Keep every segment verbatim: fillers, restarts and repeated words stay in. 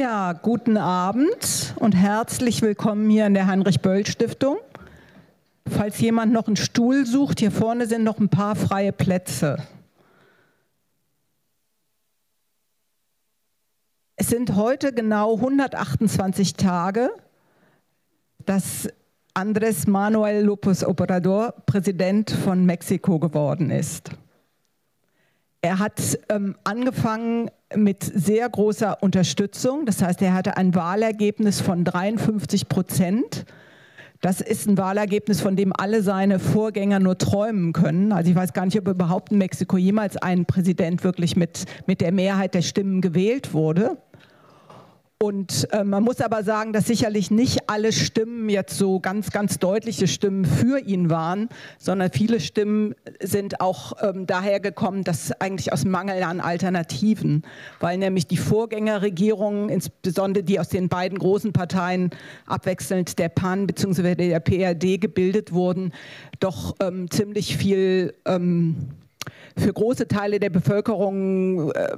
Ja, guten Abend und herzlich willkommen hier in der Heinrich-Böll-Stiftung. Falls jemand noch einen Stuhl sucht, hier vorne sind noch ein paar freie Plätze. Es sind heute genau hundertachtundzwanzig Tage, dass Andrés Manuel López Obrador Präsident von Mexiko geworden ist. Er hat ähm, angefangen mit sehr großer Unterstützung. Das heißt, er hatte ein Wahlergebnis von dreiundfünfzig Prozent. Das ist ein Wahlergebnis, von dem alle seine Vorgänger nur träumen können. Also ich weiß gar nicht, ob überhaupt in Mexiko jemals ein Präsident wirklich mit, mit der Mehrheit der Stimmen gewählt wurde. Und äh, man muss aber sagen, dass sicherlich nicht alle Stimmen jetzt so ganz, ganz deutliche Stimmen für ihn waren, sondern viele Stimmen sind auch ähm, daher gekommen, dass eigentlich aus Mangel an Alternativen, weil nämlich die Vorgängerregierungen, insbesondere die aus den beiden großen Parteien abwechselnd der P A N bzw. der P R D gebildet wurden, doch ähm, ziemlich viel ähm, für große Teile der Bevölkerung äh,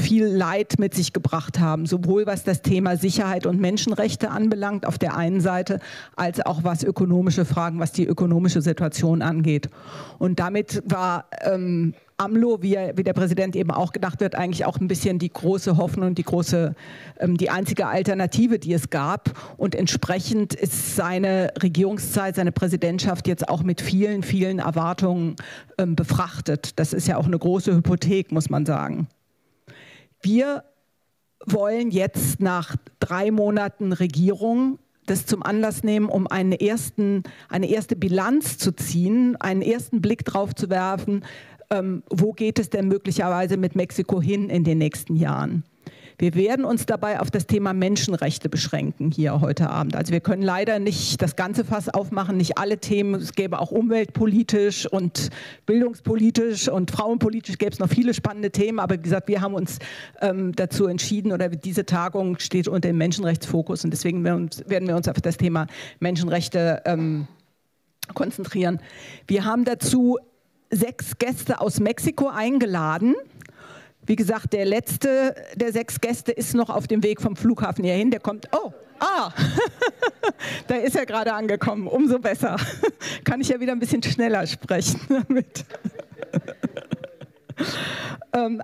viel Leid mit sich gebracht haben, sowohl was das Thema Sicherheit und Menschenrechte anbelangt auf der einen Seite, als auch was ökonomische Fragen, was die ökonomische Situation angeht. Und damit war ähm, AMLO, wie, er, wie der Präsident eben auch gedacht wird, eigentlich auch ein bisschen die große Hoffnung, die, große, ähm, die einzige Alternative, die es gab. Und entsprechend ist seine Regierungszeit, seine Präsidentschaft jetzt auch mit vielen, vielen Erwartungen ähm, befrachtet. Das ist ja auch eine große Hypothek, muss man sagen. Wir wollen jetzt nach drei Monaten Regierung das zum Anlass nehmen, um einen ersten, eine erste Bilanz zu ziehen, einen ersten Blick drauf zu werfen, Ähm, wo geht es denn möglicherweise mit Mexiko hin in den nächsten Jahren? Wir werden uns dabei auf das Thema Menschenrechte beschränken hier heute Abend. Also wir können leider nicht das ganze Fass aufmachen, nicht alle Themen. Es gäbe auch umweltpolitisch und bildungspolitisch und frauenpolitisch gäbe es noch viele spannende Themen. Aber wie gesagt, wir haben uns ähm, dazu entschieden, oder diese Tagung steht unter dem Menschenrechtsfokus. Und deswegen werden wir uns auf das Thema Menschenrechte ähm, konzentrieren. Wir haben dazu sechs Gäste aus Mexiko eingeladen. Wie gesagt, der letzte der sechs Gäste ist noch auf dem Weg vom Flughafen hierhin. Der kommt, oh, ah, da ist er gerade angekommen, umso besser. Kann ich ja wieder ein bisschen schneller sprechen damit.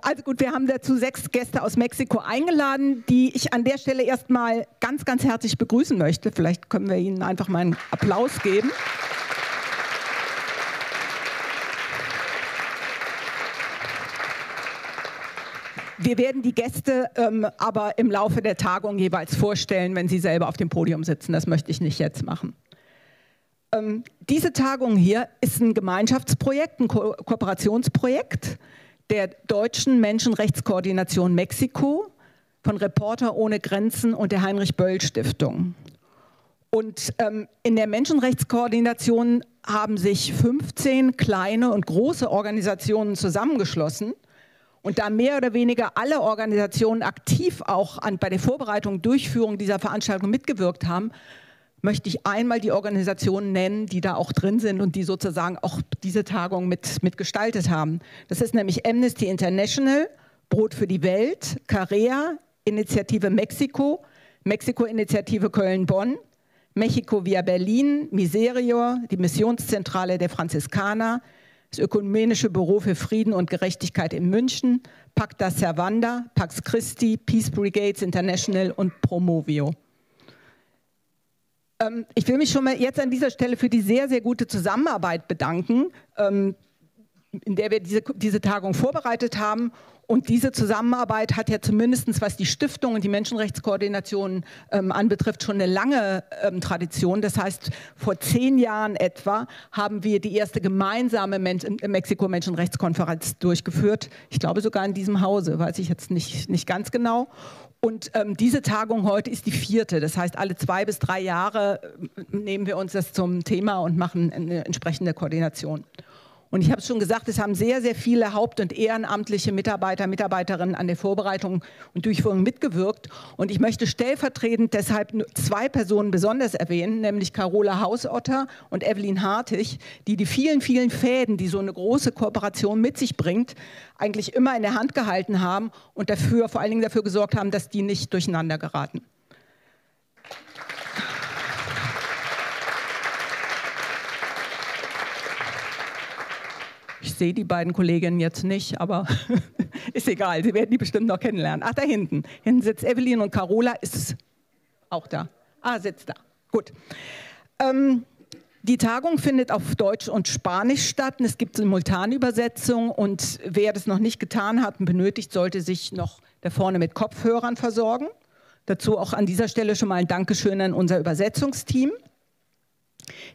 Also gut, wir haben dazu sechs Gäste aus Mexiko eingeladen, die ich an der Stelle erstmal ganz, ganz herzlich begrüßen möchte. Vielleicht können wir ihnen einfach mal einen Applaus geben. Wir werden die Gäste ähm, aber im Laufe der Tagung jeweils vorstellen, wenn sie selber auf dem Podium sitzen. Das möchte ich nicht jetzt machen. Ähm, diese Tagung hier ist ein Gemeinschaftsprojekt, ein Ko- Kooperationsprojekt der Deutschen Menschenrechtskoordination Mexiko, von Reporter ohne Grenzen und der Heinrich-Böll-Stiftung. Und ähm, in der Menschenrechtskoordination haben sich fünfzehn kleine und große Organisationen zusammengeschlossen. Und da mehr oder weniger alle Organisationen aktiv auch an, bei der Vorbereitung und Durchführung dieser Veranstaltung mitgewirkt haben, möchte ich einmal die Organisationen nennen, die da auch drin sind und die sozusagen auch diese Tagung mit, mitgestaltet haben. Das ist nämlich Amnesty International, Brot für die Welt, CARE, Initiative Mexiko, Mexiko-Initiative Köln-Bonn, Mexiko via Berlin, Miserior, die Missionszentrale der Franziskaner, das Ökumenische Büro für Frieden und Gerechtigkeit in München, Pacta Servanda, Pax Christi, Peace Brigades International und Promovio. Ähm, ich will mich schon mal jetzt an dieser Stelle für die sehr, sehr gute Zusammenarbeit bedanken, ähm, in der wir diese, diese Tagung vorbereitet haben. Und diese Zusammenarbeit hat ja zumindest, was die Stiftung und die Menschenrechtskoordination ähm, anbetrifft, schon eine lange ähm, Tradition. Das heißt, vor zehn Jahren etwa haben wir die erste gemeinsame Men- Mexiko-Menschenrechtskonferenz durchgeführt. Ich glaube sogar in diesem Hause, weiß ich jetzt nicht, nicht ganz genau. Und ähm, diese Tagung heute ist die vierte. Das heißt, alle zwei bis drei Jahre nehmen wir uns das zum Thema und machen eine entsprechende Koordination. Und ich habe es schon gesagt, es haben sehr, sehr viele haupt- und ehrenamtliche Mitarbeiter, Mitarbeiterinnen an der Vorbereitung und Durchführung mitgewirkt. Und ich möchte stellvertretend deshalb zwei Personen besonders erwähnen, nämlich Carola Hausotter und Evelyn Hartig, die die vielen, vielen Fäden, die so eine große Kooperation mit sich bringt, eigentlich immer in der Hand gehalten haben und dafür, vor allen Dingen dafür gesorgt haben, dass die nicht durcheinander geraten. Ich sehe die beiden Kolleginnen jetzt nicht, aber ist egal, Sie werden die bestimmt noch kennenlernen. Ach, da hinten. Hinten sitzt Evelyn und Carola ist auch da. Ah, sitzt da. Gut. Ähm, die Tagung findet auf Deutsch und Spanisch statt. Es gibt Simultanübersetzung und wer das noch nicht getan hat und benötigt, sollte sich noch da vorne mit Kopfhörern versorgen. Dazu auch an dieser Stelle schon mal ein Dankeschön an unser Übersetzungsteam.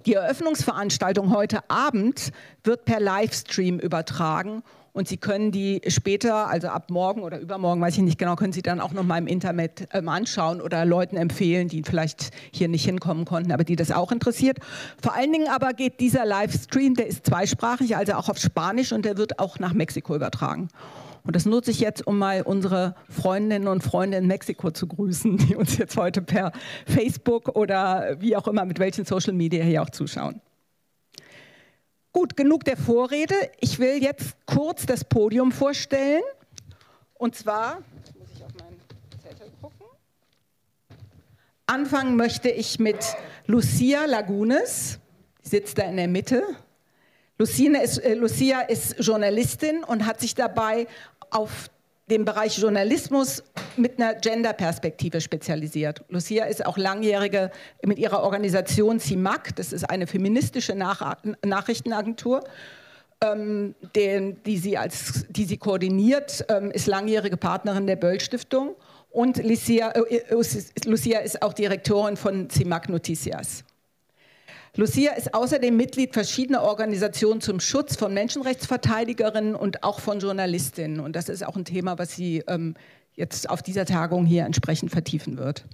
Die Eröffnungsveranstaltung heute Abend wird per Livestream übertragen und Sie können die später, also ab morgen oder übermorgen, weiß ich nicht genau, können Sie dann auch noch mal im Internet ähm, anschauen oder Leuten empfehlen, die vielleicht hier nicht hinkommen konnten, aber die das auch interessiert. Vor allen Dingen aber geht dieser Livestream, der ist zweisprachig, also auch auf Spanisch und der wird auch nach Mexiko übertragen. Und das nutze ich jetzt, um mal unsere Freundinnen und Freunde in Mexiko zu grüßen, die uns jetzt heute per Facebook oder wie auch immer, mit welchen Social Media hier auch zuschauen. Gut, genug der Vorrede. Ich will jetzt kurz das Podium vorstellen. Und zwar, muss ich auf meinen Zettel gucken. Anfangen möchte ich mit Lucia Lagunes. Die sitzt da in der Mitte. Lucia ist, äh, Lucia ist Journalistin und hat sich dabei auf den Bereich Journalismus mit einer Gender-Perspektive spezialisiert. Lucia ist auch langjährige mit ihrer Organisation C I M A C, das ist eine feministische Nach- Nachrichtenagentur, ähm, den, die, sie als, die sie koordiniert, ähm, ist langjährige Partnerin der Böll-Stiftung und Lucia, äh, Lucia ist auch Direktorin von C I M A C Noticias. Lucia ist außerdem Mitglied verschiedener Organisationen zum Schutz von Menschenrechtsverteidigerinnen und auch von Journalistinnen. Und das ist auch ein Thema, was sie ähm, jetzt auf dieser Tagung hier entsprechend vertiefen wird.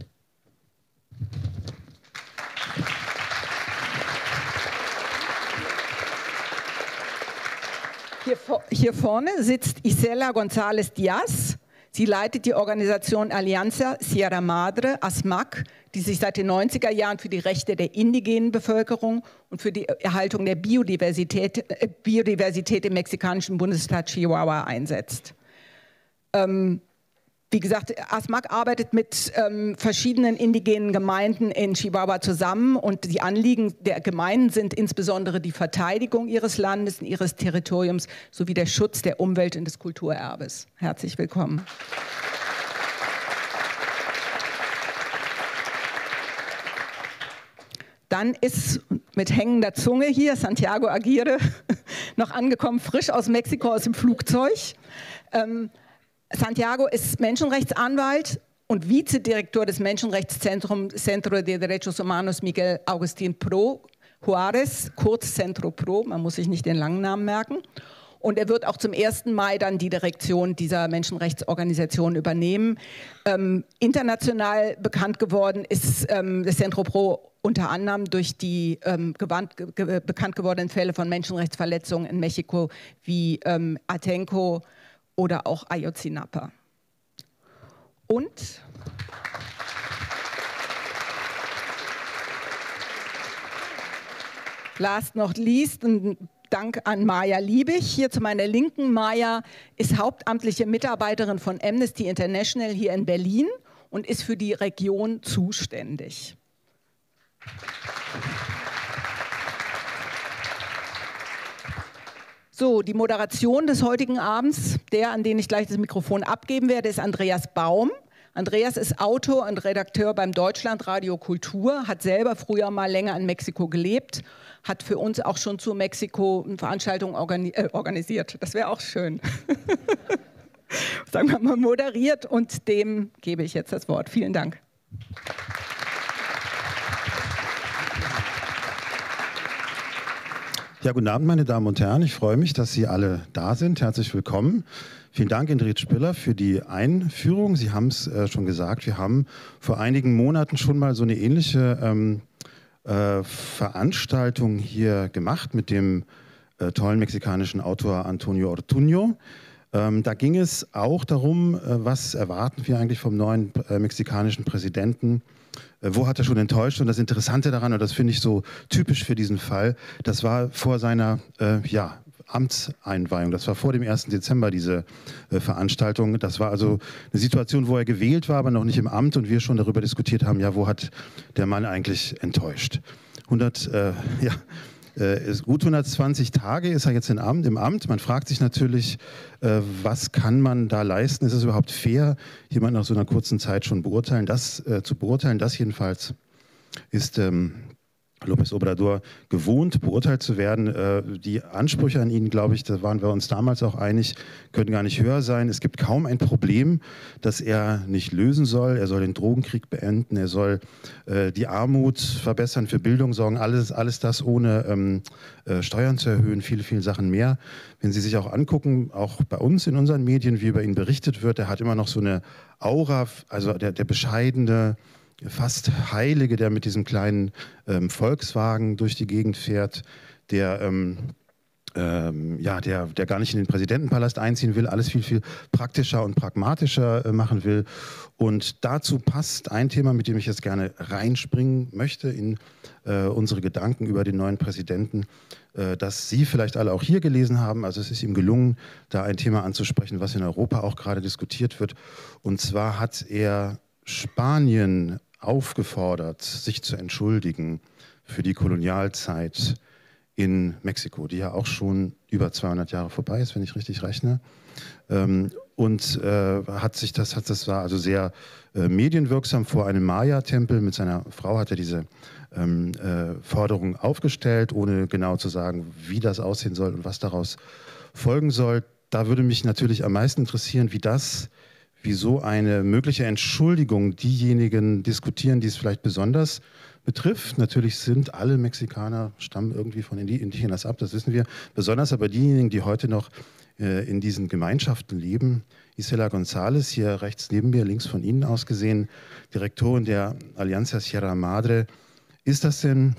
Hier, vor, hier vorne sitzt Isela González-Diaz. Sie leitet die Organisation Alianza Sierra Madre, A S M A C, die sich seit den neunziger Jahren für die Rechte der indigenen Bevölkerung und für die Erhaltung der Biodiversität, äh, Biodiversität im mexikanischen Bundesstaat Chihuahua einsetzt. Ähm, wie gesagt, A S M A C arbeitet mit ähm, verschiedenen indigenen Gemeinden in Chihuahua zusammen und die Anliegen der Gemeinden sind insbesondere die Verteidigung ihres Landes und ihres Territoriums sowie der Schutz der Umwelt und des Kulturerbes. Herzlich willkommen. Dann ist mit hängender Zunge hier Santiago Aguirre noch angekommen, frisch aus Mexiko, aus dem Flugzeug. Ähm, Santiago ist Menschenrechtsanwalt und Vizedirektor des Menschenrechtszentrums Centro de Derechos Humanos Miguel Agustín Pro Juárez, kurz Centro Pro, man muss sich nicht den langen Namen merken. Und er wird auch zum ersten Mai dann die Direktion dieser Menschenrechtsorganisation übernehmen. Ähm, international bekannt geworden ist ähm, das Centro Pro unter anderem durch die ähm, gewandt, ge ge bekannt gewordenen Fälle von Menschenrechtsverletzungen in Mexiko wie ähm, Atenco oder auch Ayotzinapa. Und last not least ein Dank an Maja Liebig. Hier zu meiner Linken. Maja ist hauptamtliche Mitarbeiterin von Amnesty International hier in Berlin und ist für die Region zuständig. So, die Moderation des heutigen Abends, der, an den ich gleich das Mikrofon abgeben werde, ist Andreas Baum. Andreas ist Autor und Redakteur beim Deutschlandradio Kultur, hat selber früher mal länger in Mexiko gelebt, hat für uns auch schon zu Mexiko eine Veranstaltung organi- äh, organisiert. Das wäre auch schön. Sagen wir mal moderiert und dem gebe ich jetzt das Wort. Vielen Dank. Ja, guten Abend, meine Damen und Herren. Ich freue mich, dass Sie alle da sind. Herzlich willkommen. Vielen Dank, Ingrid Spiller, für die Einführung. Sie haben es äh, schon gesagt, wir haben vor einigen Monaten schon mal so eine ähnliche ähm, äh, Veranstaltung hier gemacht mit dem äh, tollen mexikanischen Autor Antonio Ortuño. Ähm, da ging es auch darum, äh, was erwarten wir eigentlich vom neuen äh, mexikanischen Präsidenten? Äh, wo hat er schon enttäuscht? Und das Interessante daran, und das finde ich so typisch für diesen Fall, das war vor seiner äh, ja, Amtseinweihung. Das war vor dem ersten Dezember diese äh, Veranstaltung. Das war also eine Situation, wo er gewählt war, aber noch nicht im Amt. Und wir schon darüber diskutiert haben, ja, wo hat der Mann eigentlich enttäuscht? hundert, äh, ja, äh, gut hundertzwanzig Tage ist er jetzt in Amt, im Amt. Man fragt sich natürlich, äh, was kann man da leisten? Ist es überhaupt fair, jemanden nach so einer kurzen Zeit schon beurteilen? Das äh, zu beurteilen, das jedenfalls ist... Ähm, López Obrador gewohnt, beurteilt zu werden. Die Ansprüche an ihn, glaube ich, da waren wir uns damals auch einig, können gar nicht höher sein. Es gibt kaum ein Problem, das er nicht lösen soll. Er soll den Drogenkrieg beenden, er soll die Armut verbessern, für Bildung sorgen, alles, alles das ohne Steuern zu erhöhen, viele, viele Sachen mehr. Wenn Sie sich auch angucken, auch bei uns in unseren Medien, wie über ihn berichtet wird, er hat immer noch so eine Aura, also der, der bescheidene, fast Heilige, der mit diesem kleinen ähm, Volkswagen durch die Gegend fährt, der, ähm, ähm, ja, der, der gar nicht in den Präsidentenpalast einziehen will, alles viel, viel praktischer und pragmatischer äh, machen will. Und dazu passt ein Thema, mit dem ich jetzt gerne reinspringen möchte in äh, unsere Gedanken über den neuen Präsidenten, äh, das Sie vielleicht alle auch hier gelesen haben. Also es ist ihm gelungen, da ein Thema anzusprechen, was in Europa auch gerade diskutiert wird. Und zwar hat er Spanien aufgefordert, sich zu entschuldigen für die Kolonialzeit in Mexiko, die ja auch schon über zweihundert Jahre vorbei ist, wenn ich richtig rechne. Und hat sich das, hat das war also sehr medienwirksam vor einem Maya-Tempel. Mit seiner Frau hat er diese Forderung aufgestellt, ohne genau zu sagen, wie das aussehen soll und was daraus folgen soll. Da würde mich natürlich am meisten interessieren, wie das wieso eine mögliche Entschuldigung diejenigen diskutieren, die es vielleicht besonders betrifft. Natürlich sind alle Mexikaner, stammen irgendwie von Indigenas ab, das wissen wir. Besonders aber diejenigen, die heute noch äh, in diesen Gemeinschaften leben. Isela González, hier rechts neben mir, links von Ihnen aus gesehen, Direktorin der Alianza Sierra Madre. Ist das denn,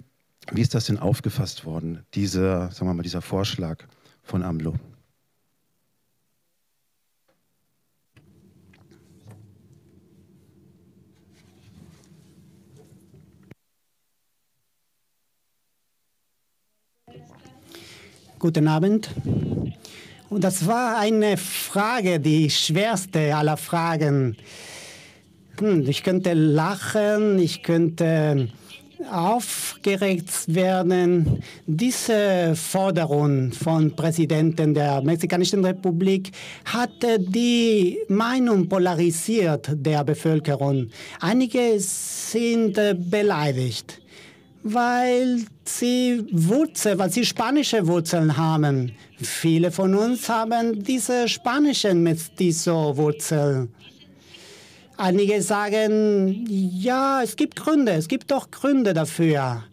wie ist das denn aufgefasst worden, dieser, sagen wir mal, dieser Vorschlag von AMLO? Guten Abend. Und das war eine Frage, die schwerste aller Fragen. Hm, ich könnte lachen, ich könnte aufgeregt werden. Diese Forderung von Präsidenten der Mexikanischen Republik hat die Meinung polarisiert der Bevölkerung. Einige sind beleidigt, weil sie Wurzeln, weil sie spanische Wurzeln haben. Viele von uns haben diese spanischen Mestizo-Wurzeln. Einige sagen, ja, es gibt Gründe, es gibt doch Gründe dafür.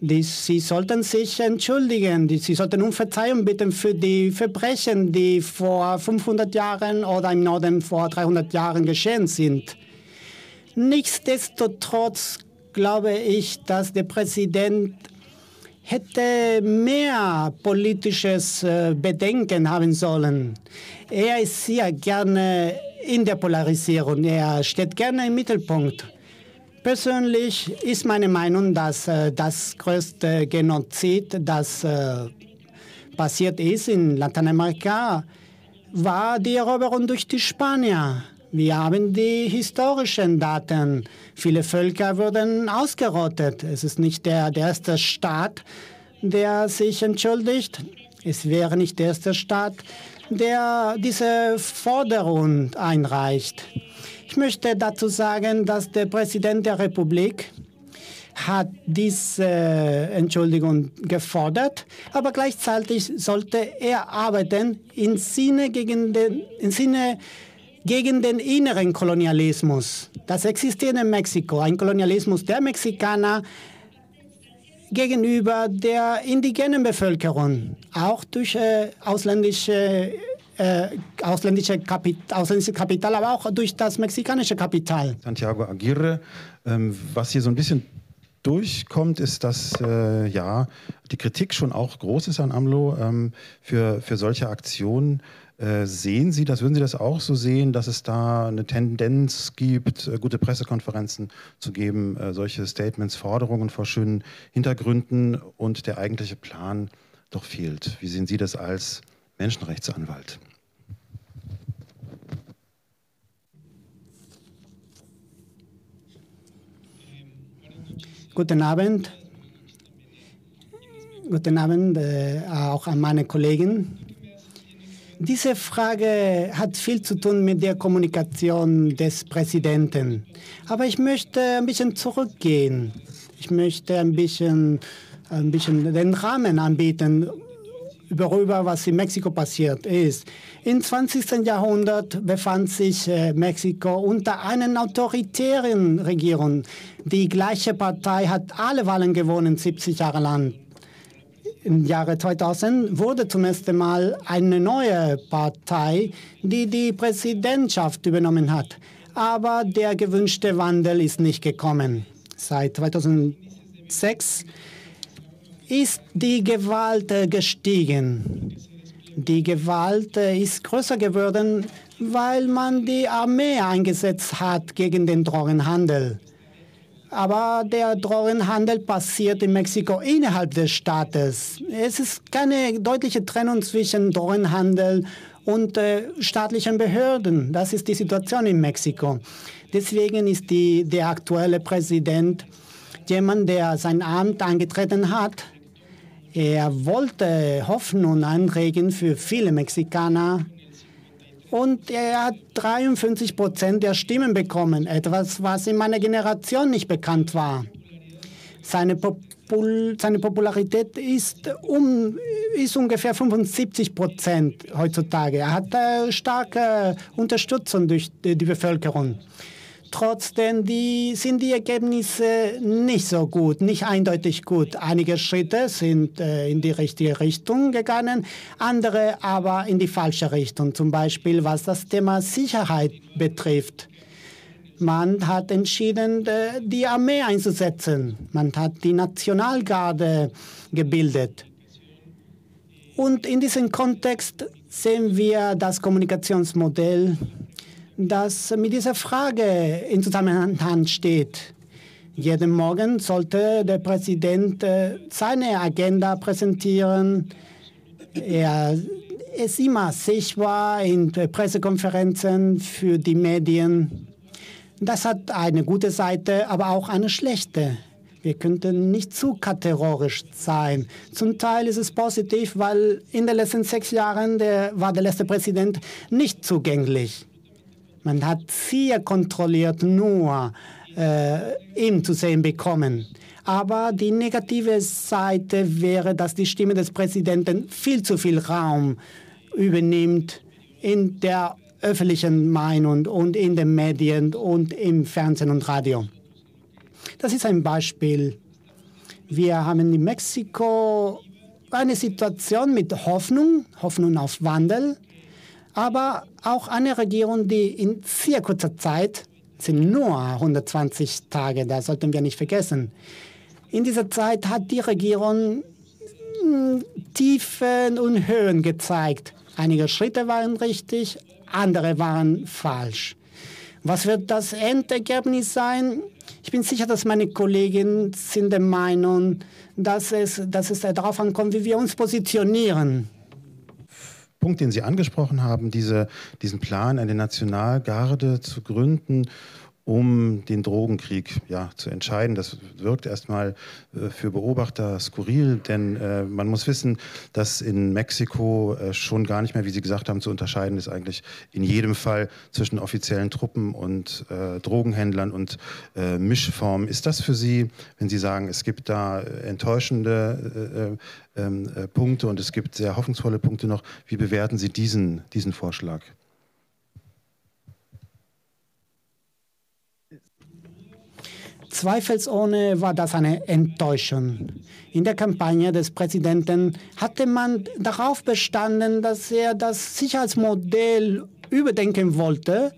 Die, sie sollten sich entschuldigen, die, sie sollten um Verzeihung bitten für die Verbrechen, die vor fünfhundert Jahren oder im Norden vor dreihundert Jahren geschehen sind. Nichtsdestotrotz glaube ich, dass der Präsident hätte mehr politisches Bedenken haben sollen. Er ist sehr gerne in der Polarisierung, er steht gerne im Mittelpunkt. Persönlich ist meine Meinung, dass das größte Genozid, das passiert ist in Lateinamerika, war die Eroberung durch die Spanier. Wir haben die historischen Daten. Viele Völker wurden ausgerottet. Es ist nicht der, der erste Staat, der sich entschuldigt. Es wäre nicht der erste Staat, der diese Forderung einreicht. Ich möchte dazu sagen, dass der Präsident der Republik hat diese Entschuldigung gefordert, aber gleichzeitig sollte er arbeiten im Sinne gegen den, im Sinne gegen den inneren Kolonialismus. Das existiert in Mexiko, ein Kolonialismus der Mexikaner gegenüber der indigenen Bevölkerung, auch durch äh, ausländische, äh, ausländische, Kapit ausländische Kapital, aber auch durch das mexikanische Kapital. Santiago Aguirre, ähm, was hier so ein bisschen durchkommt, ist, dass äh, ja, die Kritik schon auch groß ist an AMLO ähm, für, für solche Aktionen. Äh, sehen Sie das, würden Sie das auch so sehen, dass es da eine Tendenz gibt, äh, gute Pressekonferenzen zu geben, äh, solche Statements, Forderungen vor schönen Hintergründen und der eigentliche Plan doch fehlt? Wie sehen Sie das als Menschenrechtsanwalt? Guten Abend. Guten Abend äh, auch an meine Kollegen. Diese Frage hat viel zu tun mit der Kommunikation des Präsidenten. Aber ich möchte ein bisschen zurückgehen. Ich möchte ein bisschen, ein bisschen den Rahmen anbieten, darüber, was in Mexiko passiert ist. Im zwanzigsten. Jahrhundert befand sich Mexiko unter einer autoritären Regierung. Die gleiche Partei hat alle Wahlen gewonnen, siebzig Jahre lang. Im Jahre zweitausend wurde zum ersten Mal eine neue Partei, die die Präsidentschaft übernommen hat. Aber der gewünschte Wandel ist nicht gekommen. Seit zweitausendsechs ist die Gewalt gestiegen. Die Gewalt ist größer geworden, weil man die Armee eingesetzt hat gegen den Drogenhandel. Aber der Drogenhandel passiert in Mexiko innerhalb des Staates. Es ist keine deutliche Trennung zwischen Drogenhandel und äh, staatlichen Behörden. Das ist die Situation in Mexiko. Deswegen ist die, der aktuelle Präsident jemand, der sein Amt angetreten hat. Er wollte Hoffnung anregen für viele Mexikaner. Und er hat dreiundfünfzig Prozent der Stimmen bekommen, etwas, was in meiner Generation nicht bekannt war. Seine, Popul seine Popularität ist, um, ist ungefähr fünfundsiebzig Prozent heutzutage. Er hat äh, starke Unterstützung durch die, die Bevölkerung. Trotzdem die, sind die Ergebnisse nicht so gut, nicht eindeutig gut. Einige Schritte sind äh, in die richtige Richtung gegangen, andere aber in die falsche Richtung, zum Beispiel was das Thema Sicherheit betrifft. Man hat entschieden, die Armee einzusetzen. Man hat die Nationalgarde gebildet. Und in diesem Kontext sehen wir das Kommunikationsmodell, das mit dieser Frage in Zusammenhang steht. Jeden Morgen sollte der Präsident seine Agenda präsentieren. Er ist immer sichtbar in Pressekonferenzen für die Medien. Das hat eine gute Seite, aber auch eine schlechte. Wir könnten nicht zu kategorisch sein. Zum Teil ist es positiv, weil in den letzten sechs Jahren der, war der letzte Präsident nicht zugänglich. Man hat sehr kontrolliert nur äh, ihn zu sehen bekommen. Aber die negative Seite wäre, dass die Stimme des Präsidenten viel zu viel Raum übernimmt in der öffentlichen Meinung und in den Medien und im Fernsehen und Radio. Das ist ein Beispiel. Wir haben in Mexiko eine Situation mit Hoffnung, Hoffnung auf Wandel, aber auch eine Regierung, die in sehr kurzer Zeit, sind nur hundertzwanzig Tage, das sollten wir nicht vergessen, in dieser Zeit hat die Regierung Tiefen und Höhen gezeigt. Einige Schritte waren richtig, andere waren falsch. Was wird das Endergebnis sein? Ich bin sicher, dass meine Kollegen sind der Meinung, dass es, dass es darauf ankommt, wie wir uns positionieren. Punkt, den Sie angesprochen haben, diese, diesen Plan, eine Nationalgarde zu gründen, um den Drogenkrieg ja, zu entscheiden. Das wirkt erstmal äh, für Beobachter skurril, denn äh, man muss wissen, dass in Mexiko äh, schon gar nicht mehr, wie Sie gesagt haben, zu unterscheiden ist eigentlich in jedem Fall zwischen offiziellen Truppen und äh, Drogenhändlern und äh, Mischformen. Ist das für Sie, wenn Sie sagen, es gibt da enttäuschende äh, Punkte und es gibt sehr hoffnungsvolle Punkte noch. Wie bewerten Sie diesen, diesen Vorschlag? Zweifelsohne war das eine Enttäuschung. In der Kampagne des Präsidenten hatte man darauf bestanden, dass er das Sicherheitsmodell überdenken wollte,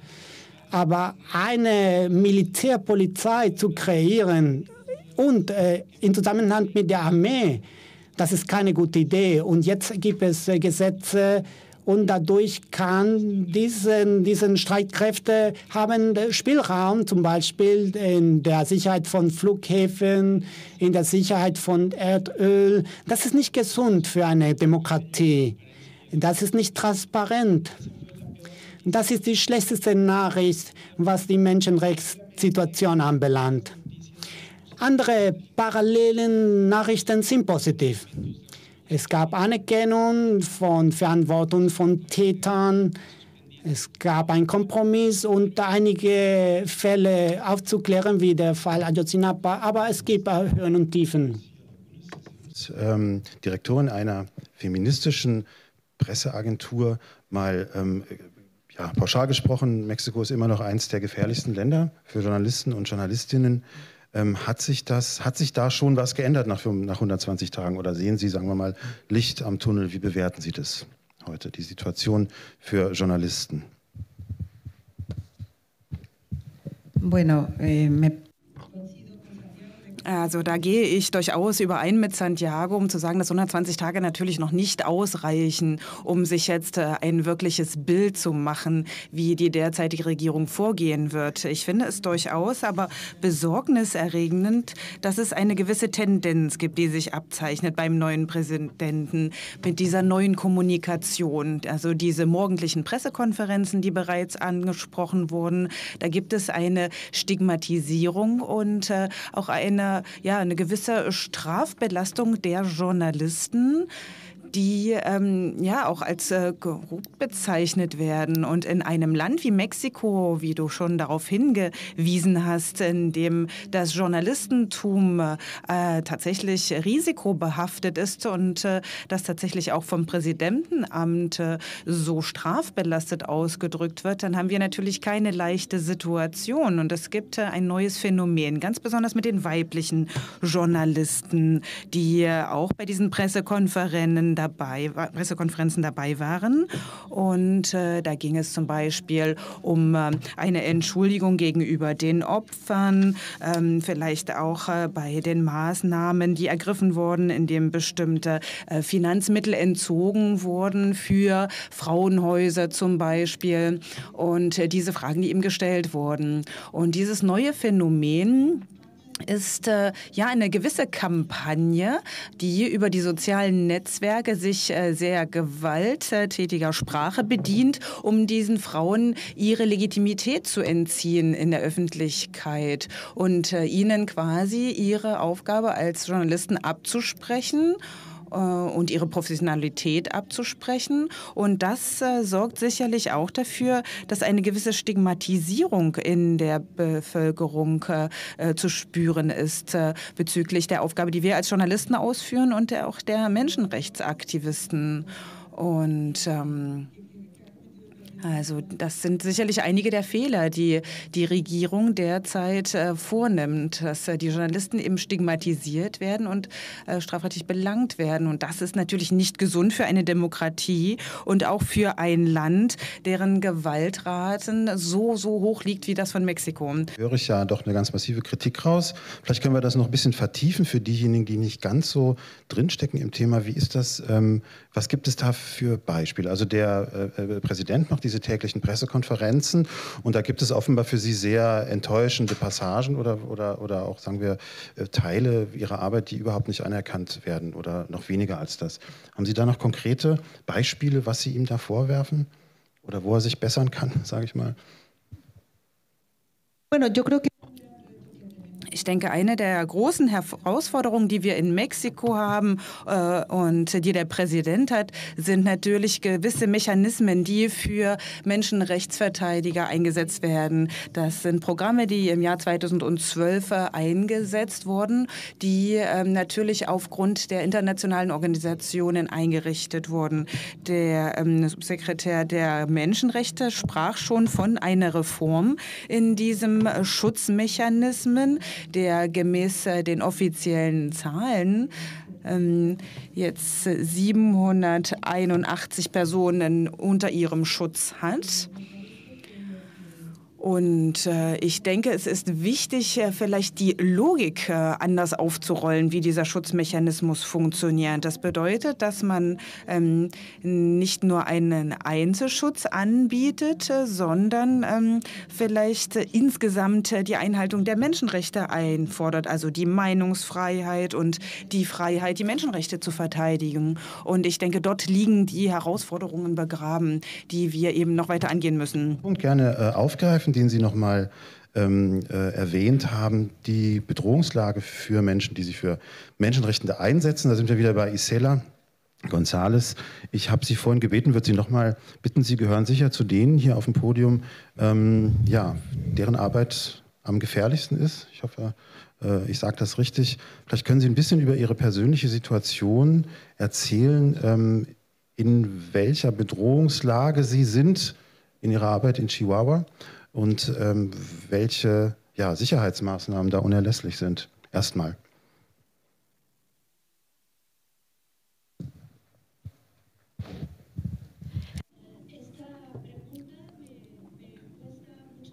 aber eine Militärpolizei zu kreieren, und äh, im Zusammenhang mit der Armee, das ist keine gute Idee. Und jetzt gibt es äh, Gesetze, und dadurch kann diesen, diesen Streitkräfte haben Spielraum, zum Beispiel in der Sicherheit von Flughäfen, in der Sicherheit von Erdöl. Das ist nicht gesund für eine Demokratie. Das ist nicht transparent. Das ist die schlechteste Nachricht, was die Menschenrechtssituation anbelangt. Andere parallelen Nachrichten sind positiv. Es gab Anerkennung von Verantwortung von Tätern. Es gab einen Kompromiss und einige Fälle aufzuklären, wie der Fall Ayotzinapa. Aber es gibt Höhen und Tiefen. Ähm, Direktorin einer feministischen Presseagentur mal ähm, ja, pauschal gesprochen, Mexiko ist immer noch eines der gefährlichsten Länder für Journalisten und Journalistinnen. Hat sich, das, hat sich da schon was geändert nach, nach hundertzwanzig Tagen? Oder sehen Sie, sagen wir mal, Licht am Tunnel? Wie bewerten Sie das heute, die Situation für Journalisten? Bueno, eh, me Also da gehe ich durchaus überein mit Santiago, um zu sagen, dass hundertzwanzig Tage natürlich noch nicht ausreichen, um sich jetzt ein wirkliches Bild zu machen, wie die derzeitige Regierung vorgehen wird. Ich finde es durchaus aber besorgniserregend, dass es eine gewisse Tendenz gibt, die sich abzeichnet beim neuen Präsidenten mit dieser neuen Kommunikation. Also diese morgendlichen Pressekonferenzen, die bereits angesprochen wurden, da gibt es eine Stigmatisierung und äh, auch eine Ja, eine gewisse Strafbelastung der Journalisten, die ähm, ja auch als äh, korrupt bezeichnet werden. Und in einem Land wie Mexiko, wie du schon darauf hingewiesen hast, in dem das Journalistentum äh, tatsächlich risikobehaftet ist und äh, das tatsächlich auch vom Präsidentenamt äh, so strafbelastet ausgedrückt wird, dann haben wir natürlich keine leichte Situation. Und es gibt äh, ein neues Phänomen, ganz besonders mit den weiblichen Journalisten, die äh, auch bei diesen Pressekonferenzen da Dabei, Pressekonferenzen dabei waren. Und äh, da ging es zum Beispiel um äh, eine Entschuldigung gegenüber den Opfern, ähm, vielleicht auch äh, bei den Maßnahmen, die ergriffen wurden, indem bestimmte äh, Finanzmittel entzogen wurden für Frauenhäuser zum Beispiel. Und äh, diese Fragen, die ihm gestellt wurden. Und dieses neue Phänomen ist äh, ja eine gewisse Kampagne, die über die sozialen Netzwerke sich äh, sehr gewalttätiger Sprache bedient, um diesen Frauen ihre Legitimität zu entziehen in der Öffentlichkeit und äh, ihnen quasi ihre Aufgabe als Journalisten abzusprechen und ihre Professionalität abzusprechen. Und das äh, sorgt sicherlich auch dafür, dass eine gewisse Stigmatisierung in der Bevölkerung äh, zu spüren ist äh, bezüglich der Aufgabe, die wir als Journalisten ausführen und der, auch der Menschenrechtsaktivisten. Und ähm Also das sind sicherlich einige der Fehler, die die Regierung derzeit äh, vornimmt, dass äh, die Journalisten eben stigmatisiert werden und äh, strafrechtlich belangt werden. Und das ist natürlich nicht gesund für eine Demokratie und auch für ein Land, deren Gewaltraten so, so hoch liegt wie das von Mexiko. Da höre ich ja doch eine ganz massive Kritik raus. Vielleicht können wir das noch ein bisschen vertiefen für diejenigen, die nicht ganz so drinstecken im Thema. Wie ist das? Ähm, was gibt es da für Beispiele? Also der äh, Präsident macht diese täglichen Pressekonferenzen und da gibt es offenbar für Sie sehr enttäuschende Passagen oder, oder, oder auch, sagen wir, Teile Ihrer Arbeit, die überhaupt nicht anerkannt werden oder noch weniger als das. Haben Sie da noch konkrete Beispiele, was Sie ihm da vorwerfen oder wo er sich bessern kann, sage ich mal? Ich denke, eine der großen Herausforderungen, die wir in Mexiko haben äh, und die der Präsident hat, sind natürlich gewisse Mechanismen, die für Menschenrechtsverteidiger eingesetzt werden. Das sind Programme, die im Jahr zweitausendzwölf eingesetzt wurden, die äh, natürlich aufgrund der internationalen Organisationen eingerichtet wurden. Der ähm, Subsekretär der Menschenrechte sprach schon von einer Reform in diesem Schutzmechanismen, der gemäß den offiziellen Zahlen ähm, jetzt siebenhunderteinundachtzig Personen unter ihrem Schutz hat. Und äh, ich denke, es ist wichtig, äh, vielleicht die Logik äh, anders aufzurollen, wie dieser Schutzmechanismus funktioniert. Das bedeutet, dass man ähm, nicht nur einen Einzelschutz anbietet, äh, sondern ähm, vielleicht äh, insgesamt äh, die Einhaltung der Menschenrechte einfordert, also die Meinungsfreiheit und die Freiheit, die Menschenrechte zu verteidigen. Und ich denke, dort liegen die Herausforderungen begraben, die wir eben noch weiter angehen müssen. Und gerne äh, aufgreifen, den Sie noch mal ähm, äh, erwähnt haben, die Bedrohungslage für Menschen, die sich für Menschenrechte einsetzen. Da sind wir wieder bei Isela González. Ich habe Sie vorhin gebeten, würde Sie noch mal bitten, Sie gehören sicher zu denen hier auf dem Podium, ähm, ja, deren Arbeit am gefährlichsten ist. Ich hoffe, äh, ich sage das richtig. Vielleicht können Sie ein bisschen über Ihre persönliche Situation erzählen, ähm, in welcher Bedrohungslage Sie sind in Ihrer Arbeit in Chihuahua. Und ähm, welche ja, Sicherheitsmaßnahmen da unerlässlich sind. Erstmal.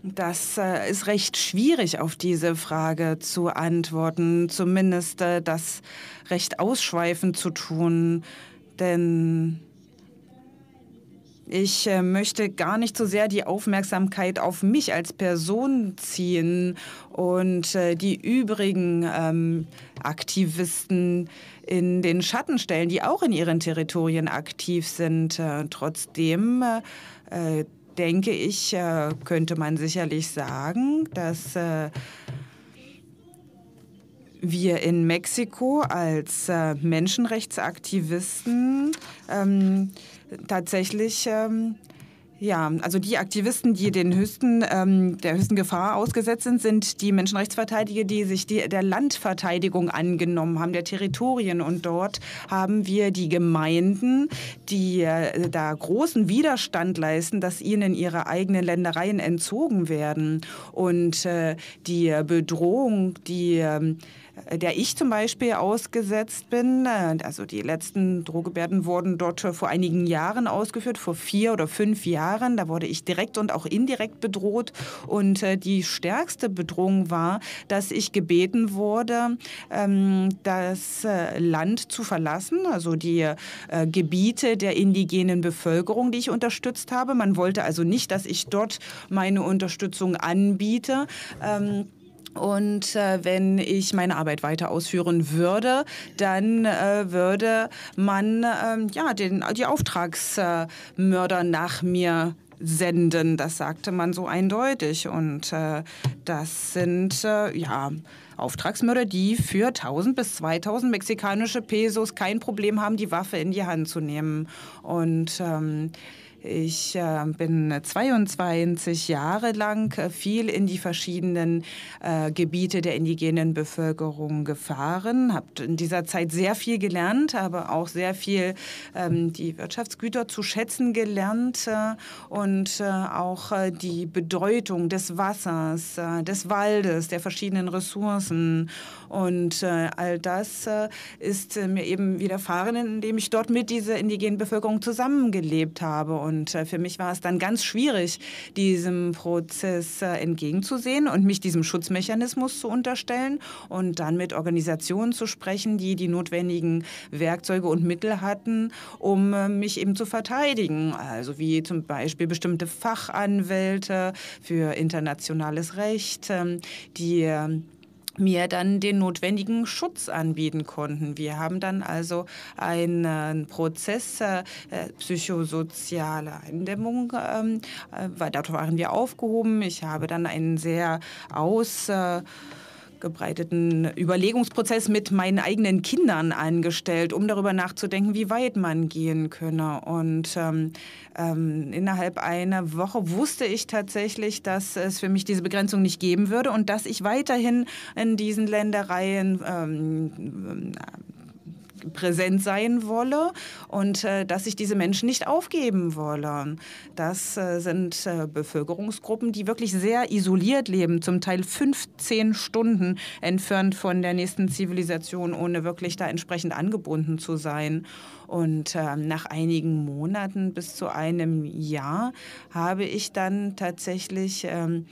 Das äh, ist recht schwierig, auf diese Frage zu antworten, zumindest äh, das recht ausschweifend zu tun, denn ich möchte gar nicht so sehr die Aufmerksamkeit auf mich als Person ziehen und die übrigen ähm, Aktivisten in den Schatten stellen, die auch in ihren Territorien aktiv sind. Trotzdem äh, denke ich, äh, könnte man sicherlich sagen, dass äh, wir in Mexiko als äh, Menschenrechtsaktivisten ähm, tatsächlich, ähm, ja, also die Aktivisten, die den höchsten, ähm, der höchsten Gefahr ausgesetzt sind, sind die Menschenrechtsverteidiger, die sich die, der Landverteidigung angenommen haben, der Territorien. Und dort haben wir die Gemeinden, die äh, da großen Widerstand leisten, dass ihnen ihre eigenen Ländereien entzogen werden. Und äh, die Bedrohung, die äh, der ich zum Beispiel ausgesetzt bin. Also die letzten Drohgebärden wurden dort vor einigen Jahren ausgeführt, vor vier oder fünf Jahren. Da wurde ich direkt und auch indirekt bedroht. Und die stärkste Bedrohung war, dass ich gebeten wurde, das Land zu verlassen, also die Gebiete der indigenen Bevölkerung, die ich unterstützt habe. Man wollte also nicht, dass ich dort meine Unterstützung anbiete. Und äh, wenn ich meine Arbeit weiter ausführen würde, dann äh, würde man äh, ja, den, die Auftragsmörder nach mir senden. Das sagte man so eindeutig. Und äh, das sind äh, ja, Auftragsmörder, die für tausend bis zweitausend mexikanische Pesos kein Problem haben, die Waffe in die Hand zu nehmen. Und ähm, ich äh, bin zweiundzwanzig Jahre lang viel in die verschiedenen äh, Gebiete der indigenen Bevölkerung gefahren, habe in dieser Zeit sehr viel gelernt, habe auch sehr viel ähm, die Wirtschaftsgüter zu schätzen gelernt äh, und äh, auch äh, die Bedeutung des Wassers, äh, des Waldes, der verschiedenen Ressourcen. Und äh, all das äh, ist äh, mir eben widerfahren, indem ich dort mit dieser indigenen Bevölkerung zusammengelebt habe. Und Und für mich war es dann ganz schwierig, diesem Prozess entgegenzusehen und mich diesem Schutzmechanismus zu unterstellen und dann mit Organisationen zu sprechen, die die notwendigen Werkzeuge und Mittel hatten, um mich eben zu verteidigen. Also wie zum Beispiel bestimmte Fachanwälte für internationales Recht, die mir dann den notwendigen Schutz anbieten konnten. Wir haben dann also einen Prozess äh, psychosozialer Eindämmung, ähm, weil dort waren wir aufgehoben. Ich habe dann einen sehr aus... Äh, gebreiteten Überlegungsprozess mit meinen eigenen Kindern angestellt, um darüber nachzudenken, wie weit man gehen könne. Und ähm, ähm, innerhalb einer Woche wusste ich tatsächlich, dass es für mich diese Begrenzung nicht geben würde und dass ich weiterhin in diesen Ländereien ähm, präsent sein wolle und äh, dass ich diese Menschen nicht aufgeben wolle. Das äh, sind äh, Bevölkerungsgruppen, die wirklich sehr isoliert leben, zum Teil fünfzehn Stunden entfernt von der nächsten Zivilisation, ohne wirklich da entsprechend angebunden zu sein. Und äh, nach einigen Monaten bis zu einem Jahr habe ich dann tatsächlich ähm,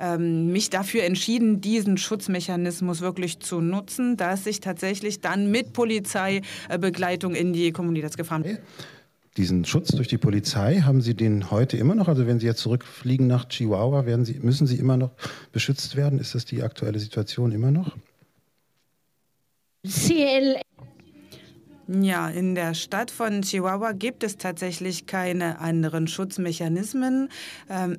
ähm, mich dafür entschieden, diesen Schutzmechanismus wirklich zu nutzen, dass ich tatsächlich dann mit Polizeibegleitung in die Kommunitätsgefahr bin. Diesen Schutz durch die Polizei, haben Sie den heute immer noch? Also wenn Sie jetzt zurückfliegen nach Chihuahua, werden Sie, müssen Sie immer noch beschützt werden? Ist das die aktuelle Situation immer noch? Ja, in der Stadt von Chihuahua gibt es tatsächlich keine anderen Schutzmechanismen. Ähm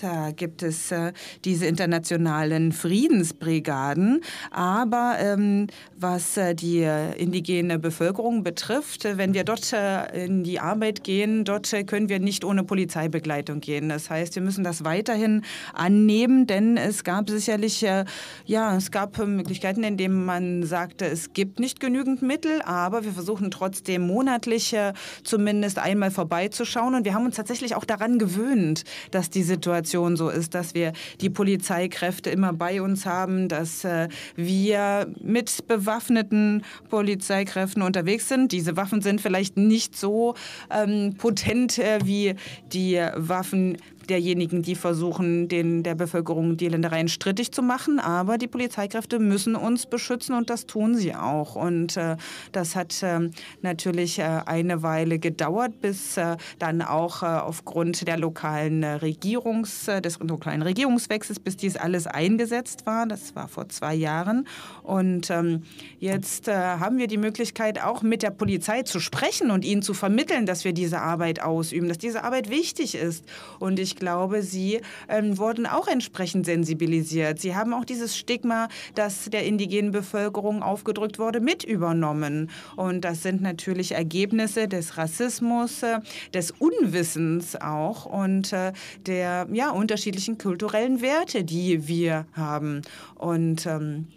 Da gibt es äh, diese internationalen Friedensbrigaden. Aber ähm, was äh, die indigene Bevölkerung betrifft, äh, wenn wir dort äh, in die Arbeit gehen, dort äh, können wir nicht ohne Polizeibegleitung gehen. Das heißt, wir müssen das weiterhin annehmen, denn es gab sicherlich äh, ja, es gab äh, Möglichkeiten, in denen man sagte, es gibt nicht genügend Mittel, aber wir versuchen trotzdem monatlich äh, zumindest einmal vorbeizuschauen. Und wir haben uns tatsächlich auch daran gewöhnt, dass die Situation so ist, dass wir die Polizeikräfte immer bei uns haben, dass äh, wir mit bewaffneten Polizeikräften unterwegs sind. Diese Waffen sind vielleicht nicht so ähm, potent äh, wie die Waffen derjenigen, die versuchen, den, der Bevölkerung die Ländereien strittig zu machen. Aber die Polizeikräfte müssen uns beschützen und das tun sie auch. Und äh, das hat äh, natürlich äh, eine Weile gedauert, bis äh, dann auch äh, aufgrund der lokalen äh, Regierungs, äh, des lokalen Regierungswechsels, bis dies alles eingesetzt war. Das war vor zwei Jahren. Und ähm, jetzt äh, haben wir die Möglichkeit, auch mit der Polizei zu sprechen und ihnen zu vermitteln, dass wir diese Arbeit ausüben, dass diese Arbeit wichtig ist. Und ich Ich glaube, sie ähm, wurden auch entsprechend sensibilisiert. Sie haben auch dieses Stigma, das der indigenen Bevölkerung aufgedrückt wurde, mit übernommen. Und das sind natürlich Ergebnisse des Rassismus, äh, des Unwissens auch und äh, der ja, unterschiedlichen kulturellen Werte, die wir haben. Und ähm,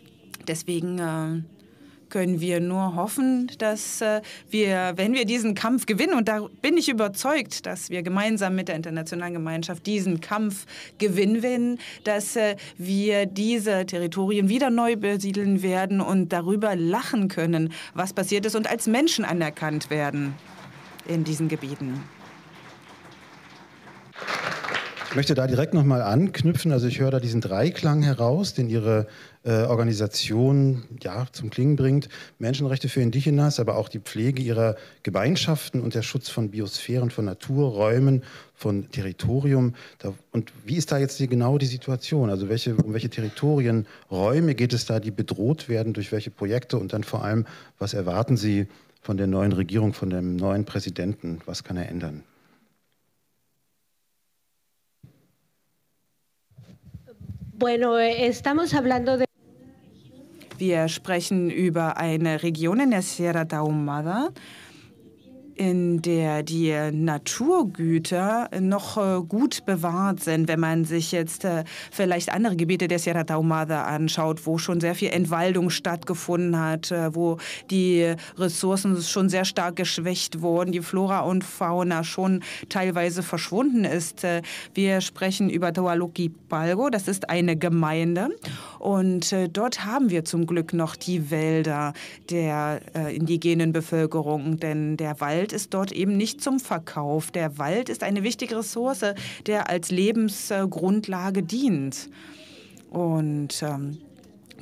deswegen äh, können wir nur hoffen, dass wir, wenn wir diesen Kampf gewinnen, und da bin ich überzeugt, dass wir gemeinsam mit der internationalen Gemeinschaft diesen Kampf gewinnen, dass wir diese Territorien wieder neu besiedeln werden und darüber lachen können, was passiert ist, und als Menschen anerkannt werden in diesen Gebieten. Ich möchte da direkt nochmal anknüpfen. Also ich höre da diesen Dreiklang heraus, den Ihre äh, Organisation ja, zum Klingen bringt. Menschenrechte für Indigenas, aber auch die Pflege ihrer Gemeinschaften und der Schutz von Biosphären, von Naturräumen, von Territorium. Da, und wie ist da jetzt die, genau die Situation? Also welche, um welche Territorien, Räume geht es da, die bedroht werden, durch welche Projekte? Und dann vor allem, was erwarten Sie von der neuen Regierung, von dem neuen Präsidenten? Was kann er ändern? Wir sprechen über eine Region in der Sierra Tarahumara, in der die Naturgüter noch gut bewahrt sind. Wenn man sich jetzt vielleicht andere Gebiete der Sierra Tarahumara anschaut, wo schon sehr viel Entwaldung stattgefunden hat, wo die Ressourcen schon sehr stark geschwächt wurden, die Flora und Fauna schon teilweise verschwunden ist. Wir sprechen über Toaloquipalgo, das ist eine Gemeinde. Und dort haben wir zum Glück noch die Wälder der indigenen Bevölkerung, denn der Wald ist dort eben nicht zum Verkauf. Der Wald ist eine wichtige Ressource, der als Lebensgrundlage dient. Und ähm,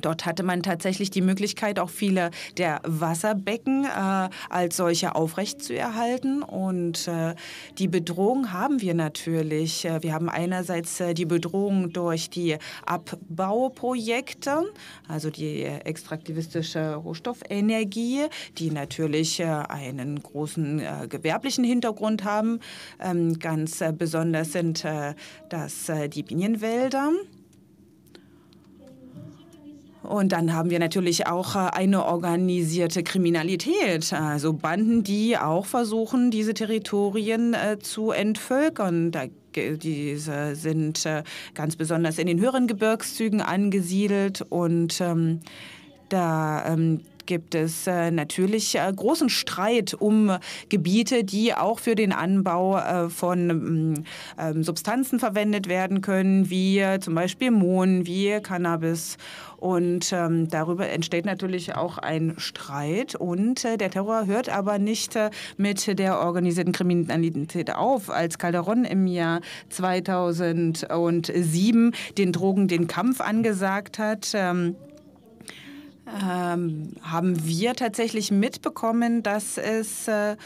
dort hatte man tatsächlich die Möglichkeit, auch viele der Wasserbecken äh, als solche aufrechtzuerhalten. Und äh, die Bedrohung haben wir natürlich. Wir haben einerseits äh, die Bedrohung durch die Abbauprojekte, also die äh, extraktivistische Rohstoffenergie, die natürlich äh, einen großen äh, gewerblichen Hintergrund haben. Ähm, ganz äh, besonders sind äh, das äh, die Pinienwälder. Und dann haben wir natürlich auch eine organisierte Kriminalität, also Banden, die auch versuchen, diese Territorien äh, zu entvölkern. Da Diese sind äh, ganz besonders in den höheren Gebirgszügen angesiedelt und ähm, da ähm, gibt es äh, natürlich äh, großen Streit um Gebiete, die auch für den Anbau äh, von äh, Substanzen verwendet werden können, wie äh, zum Beispiel Mohn, wie Cannabis. Und ähm, darüber entsteht natürlich auch ein Streit. Und äh, der Terror hört aber nicht äh, mit der organisierten Kriminalität auf. Als Calderón im Jahr zweitausendsieben den Drogen den Kampf angesagt hat, ähm, ähm, haben wir tatsächlich mitbekommen, dass es äh,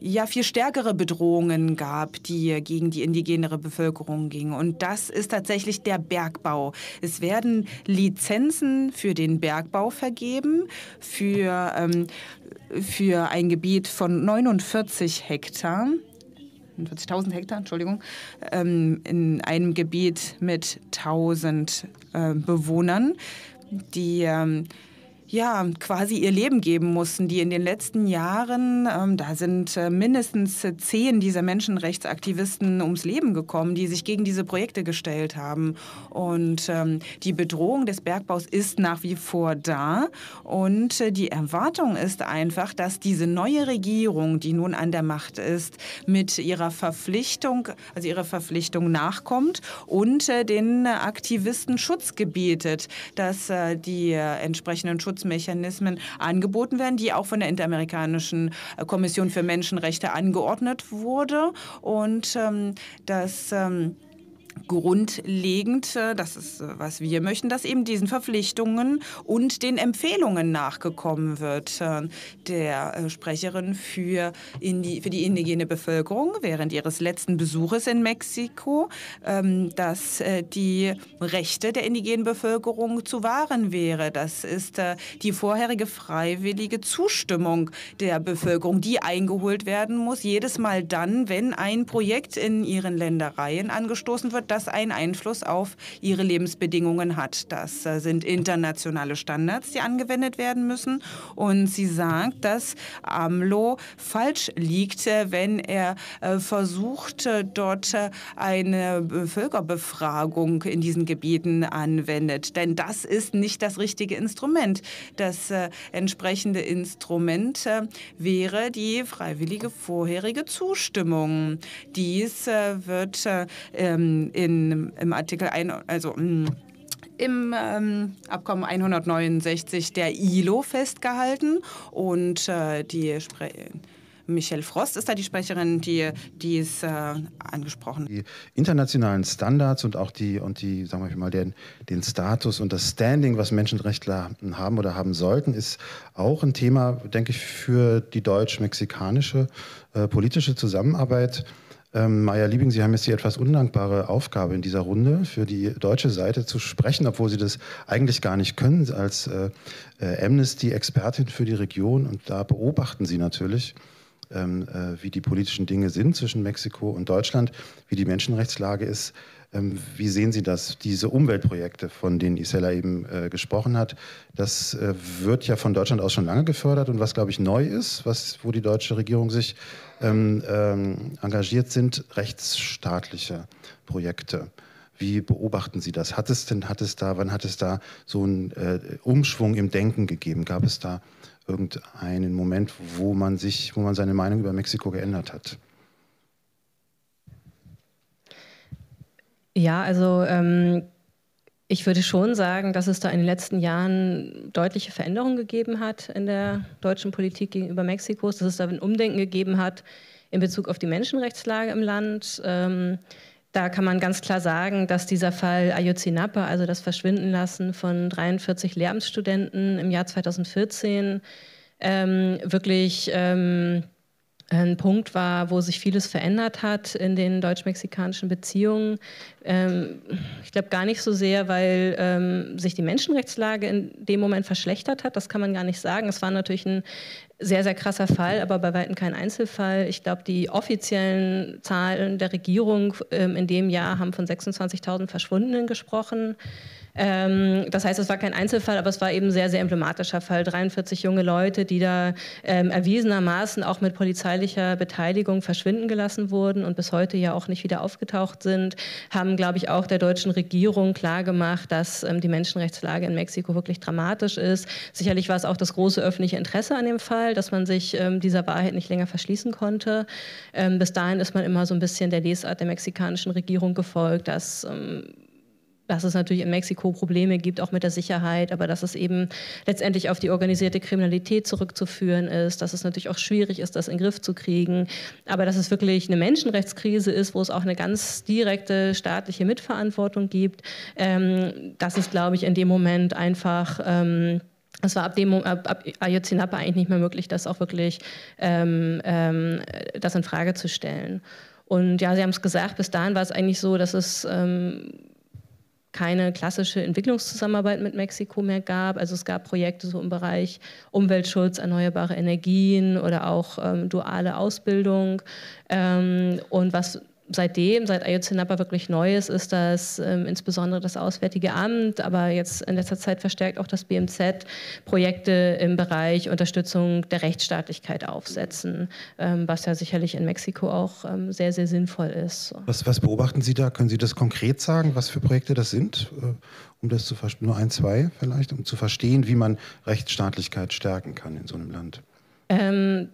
ja viel stärkere Bedrohungen gab, die gegen die indigenere Bevölkerung gingen. Und das ist tatsächlich der Bergbau. Es werden Lizenzen für den Bergbau vergeben, für, ähm, für ein Gebiet von neunundvierzig Hektar. neunundvierzigtausend Hektar, Entschuldigung, ähm, in einem Gebiet mit tausend äh, Bewohnern, die ähm, ja, quasi ihr Leben geben mussten, die in den letzten Jahren, ähm, da sind äh, mindestens zehn dieser Menschenrechtsaktivisten ums Leben gekommen, die sich gegen diese Projekte gestellt haben. Und ähm, die Bedrohung des Bergbaus ist nach wie vor da. Und äh, die Erwartung ist einfach, dass diese neue Regierung, die nun an der Macht ist, mit ihrer Verpflichtung, also ihrer Verpflichtung nachkommt und äh, den äh, Aktivisten Schutz gebietet, dass äh, die äh, entsprechenden Schutz Mechanismen angeboten werden, die auch von der Interamerikanischen Kommission für Menschenrechte angeordnet wurde. Und ähm, das ähm, grundlegend, äh, das ist, äh, was wir möchten, dass eben diesen Verpflichtungen und den Empfehlungen nachgekommen wird, äh, der äh, Sprecherin für, Indi für die indigene Bevölkerung während ihres letzten Besuches in Mexiko, ähm, dass äh, die Rechte der indigenen Bevölkerung zu wahren wäre. Das ist äh, die vorherige freiwillige Zustimmung der Bevölkerung, die eingeholt werden muss, jedes Mal dann, wenn ein Projekt in ihren Ländereien angestoßen wird, das einen Einfluss auf ihre Lebensbedingungen hat. Das sind internationale Standards, die angewendet werden müssen. Und sie sagt, dass AMLO falsch liegt, wenn er versucht, dort eine Völkerbefragung in diesen Gebieten anwendet. Denn das ist nicht das richtige Instrument. Das entsprechende Instrument wäre die freiwillige vorherige Zustimmung. Dies wird ähm, In, im Artikel ein, also im ähm, Abkommen hundertneunundsechzig der I L O festgehalten, und äh, die Spre Michelle Frost ist da die Sprecherin, die dies äh, angesprochen. Die internationalen Standards und auch die, und die, sagen wir mal, den, den Status und das Standing, was Menschenrechtler haben oder haben sollten, ist auch ein Thema, denke ich, für die deutsch-mexikanische äh, politische Zusammenarbeit. Ähm, Maja Liebing, Sie haben jetzt die etwas undankbare Aufgabe in dieser Runde, für die deutsche Seite zu sprechen, obwohl Sie das eigentlich gar nicht können, als äh, äh, Amnesty-Expertin für die Region. Und da beobachten Sie natürlich, ähm, äh, wie die politischen Dinge sind zwischen Mexiko und Deutschland, wie die Menschenrechtslage ist. Ähm, wie sehen Sie das, diese Umweltprojekte, von denen Isela eben äh, gesprochen hat? Das äh, wird ja von Deutschland aus schon lange gefördert. Und was, glaube ich, neu ist, was, wo die deutsche Regierung sich ähm, ähm, engagiert, sind rechtsstaatliche Projekte. Wie beobachten Sie das? Hat es denn, hat es da, wann hat es da so einen äh, Umschwung im Denken gegeben? Gab es da irgendeinen Moment, wo man sich, wo man seine Meinung über Mexiko geändert hat? Ja, also ähm, ich würde schon sagen, dass es da in den letzten Jahren deutliche Veränderungen gegeben hat in der deutschen Politik gegenüber Mexikos, dass es da ein Umdenken gegeben hat in Bezug auf die Menschenrechtslage im Land. Ähm, da kann man ganz klar sagen, dass dieser Fall Ayotzinapa, also das Verschwindenlassen von dreiundvierzig Lehramtsstudenten im Jahr zweitausendvierzehn, ähm, wirklich ähm, ein Punkt war, wo sich vieles verändert hat in den deutsch-mexikanischen Beziehungen. Ähm, ich glaube gar nicht so sehr, weil ähm, sich die Menschenrechtslage in dem Moment verschlechtert hat. Das kann man gar nicht sagen. Es war natürlich ein sehr, sehr krasser Fall, aber bei weitem kein Einzelfall. Ich glaube, die offiziellen Zahlen der Regierung ähm, in dem Jahr haben von sechsundzwanzigtausend Verschwundenen gesprochen. Das heißt, es war kein Einzelfall, aber es war eben ein sehr, sehr emblematischer Fall. dreiundvierzig junge Leute, die da ähm, erwiesenermaßen auch mit polizeilicher Beteiligung verschwinden gelassen wurden und bis heute ja auch nicht wieder aufgetaucht sind, haben, glaube ich, auch der deutschen Regierung klargemacht, dass ähm, die Menschenrechtslage in Mexiko wirklich dramatisch ist. Sicherlich war es auch das große öffentliche Interesse an dem Fall, dass man sich ähm, dieser Wahrheit nicht länger verschließen konnte. Ähm, bis dahin ist man immer so ein bisschen der Lesart der mexikanischen Regierung gefolgt, dass ähm, dass es natürlich in Mexiko Probleme gibt, auch mit der Sicherheit, aber dass es eben letztendlich auf die organisierte Kriminalität zurückzuführen ist, dass es natürlich auch schwierig ist, das in den Griff zu kriegen, aber dass es wirklich eine Menschenrechtskrise ist, wo es auch eine ganz direkte staatliche Mitverantwortung gibt, ähm, das ist, glaube ich, in dem Moment einfach, ähm, es war ab, dem, ab, ab Ayotzinapa eigentlich nicht mehr möglich, das auch wirklich, ähm, ähm, das in Frage zu stellen. Und ja, Sie haben es gesagt, bis dahin war es eigentlich so, dass es ähm, keine klassische Entwicklungszusammenarbeit mit Mexiko mehr gab. Also es gab Projekte so im Bereich Umweltschutz, erneuerbare Energien oder auch ähm, duale Ausbildung. Ähm, und was seitdem, seit Ayotzinapa wirklich Neues ist, dass ähm, insbesondere das Auswärtige Amt, aber jetzt in letzter Zeit verstärkt auch das B M Z, Projekte im Bereich Unterstützung der Rechtsstaatlichkeit aufsetzen, ähm, was ja sicherlich in Mexiko auch ähm, sehr, sehr sinnvoll ist. Was, was beobachten Sie da? Können Sie das konkret sagen, was für Projekte das sind? Um das zu verstehen, nur ein, zwei vielleicht, um zu verstehen, wie man Rechtsstaatlichkeit stärken kann in so einem Land? Ähm,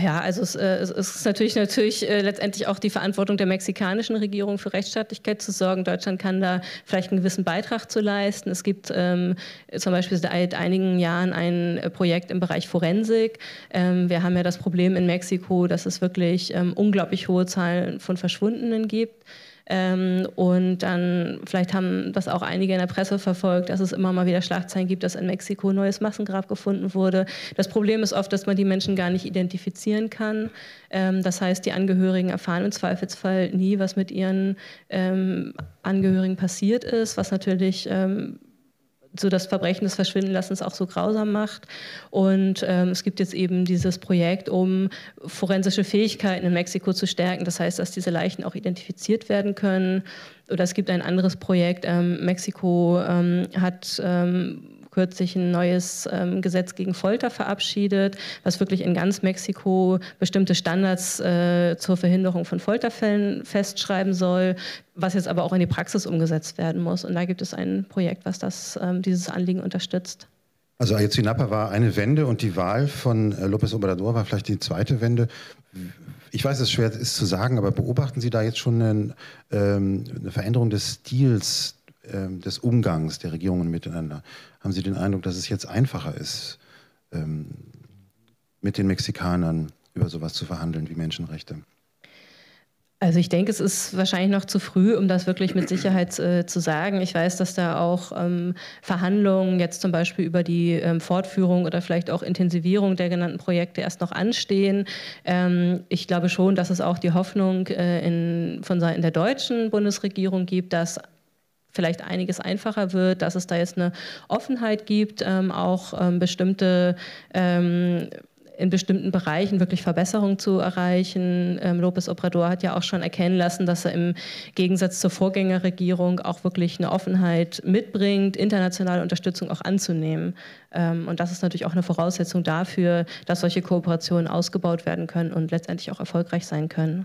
Ja, also es, es ist natürlich, natürlich letztendlich auch die Verantwortung der mexikanischen Regierung, für Rechtsstaatlichkeit zu sorgen. Deutschland kann da vielleicht einen gewissen Beitrag zu leisten. Es gibt ähm, zum Beispiel seit einigen Jahren ein Projekt im Bereich Forensik. Ähm, wir haben ja das Problem in Mexiko, dass es wirklich ähm, unglaublich hohe Zahlen von Verschwundenen gibt. Ähm, und dann, vielleicht haben das auch einige in der Presse verfolgt, dass es immer mal wieder Schlagzeilen gibt, dass in Mexiko ein neues Massengrab gefunden wurde. Das Problem ist oft, dass man die Menschen gar nicht identifizieren kann. Ähm, das heißt, die Angehörigen erfahren im Zweifelsfall nie, was mit ihren ähm, Angehörigen passiert ist, was natürlich ähm, so das Verbrechen des Verschwindenlassens auch so grausam macht. Und ähm, es gibt jetzt eben dieses Projekt, um forensische Fähigkeiten in Mexiko zu stärken. Das heißt, dass diese Leichen auch identifiziert werden können. Oder es gibt ein anderes Projekt. Ähm, Mexiko ähm, hat ähm, kürzlich ein neues ähm, Gesetz gegen Folter verabschiedet, was wirklich in ganz Mexiko bestimmte Standards äh, zur Verhinderung von Folterfällen festschreiben soll, was jetzt aber auch in die Praxis umgesetzt werden muss. Und da gibt es ein Projekt, was das, ähm, dieses Anliegen unterstützt. Also Ayotzinapa war eine Wende und die Wahl von López Obrador war vielleicht die zweite Wende. Ich weiß, es ist schwer ist zu sagen, aber beobachten Sie da jetzt schon einen, ähm, eine Veränderung des Stils, des Umgangs der Regierungen miteinander? Haben Sie den Eindruck, dass es jetzt einfacher ist, mit den Mexikanern über sowas zu verhandeln wie Menschenrechte? Also ich denke, es ist wahrscheinlich noch zu früh, um das wirklich mit Sicherheit äh, zu sagen. Ich weiß, dass da auch ähm, Verhandlungen jetzt zum Beispiel über die ähm, Fortführung oder vielleicht auch Intensivierung der genannten Projekte erst noch anstehen. Ähm, ich glaube schon, dass es auch die Hoffnung äh, in, von Seiten der deutschen Bundesregierung gibt, dass vielleicht einiges einfacher wird, dass es da jetzt eine Offenheit gibt, ähm, auch ähm, bestimmte, ähm, in bestimmten Bereichen wirklich Verbesserungen zu erreichen. Ähm, López Obrador hat ja auch schon erkennen lassen, dass er im Gegensatz zur Vorgängerregierung auch wirklich eine Offenheit mitbringt, internationale Unterstützung auch anzunehmen. Ähm, und das ist natürlich auch eine Voraussetzung dafür, dass solche Kooperationen ausgebaut werden können und letztendlich auch erfolgreich sein können.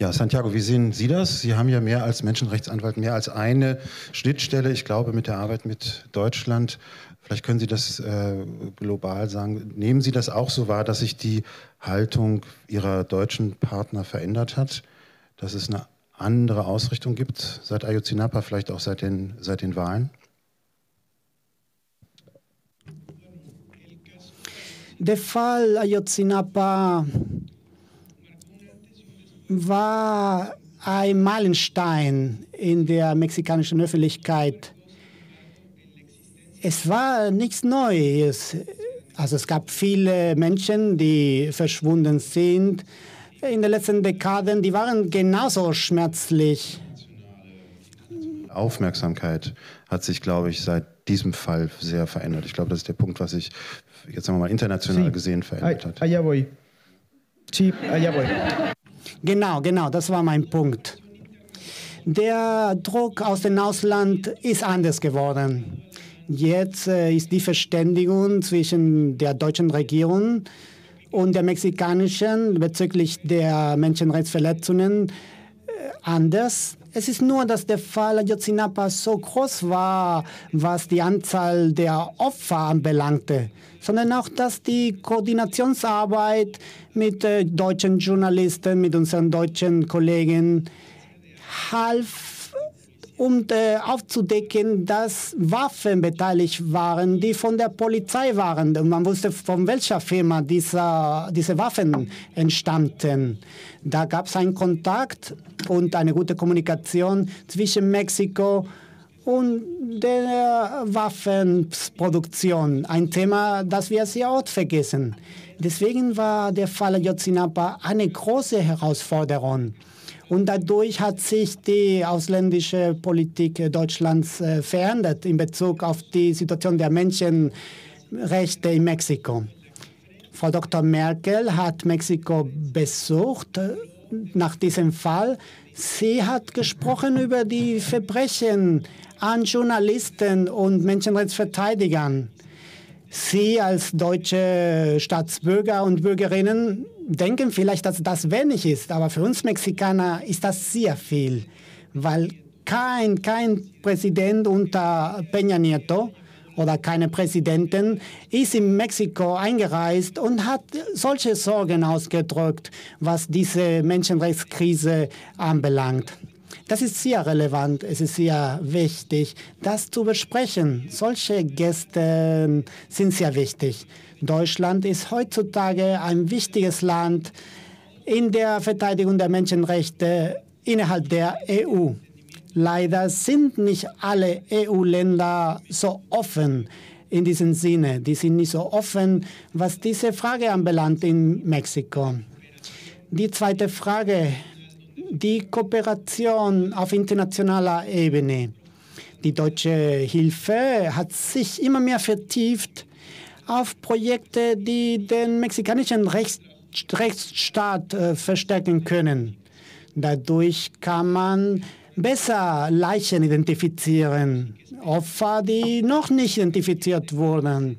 Ja, Santiago, wie sehen Sie das? Sie haben ja mehr als Menschenrechtsanwalt, mehr als eine Schnittstelle, ich glaube, mit der Arbeit mit Deutschland. Vielleicht können Sie das äh, global sagen. Nehmen Sie das auch so wahr, dass sich die Haltung Ihrer deutschen Partner verändert hat? Dass es eine andere Ausrichtung gibt seit Ayotzinapa, vielleicht auch seit den, seit den Wahlen? Der Fall Ayotzinapa war ein Meilenstein in der mexikanischen Öffentlichkeit. Es war nichts Neues. Also es gab viele Menschen, die verschwunden sind in den letzten Dekaden. Die waren genauso schmerzlich. Aufmerksamkeit hat sich, glaube ich, seit diesem Fall sehr verändert. Ich glaube, das ist der Punkt, was sich jetzt sagen wir mal international gesehen verändert hat. Allá voy. Sí, allá voy. Genau, genau, das war mein Punkt. Der Druck aus dem Ausland ist anders geworden. Jetzt ist die Verständigung zwischen der deutschen Regierung und der mexikanischen bezüglich der Menschenrechtsverletzungen anders. Es ist nur, dass der Fall Ayotzinapa so groß war, was die Anzahl der Opfer anbelangte, sondern auch, dass die Koordinationsarbeit mit deutschen Journalisten, mit unseren deutschen Kollegen half, um aufzudecken, dass Waffen beteiligt waren, die von der Polizei waren. Und man wusste, von welcher Firma dieser, diese Waffen entstammten. Da gab es einen Kontakt und eine gute Kommunikation zwischen Mexiko und der Waffenproduktion. Ein Thema, das wir sehr oft vergessen. Deswegen war der Fall Ayotzinapa eine große Herausforderung. Und dadurch hat sich die ausländische Politik Deutschlands verändert in Bezug auf die Situation der Menschenrechte in Mexiko. Frau Doktor Merkel hat Mexiko besucht nach diesem Fall. Sie hat gesprochen über die Verbrechen an Journalisten und Menschenrechtsverteidigern. Sie als deutsche Staatsbürger und Bürgerinnen denken vielleicht, dass das wenig ist, aber für uns Mexikaner ist das sehr viel, weil kein, kein Präsident unter Peña Nieto oder keine Präsidentin ist in Mexiko eingereist und hat solche Sorgen ausgedrückt, was diese Menschenrechtskrise anbelangt. Das ist sehr relevant, es ist sehr wichtig, das zu besprechen. Solche Gäste sind sehr wichtig. Deutschland ist heutzutage ein wichtiges Land in der Verteidigung der Menschenrechte innerhalb der E U. Leider sind nicht alle E U-Länder so offen in diesem Sinne. Die sind nicht so offen, was diese Frage anbelangt in Mexiko. Die zweite Frage: die Kooperation auf internationaler Ebene. Die deutsche Hilfe hat sich immer mehr vertieft auf Projekte, die den mexikanischen Rechts Rechtsstaat äh, verstärken können. Dadurch kann man besser Leichen identifizieren, Opfer, die noch nicht identifiziert wurden.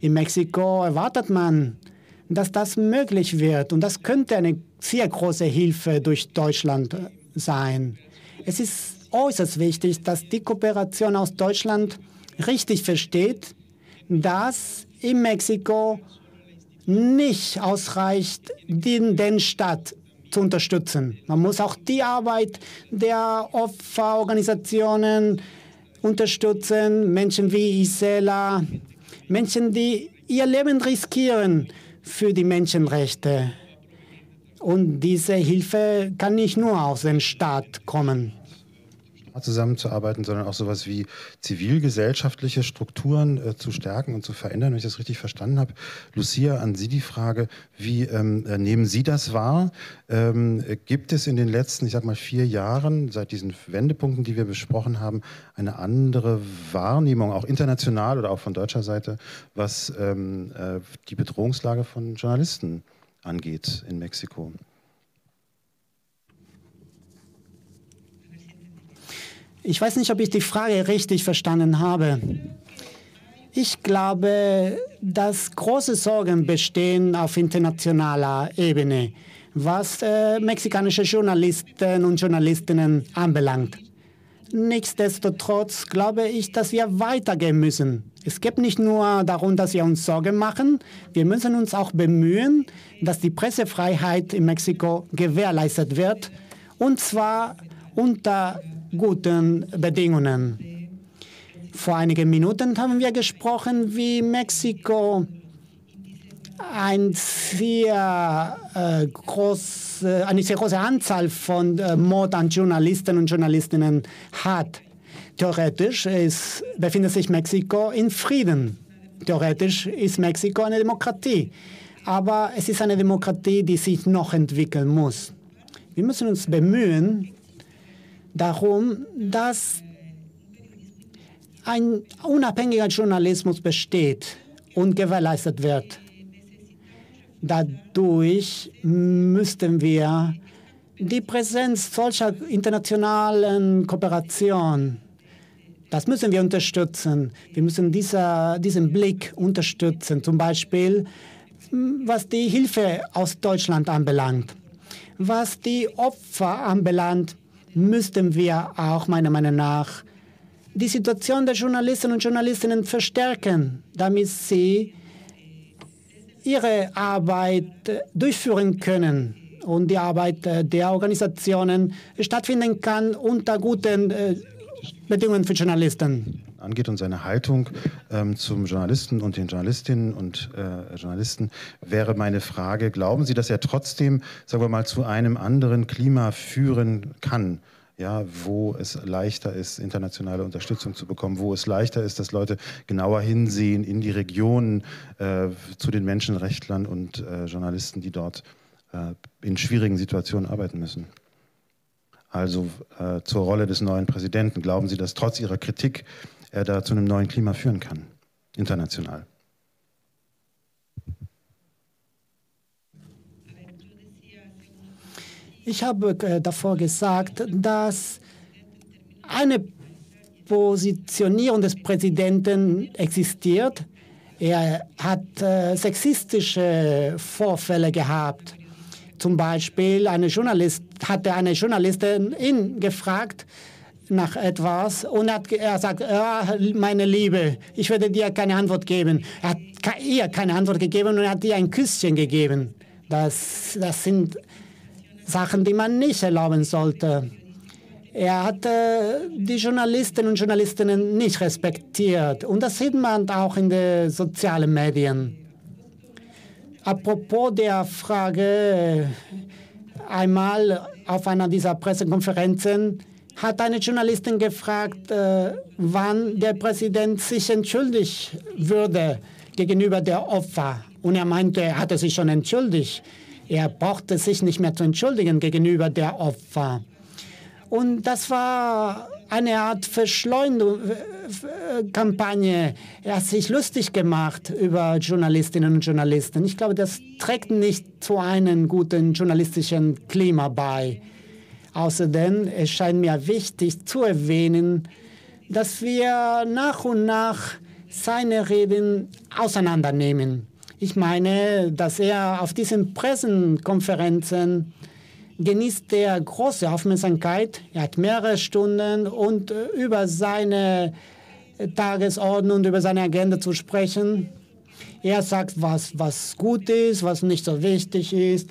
In Mexiko erwartet man, dass das möglich wird, und das könnte eine sehr große Hilfe durch Deutschland sein. Es ist äußerst wichtig, dass die Kooperation aus Deutschland richtig versteht, dass in Mexiko nicht ausreicht, den, den Staat zu unterstützen. Man muss auch die Arbeit der Opferorganisationen unterstützen, Menschen wie Isela, Menschen, die ihr Leben riskieren für die Menschenrechte. Und diese Hilfe kann nicht nur aus dem Staat kommen. Zusammenzuarbeiten, sondern auch sowas wie zivilgesellschaftliche Strukturen äh, zu stärken und zu verändern, wenn ich das richtig verstanden habe. Lucia, an Sie die Frage, wie ähm, nehmen Sie das wahr? Ähm, gibt es in den letzten, ich sag mal, vier Jahren, seit diesen Wendepunkten, die wir besprochen haben, eine andere Wahrnehmung, auch international oder auch von deutscher Seite, was ähm, äh, die Bedrohungslage von Journalisten angeht in Mexiko? Ich weiß nicht, ob ich die Frage richtig verstanden habe. Ich glaube, dass große Sorgen bestehen auf internationaler Ebene, was äh, mexikanische Journalisten und Journalistinnen anbelangt. Nichtsdestotrotz glaube ich, dass wir weitergehen müssen. Es geht nicht nur darum, dass wir uns Sorgen machen. Wir müssen uns auch bemühen, dass die Pressefreiheit in Mexiko gewährleistet wird, und zwar unter guten Bedingungen. Vor einigen Minuten haben wir gesprochen, wie Mexiko ein sehr, äh, groß, äh, eine sehr große Anzahl von äh, Mord an Journalisten und Journalistinnen hat. Theoretisch ist, befindet sich Mexiko in Frieden. Theoretisch ist Mexiko eine Demokratie. Aber es ist eine Demokratie, die sich noch entwickeln muss. Wir müssen uns bemühen darum, dass ein unabhängiger Journalismus besteht und gewährleistet wird. Dadurch müssten wir die Präsenz solcher internationalen Kooperation, das müssen wir unterstützen. Wir müssen dieser, diesen Blick unterstützen, zum Beispiel was die Hilfe aus Deutschland anbelangt. Was die Opfer anbelangt, müssten wir auch meiner Meinung nach die Situation der Journalisten und Journalistinnen verstärken, damit sie ihre Arbeit durchführen können und die Arbeit der Organisationen stattfinden kann unter guten Bedingungen für Journalisten. Angeht und seine Haltung ähm, zum Journalisten und den Journalistinnen und äh, Journalisten, wäre meine Frage, glauben Sie, dass er trotzdem, sagen wir mal, zu einem anderen Klima führen kann, ja, wo es leichter ist, internationale Unterstützung zu bekommen, wo es leichter ist, dass Leute genauer hinsehen in die Regionen äh, zu den Menschenrechtlern und äh, Journalisten, die dort äh, in schwierigen Situationen arbeiten müssen? Also äh, zur Rolle des neuen Präsidenten, glauben Sie, dass trotz Ihrer Kritik er da zu einem neuen Klima führen kann, international? Ich habe äh, davor gesagt, dass eine Positionierung des Präsidenten existiert. Er hat äh, sexistische Vorfälle gehabt. Zum Beispiel eine Journalist, hatte eine Journalistin ihn gefragt nach etwas und hat, er sagt, oh, meine Liebe, ich werde dir keine Antwort geben. Er hat ihr keine Antwort gegeben und hat ihr ein Küsschen gegeben. Das, das sind Sachen, die man nicht erlauben sollte. Er hat äh, die Journalisten und Journalistinnen nicht respektiert. Und das sieht man auch in den sozialen Medien. Apropos der Frage, einmal auf einer dieser Pressekonferenzen hat eine Journalistin gefragt, äh, wann der Präsident sich entschuldigt würde gegenüber der Opfer. Und er meinte, er hatte sich schon entschuldigt. Er brauchte sich nicht mehr zu entschuldigen gegenüber der Opfer. Und das war eine Art Verschleudern-Kampagne. Er hat sich lustig gemacht über Journalistinnen und Journalisten. Ich glaube, das trägt nicht zu einem guten journalistischen Klima bei. Außerdem erscheint mir wichtig zu erwähnen, dass wir nach und nach seine Reden auseinandernehmen. Ich meine, dass er auf diesen Pressekonferenzen genießt er große Aufmerksamkeit. Er hat mehrere Stunden und über seine Tagesordnung und über seine Agenda zu sprechen. Er sagt, was, was gut ist, was nicht so wichtig ist.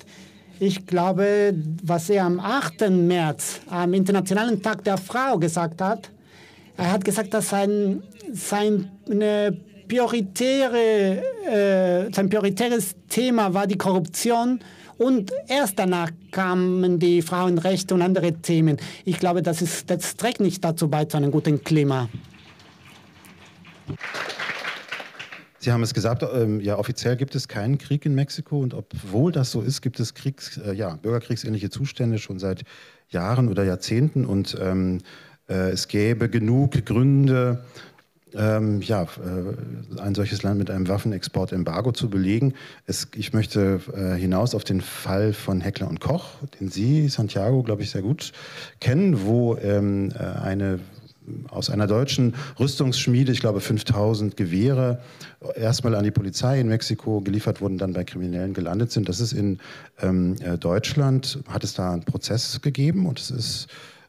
Ich glaube, was er am achten März, am Internationalen Tag der Frau, gesagt hat, er hat gesagt, dass sein, seine prioritäre, äh, sein prioritäres Thema war die Korruption. Und erst danach kamen die Frauenrechte und andere Themen. Ich glaube, das, ist, das trägt nicht dazu bei, zu einem guten Klima. Sie haben es gesagt, ähm, ja, offiziell gibt es keinen Krieg in Mexiko. Und obwohl das so ist, gibt es Kriegs, äh, ja, bürgerkriegsähnliche Zustände schon seit Jahren oder Jahrzehnten. Und ähm, äh, es gäbe genug Gründe, Ähm, ja, äh, ein solches Land mit einem Waffenexportembargo zu belegen. Es, ich möchte äh, hinaus auf den Fall von Heckler und Koch, den Sie, Santiago, glaube ich, sehr gut kennen, wo ähm, eine, aus einer deutschen Rüstungsschmiede, ich glaube fünftausend Gewehre, erstmal an die Polizei in Mexiko geliefert wurden, dann bei Kriminellen gelandet sind. Das ist in ähm, Deutschland, hat es da einen Prozess gegeben und es ist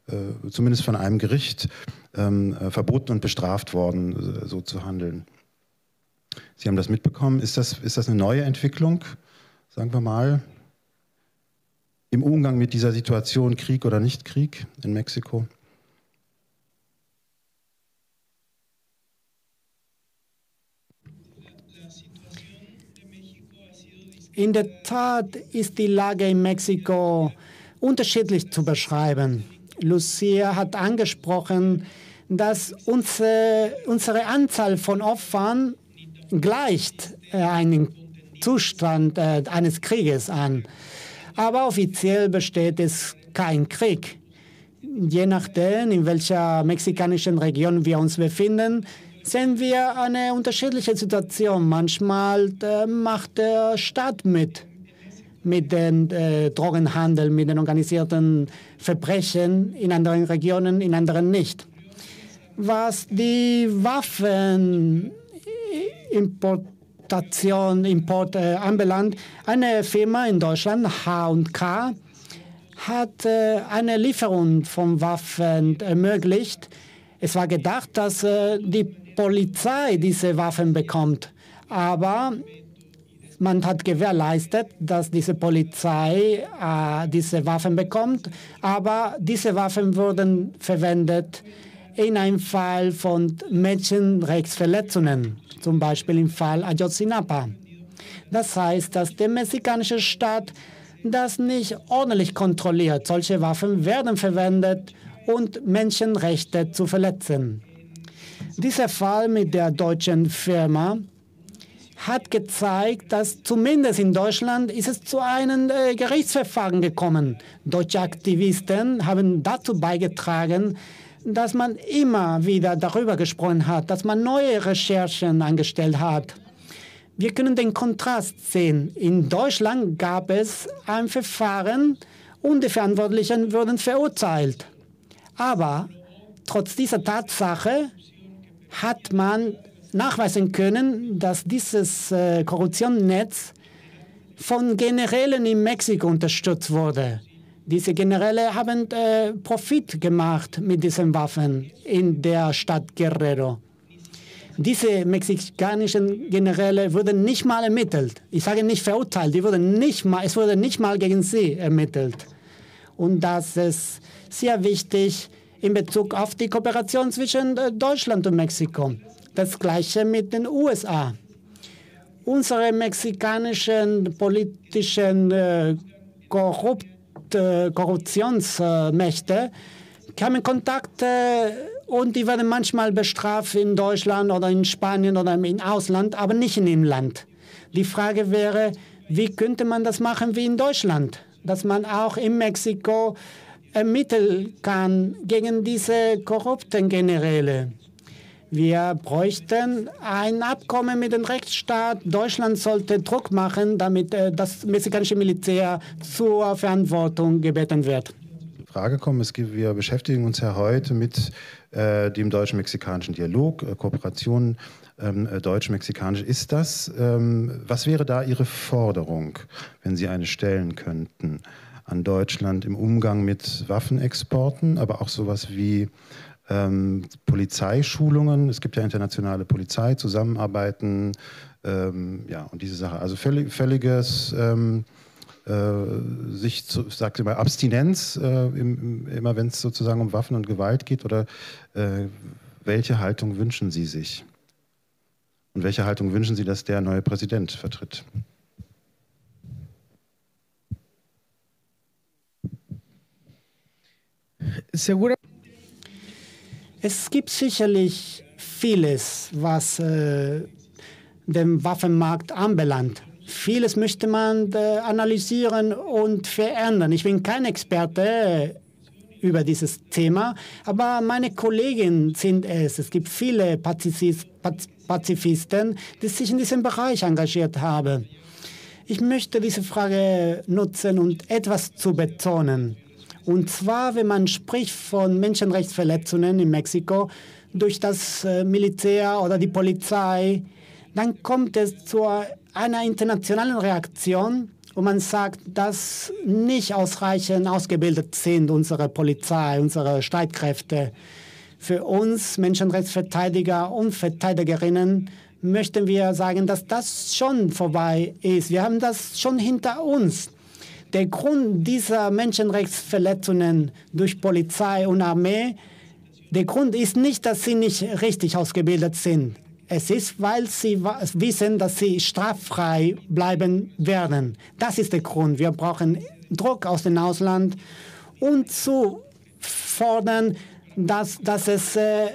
Äh, zumindest von einem Gericht ähm, äh, verboten und bestraft worden, äh, so zu handeln. Sie haben das mitbekommen. Ist das, ist das eine neue Entwicklung, sagen wir mal, im Umgang mit dieser Situation, Krieg oder Nicht-Krieg in Mexiko? In der Tat ist die Lage in Mexiko unterschiedlich zu beschreiben. Lucia hat angesprochen, dass unsere, unsere Anzahl von Opfern gleicht einen Zustand eines Krieges an. Aber offiziell besteht es kein Krieg. Je nachdem, in welcher mexikanischen Region wir uns befinden, sehen wir eine unterschiedliche Situation. Manchmal macht der Staat mit. mit dem äh, Drogenhandel, mit den organisierten Verbrechen in anderen Regionen, in anderen nicht. Was die Waffenimportation, Import äh, anbelangt, eine Firma in Deutschland, H und K, hat äh, eine Lieferung von Waffen ermöglicht. Es war gedacht, dass äh, die Polizei diese Waffen bekommt, aber man hat gewährleistet, dass diese Polizei äh, diese Waffen bekommt, aber diese Waffen wurden verwendet in einem Fall von Menschenrechtsverletzungen, zum Beispiel im Fall Ayotzinapa. Das heißt, dass der mexikanische Staat das nicht ordentlich kontrolliert. Solche Waffen werden verwendet, um Menschenrechte zu verletzen. Dieser Fall mit der deutschen Firma hat gezeigt, dass zumindest in Deutschland ist es zu einem äh, Gerichtsverfahren gekommen. Deutsche Aktivisten haben dazu beigetragen, dass man immer wieder darüber gesprochen hat, dass man neue Recherchen angestellt hat. Wir können den Kontrast sehen. In Deutschland gab es ein Verfahren und die Verantwortlichen wurden verurteilt. Aber trotz dieser Tatsache hat man nachweisen können, dass dieses Korruptionsnetz von Generälen in Mexiko unterstützt wurde. Diese Generäle haben äh, Profit gemacht mit diesen Waffen in der Stadt Guerrero. Diese mexikanischen Generäle wurden nicht mal ermittelt. Ich sage nicht verurteilt, die wurden nicht mal, es wurde nicht mal gegen sie ermittelt. Und das ist sehr wichtig in Bezug auf die Kooperation zwischen Deutschland und Mexiko. Das Gleiche mit den U S A. Unsere mexikanischen politischen äh, Korrupten Korruptionsmächte kamen in Kontakt und die werden manchmal bestraft in Deutschland oder in Spanien oder im Ausland, aber nicht in dem Land. Die Frage wäre, wie könnte man das machen wie in Deutschland, dass man auch in Mexiko ermitteln kann gegen diese korrupten Generäle. Wir bräuchten ein Abkommen mit dem Rechtsstaat. Deutschland sollte Druck machen, damit das mexikanische Militär zur Verantwortung gebeten wird. Frage kommen. Es gibt, wir beschäftigen uns ja heute mit äh, dem deutsch-mexikanischen Dialog, äh, Kooperation ähm, deutsch-mexikanisch. Ist das, ähm, was wäre da Ihre Forderung, wenn Sie eine stellen könnten, an Deutschland im Umgang mit Waffenexporten, aber auch sowas wie Ähm, Polizeischulungen, es gibt ja internationale Polizei, Zusammenarbeiten, ähm, ja, und diese Sache. Also völlig, völliges, ähm, äh, sich, zu, sagt immer, Abstinenz, äh, im, im, immer wenn es sozusagen um Waffen und Gewalt geht, oder äh, welche Haltung wünschen Sie sich? Und welche Haltung wünschen Sie, dass der neue Präsident vertritt? Segura. Es gibt sicherlich vieles, was äh, den Waffenmarkt anbelangt. Vieles möchte man äh, analysieren und verändern. Ich bin kein Experte über dieses Thema, aber meine Kollegen sind es. Es gibt viele Pazifis- Pazifisten, die sich in diesem Bereich engagiert haben. Ich möchte diese Frage nutzen, um etwas zu betonen. Und zwar, wenn man spricht von Menschenrechtsverletzungen in Mexiko durch das Militär oder die Polizei, dann kommt es zu einer internationalen Reaktion und man sagt, dass nicht ausreichend ausgebildet sind unsere Polizei, unsere Streitkräfte. Für uns Menschenrechtsverteidiger und Verteidigerinnen möchten wir sagen, dass das schon vorbei ist. Wir haben das schon hinter uns. Der Grund dieser Menschenrechtsverletzungen durch Polizei und Armee, der Grund ist nicht, dass sie nicht richtig ausgebildet sind. Es ist, weil sie wissen, dass sie straffrei bleiben werden. Das ist der Grund. Wir brauchen Druck aus dem Ausland, um zu fordern, dass, dass es äh,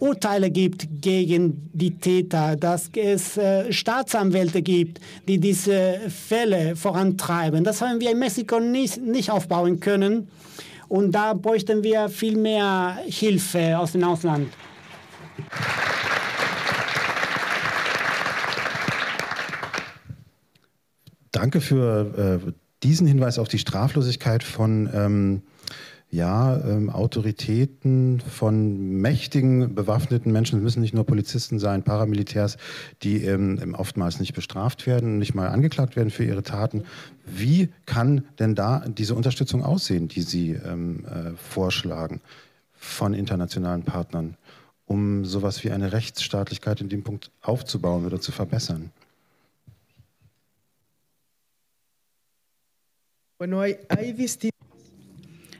Urteile gibt gegen die Täter, dass es äh, Staatsanwälte gibt, die diese Fälle vorantreiben. Das haben wir in Mexiko nicht, nicht aufbauen können. Und da bräuchten wir viel mehr Hilfe aus dem Ausland. Danke für äh, diesen Hinweis auf die Straflosigkeit von ähm, ja, ähm, Autoritäten, von mächtigen, bewaffneten Menschen, es müssen nicht nur Polizisten sein, Paramilitärs, die ähm, oftmals nicht bestraft werden, nicht mal angeklagt werden für ihre Taten. Wie kann denn da diese Unterstützung aussehen, die Sie ähm, äh, vorschlagen von internationalen Partnern, um sowas wie eine Rechtsstaatlichkeit in dem Punkt aufzubauen oder zu verbessern?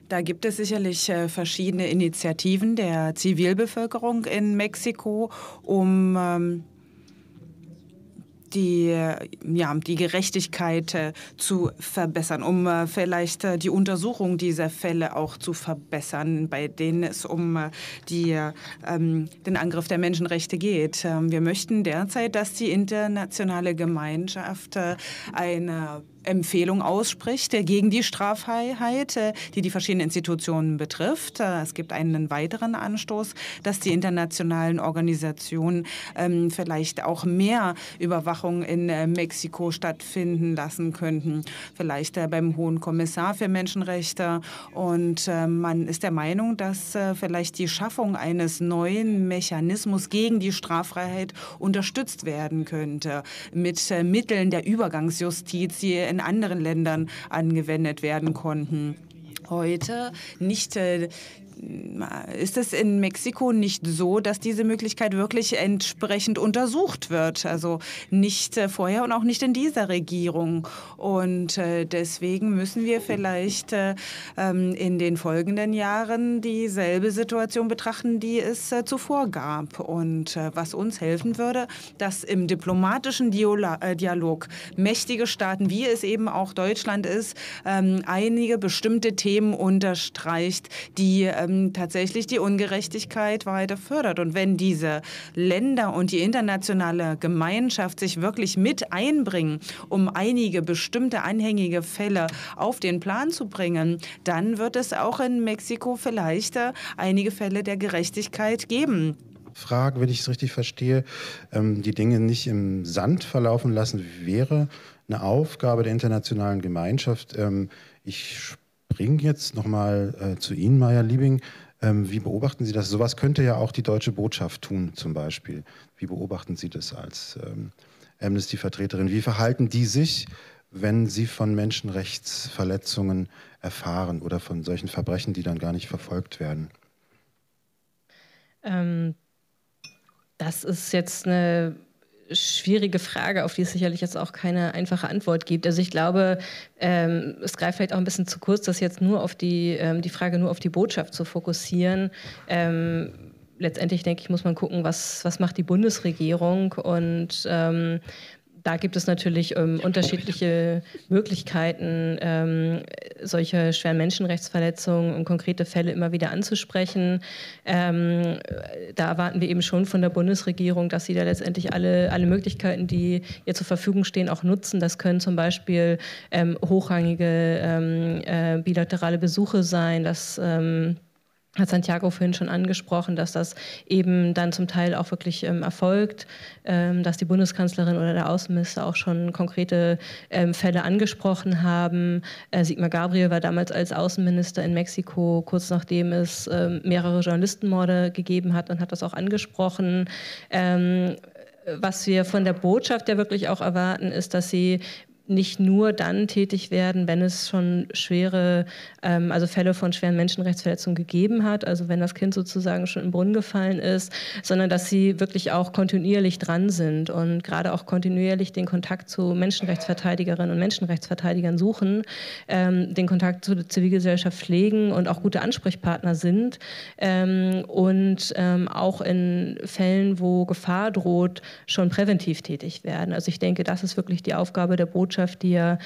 Da gibt es sicherlich äh, verschiedene Initiativen der Zivilbevölkerung in Mexiko, um ähm, die, äh, ja, die Gerechtigkeit äh, zu verbessern, um äh, vielleicht äh, die Untersuchung dieser Fälle auch zu verbessern, bei denen es um äh, die, äh, den Angriff der Menschenrechte geht. Äh, wir möchten derzeit, dass die internationale Gemeinschaft äh, eine Empfehlung ausspricht gegen die Straffreiheit, die die verschiedenen Institutionen betrifft. Es gibt einen weiteren Anstoß, dass die internationalen Organisationen ähm, vielleicht auch mehr Überwachung in äh, Mexiko stattfinden lassen könnten. Vielleicht äh, beim Hohen Kommissar für Menschenrechte. Und äh, man ist der Meinung, dass äh, vielleicht die Schaffung eines neuen Mechanismus gegen die Straffreiheit unterstützt werden könnte mit äh, Mitteln der Übergangsjustiz, die in anderen Ländern angewendet werden konnten. Heute nicht, äh, ist es in Mexiko nicht so, dass diese Möglichkeit wirklich entsprechend untersucht wird. Also nicht äh, vorher und auch nicht in dieser Regierung. Und äh, deswegen müssen wir vielleicht äh, ähm, in den folgenden Jahren dieselbe Situation betrachten, die es äh, zuvor gab. Und äh, was uns helfen würde, dass im diplomatischen Diola- äh, Dialog mächtige Staaten, wie es eben auch Deutschland ist, ähm, einige bestimmte Themen unterstreicht, die ähm, tatsächlich die Ungerechtigkeit weiter fördert. Und wenn diese Länder und die internationale Gemeinschaft sich wirklich mit einbringen, um einige bestimmte anhängige Fälle auf den Plan zu bringen, dann wird es auch in Mexiko vielleicht äh, einige Fälle der Gerechtigkeit geben. Frage, wenn ich es richtig verstehe, ähm, die Dinge nicht im Sand verlaufen lassen, wäre eine Aufgabe der internationalen Gemeinschaft. Ähm, ich Bringen jetzt nochmal äh, zu Ihnen, Maya Liebing. Ähm, wie beobachten Sie das? Sowas könnte ja auch die deutsche Botschaft tun, zum Beispiel. Wie beobachten Sie das als ähm, Amnesty-Vertreterin? Wie verhalten die sich, wenn sie von Menschenrechtsverletzungen erfahren oder von solchen Verbrechen, die dann gar nicht verfolgt werden? Ähm, das ist jetzt eine schwierige Frage, auf die es sicherlich jetzt auch keine einfache Antwort gibt. Also ich glaube, ähm, es greift vielleicht auch ein bisschen zu kurz, das jetzt nur auf die, ähm, die Frage nur auf die Botschaft zu fokussieren. Ähm, letztendlich, denke ich, muss man gucken, was, was macht die Bundesregierung, und ähm, da gibt es natürlich ähm, unterschiedliche Möglichkeiten, ähm, solche schweren Menschenrechtsverletzungen und konkrete Fälle immer wieder anzusprechen. Ähm, da erwarten wir eben schon von der Bundesregierung, dass sie da letztendlich alle, alle Möglichkeiten, die ihr zur Verfügung stehen, auch nutzen. Das können zum Beispiel ähm, hochrangige ähm, äh, bilaterale Besuche sein, dass ähm, hat Santiago vorhin schon angesprochen, dass das eben dann zum Teil auch wirklich ähm, erfolgt, ähm, dass die Bundeskanzlerin oder der Außenminister auch schon konkrete ähm, Fälle angesprochen haben. Äh, Sigmar Gabriel war damals als Außenminister in Mexiko, kurz nachdem es ähm, mehrere Journalistenmorde gegeben hat, und hat das auch angesprochen. Ähm, was wir von der Botschaft ja wirklich auch erwarten, ist, dass sie nicht nur dann tätig werden, wenn es schon schwere, ähm, also Fälle von schweren Menschenrechtsverletzungen gegeben hat, also wenn das Kind sozusagen schon in den Brunnen gefallen ist, sondern dass sie wirklich auch kontinuierlich dran sind und gerade auch kontinuierlich den Kontakt zu Menschenrechtsverteidigerinnen und Menschenrechtsverteidigern suchen, ähm, den Kontakt zur Zivilgesellschaft pflegen und auch gute Ansprechpartner sind, ähm, und ähm, auch in Fällen, wo Gefahr droht, schon präventiv tätig werden. Also ich denke, das ist wirklich die Aufgabe der Botschaft, die ja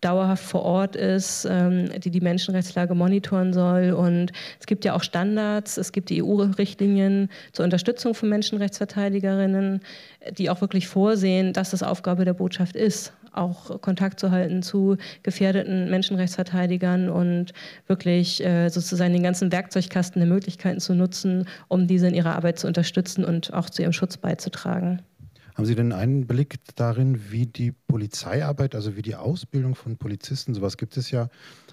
dauerhaft vor Ort ist, ähm, die die Menschenrechtslage monitoren soll. Und es gibt ja auch Standards, es gibt die E U-Richtlinien zur Unterstützung von Menschenrechtsverteidigerinnen, die auch wirklich vorsehen, dass das Aufgabe der Botschaft ist, auch Kontakt zu halten zu gefährdeten Menschenrechtsverteidigern und wirklich äh, sozusagen den ganzen Werkzeugkasten der Möglichkeiten zu nutzen, um diese in ihrer Arbeit zu unterstützen und auch zu ihrem Schutz beizutragen. Haben Sie denn einen Blick darin, wie die Polizeiarbeit, also wie die Ausbildung von Polizisten, sowas gibt es ja,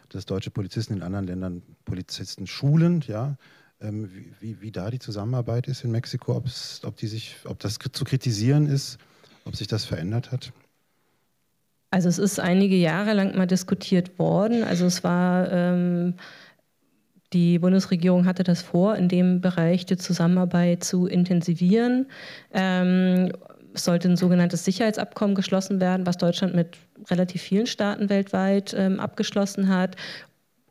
dass deutsche Polizisten in anderen Ländern Polizisten schulen, ja, ähm, wie, wie, wie da die Zusammenarbeit ist in Mexiko, ob's, ob, die sich, ob das zu kritisieren ist, ob sich das verändert hat? Also es ist einige Jahre lang mal diskutiert worden. Also es war, ähm, die Bundesregierung hatte das vor, in dem Bereich die Zusammenarbeit zu intensivieren. Ähm, es sollte ein sogenanntes Sicherheitsabkommen geschlossen werden, was Deutschland mit relativ vielen Staaten weltweit ähm, abgeschlossen hat.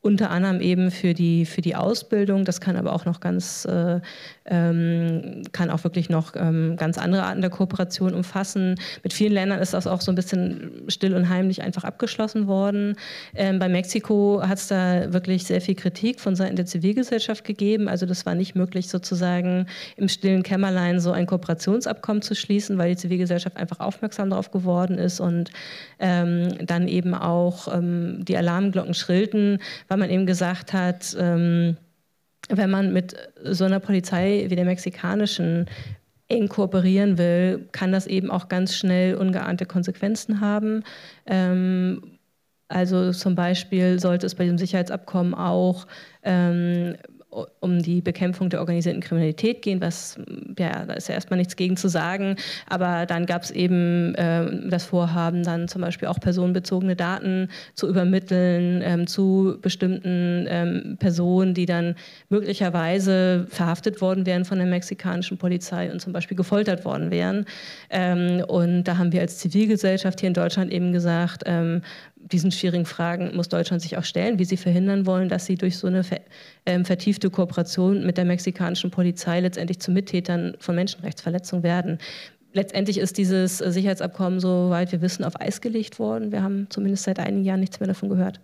Unter anderem eben für die, für die Ausbildung. Das kann aber auch noch ganz, äh, ähm, kann auch wirklich noch ähm, ganz andere Arten der Kooperation umfassen. Mit vielen Ländern ist das auch so ein bisschen still und heimlich einfach abgeschlossen worden. Ähm, bei Mexiko hat es da wirklich sehr viel Kritik von Seiten der Zivilgesellschaft gegeben. Also das war nicht möglich, sozusagen im stillen Kämmerlein so ein Kooperationsabkommen zu schließen, weil die Zivilgesellschaft einfach aufmerksam darauf geworden ist und ähm, dann eben auch ähm, die Alarmglocken schrillten, weil man eben gesagt hat, wenn man mit so einer Polizei wie der mexikanischen eng kooperieren will, kann das eben auch ganz schnell ungeahnte Konsequenzen haben. Also zum Beispiel sollte es bei diesem Sicherheitsabkommen auch um die Bekämpfung der organisierten Kriminalität gehen, was, ja, da ist ja erstmal nichts gegen zu sagen, aber dann gab es eben äh, das Vorhaben, dann zum Beispiel auch personenbezogene Daten zu übermitteln ähm, zu bestimmten ähm, Personen, die dann möglicherweise verhaftet worden wären von der mexikanischen Polizei und zum Beispiel gefoltert worden wären. Ähm, und da haben wir als Zivilgesellschaft hier in Deutschland eben gesagt, ähm, diesen schwierigen Fragen muss Deutschland sich auch stellen, wie sie verhindern wollen, dass sie durch so eine ver ähm, vertiefte Kooperation mit der mexikanischen Polizei letztendlich zu Mittätern von Menschenrechtsverletzungen werden. Letztendlich ist dieses Sicherheitsabkommen, soweit wir wissen, auf Eis gelegt worden. Wir haben zumindest seit einigen Jahren nichts mehr davon gehört.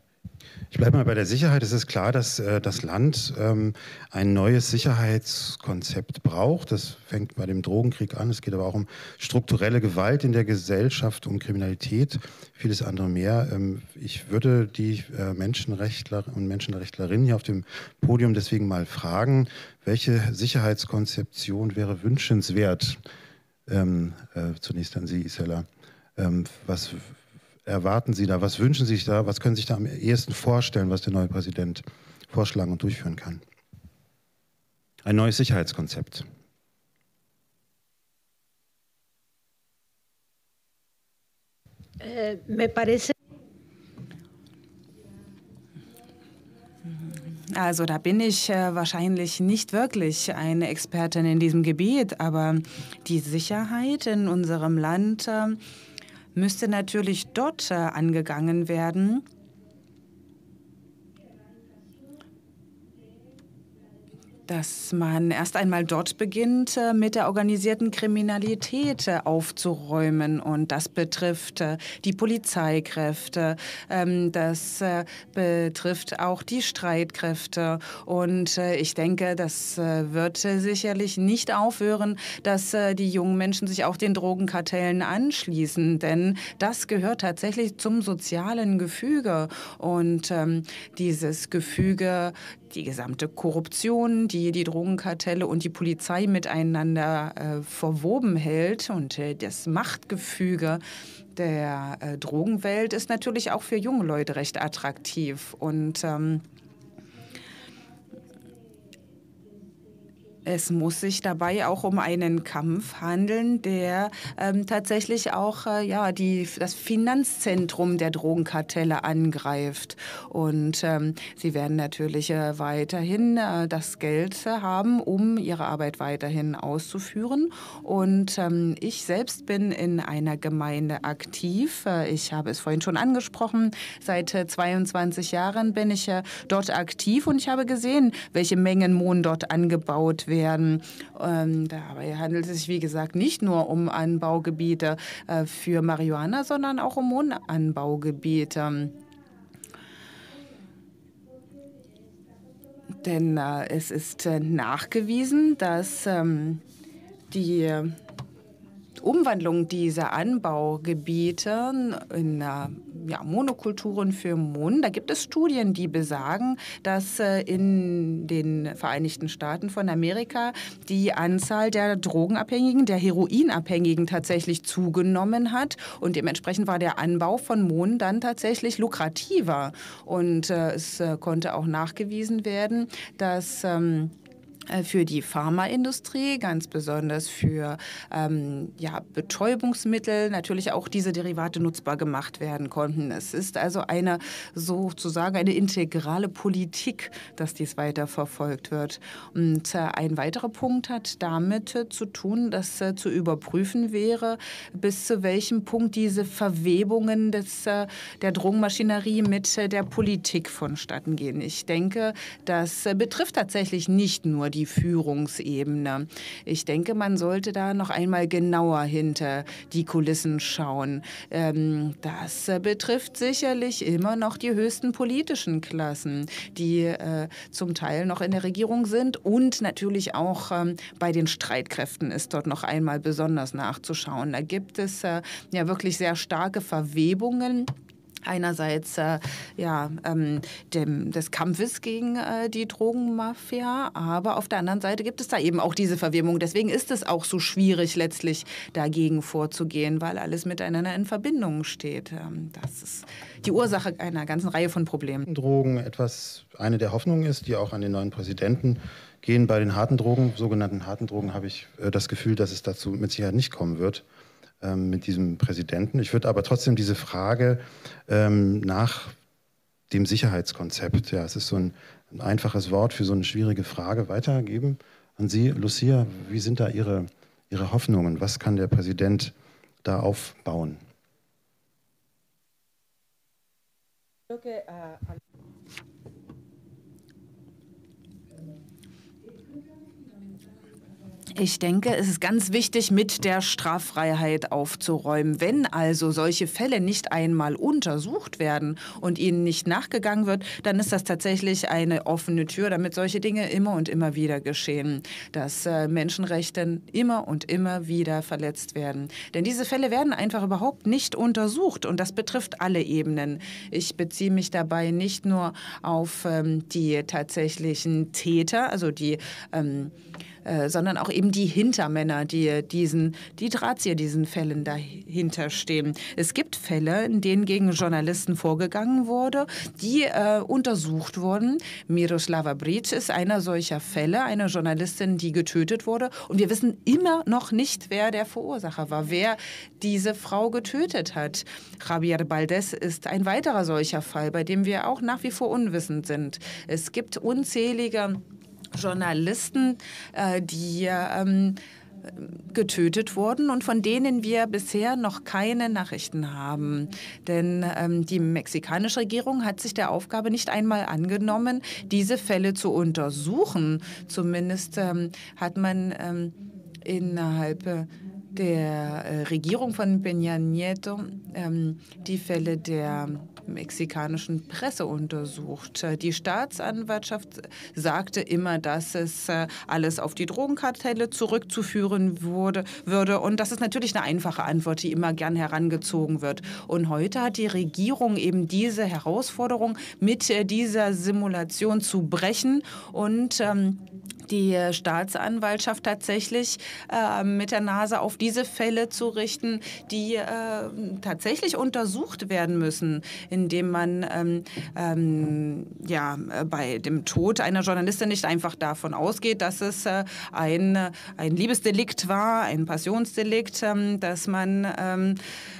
Ich bleibe mal bei der Sicherheit. Es ist klar, dass äh, das Land ähm, ein neues Sicherheitskonzept braucht. Das fängt bei dem Drogenkrieg an. Es geht aber auch um strukturelle Gewalt in der Gesellschaft, um Kriminalität, vieles andere mehr. Ähm, ich würde die äh, Menschenrechtler und Menschenrechtlerinnen hier auf dem Podium deswegen mal fragen, welche Sicherheitskonzeption wäre wünschenswert? Ähm, äh, zunächst an Sie, Isela. Ähm, was erwarten Sie da? Was wünschen Sie sich da? Was können Sie sich da am ehesten vorstellen, was der neue Präsident vorschlagen und durchführen kann? Ein neues Sicherheitskonzept. Äh, me parece. Also da bin ich äh, wahrscheinlich nicht wirklich eine Expertin in diesem Gebiet, aber die Sicherheit in unserem Land äh, müsste natürlich dort äh, angegangen werden, dass man erst einmal dort beginnt, äh, mit der organisierten Kriminalität äh, aufzuräumen. Und das betrifft äh, die Polizeikräfte, ähm, das äh, betrifft auch die Streitkräfte. Und äh, ich denke, das äh, wird äh, sicherlich nicht aufhören, dass äh, die jungen Menschen sich auch den Drogenkartellen anschließen. Denn das gehört tatsächlich zum sozialen Gefüge. Und ähm, dieses Gefüge, die gesamte Korruption, die die Drogenkartelle und die Polizei miteinander äh, verwoben hält, und äh, das Machtgefüge der äh, Drogenwelt ist natürlich auch für junge Leute recht attraktiv. Und ähm, es muss sich dabei auch um einen Kampf handeln, der ähm, tatsächlich auch äh, ja, die, das Finanzzentrum der Drogenkartelle angreift. Und ähm, sie werden natürlich äh, weiterhin äh, das Geld äh, haben, um ihre Arbeit weiterhin auszuführen. Und ähm, ich selbst bin in einer Gemeinde aktiv. Äh, ich habe es vorhin schon angesprochen. Seit äh, zweiundzwanzig Jahren bin ich äh, dort aktiv und ich habe gesehen, welche Mengen Mohn dort angebaut werden. Werden. Ähm, dabei handelt es sich, wie gesagt, nicht nur um Anbaugebiete äh, für Marihuana, sondern auch um Mohnanbaugebiete. Denn äh, es ist äh, nachgewiesen, dass ähm, die äh, Umwandlung dieser Anbaugebiete in äh, ja, Monokulturen für Mohn. Da gibt es Studien, die besagen, dass äh, in den Vereinigten Staaten von Amerika die Anzahl der Drogenabhängigen, der Heroinabhängigen tatsächlich zugenommen hat. Und dementsprechend war der Anbau von Mohn dann tatsächlich lukrativer. Und äh, es äh, konnte auch nachgewiesen werden, dass ähm, für die Pharmaindustrie, ganz besonders für ähm, ja, Betäubungsmittel, natürlich auch diese Derivate nutzbar gemacht werden konnten. Es ist also eine, sozusagen eine integrale Politik, dass dies weiter verfolgt wird. Und äh, ein weiterer Punkt hat damit äh, zu tun, dass äh, zu überprüfen wäre, bis zu welchem Punkt diese Verwebungen des, äh, der Drogenmaschinerie mit äh, der Politik vonstatten gehen. Ich denke, das äh, betrifft tatsächlich nicht nur die die Führungsebene. Ich denke, man sollte da noch einmal genauer hinter die Kulissen schauen. Ähm, das betrifft sicherlich immer noch die höchsten politischen Klassen, die äh, zum Teil noch in der Regierung sind. Und natürlich auch ähm, bei den Streitkräften ist dort noch einmal besonders nachzuschauen. Da gibt es äh, ja wirklich sehr starke Verwebungen. Einerseits äh, ja, ähm, dem, des Kampfes gegen äh, die Drogenmafia, aber auf der anderen Seite gibt es da eben auch diese Verwirrung. Deswegen ist es auch so schwierig, letztlich dagegen vorzugehen, weil alles miteinander in Verbindung steht. Ähm, das ist die Ursache einer ganzen Reihe von Problemen. Drogen etwas, eine der Hoffnungen ist, die auch an den neuen Präsidenten gehen. Bei den harten Drogen, sogenannten harten Drogen, habe ich äh, das Gefühl, dass es dazu mit Sicherheit nicht kommen wird. Mit diesem Präsidenten. Ich würde aber trotzdem diese Frage ähm, nach dem Sicherheitskonzept, ja, es ist so ein, ein einfaches Wort für so eine schwierige Frage, weitergeben an Sie. Lucia, wie sind da Ihre, Ihre Hoffnungen? Was kann der Präsident da aufbauen? Okay, uh, Ich denke, es ist ganz wichtig, mit der Straffreiheit aufzuräumen. Wenn also solche Fälle nicht einmal untersucht werden und ihnen nicht nachgegangen wird, dann ist das tatsächlich eine offene Tür, damit solche Dinge immer und immer wieder geschehen, dass äh, Menschenrechte immer und immer wieder verletzt werden. Denn diese Fälle werden einfach überhaupt nicht untersucht und das betrifft alle Ebenen. Ich beziehe mich dabei nicht nur auf ähm, die tatsächlichen Täter, also die ähm, Äh, sondern auch eben die Hintermänner, die diesen, die Drahtzieher diesen Fällen dahinter stehen. Es gibt Fälle, in denen gegen Journalisten vorgegangen wurde, die äh, untersucht wurden. Miroslava Bric ist einer solcher Fälle, eine Journalistin, die getötet wurde. Und wir wissen immer noch nicht, wer der Verursacher war, wer diese Frau getötet hat. Javier Baldés ist ein weiterer solcher Fall, bei dem wir auch nach wie vor unwissend sind. Es gibt unzählige Journalisten, die getötet wurden und von denen wir bisher noch keine Nachrichten haben. Denn ähm, die mexikanische Regierung hat sich der Aufgabe nicht einmal angenommen, diese Fälle zu untersuchen. Zumindest ähm, hat man ähm, innerhalb äh, der äh, Regierung von Peña Nieto ähm, die Fälle der mexikanischen Presse untersucht. Die Staatsanwaltschaft sagte immer, dass es alles auf die Drogenkartelle zurückzuführen wurde, würde. Und das ist natürlich eine einfache Antwort, die immer gern herangezogen wird. Und heute hat die Regierung eben diese Herausforderung, mit dieser Simulation zu brechen und ähm, die Staatsanwaltschaft tatsächlich äh, mit der Nase auf diese Fälle zu richten, die äh, tatsächlich untersucht werden müssen, indem man ähm, ähm, ja, bei dem Tod einer Journalistin nicht einfach davon ausgeht, dass es äh, ein, ein Liebesdelikt war, ein Passionsdelikt, ähm, dass man ähm,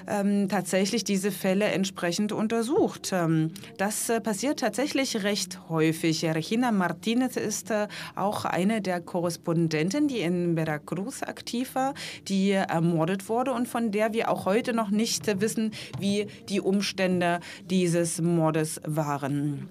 ähm, tatsächlich diese Fälle entsprechend untersucht. Ähm, das äh, passiert tatsächlich recht häufig. Regina Martinez ist äh, auch ein eine der Korrespondenten, die in Veracruz aktiv war, die ermordet wurde und von der wir auch heute noch nicht wissen, wie die Umstände dieses Mordes waren.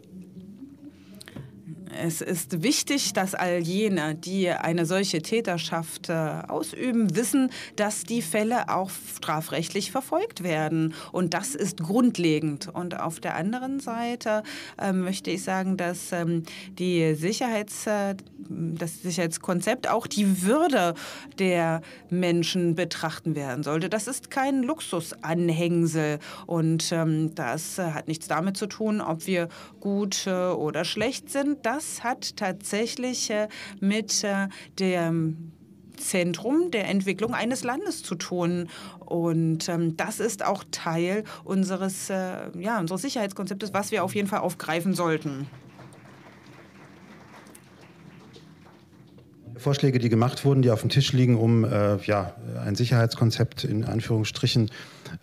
Es ist wichtig, dass all jene, die eine solche Täterschaft äh, ausüben, wissen, dass die Fälle auch strafrechtlich verfolgt werden. Und das ist grundlegend. Und auf der anderen Seite äh, möchte ich sagen, dass ähm, die Sicherheits, äh, das Sicherheitskonzept auch die Würde der Menschen betrachten werden sollte. Das ist kein Luxusanhängsel. Und ähm, das äh, hat nichts damit zu tun, ob wir gut äh, oder schlecht sind. Das hat tatsächlich äh, mit äh, dem Zentrum der Entwicklung eines Landes zu tun. Und ähm, das ist auch Teil unseres, äh, ja, unseres Sicherheitskonzeptes, was wir auf jeden Fall aufgreifen sollten. Vorschläge, die gemacht wurden, die auf dem Tisch liegen, um äh, ja, ein Sicherheitskonzept in Anführungsstrichen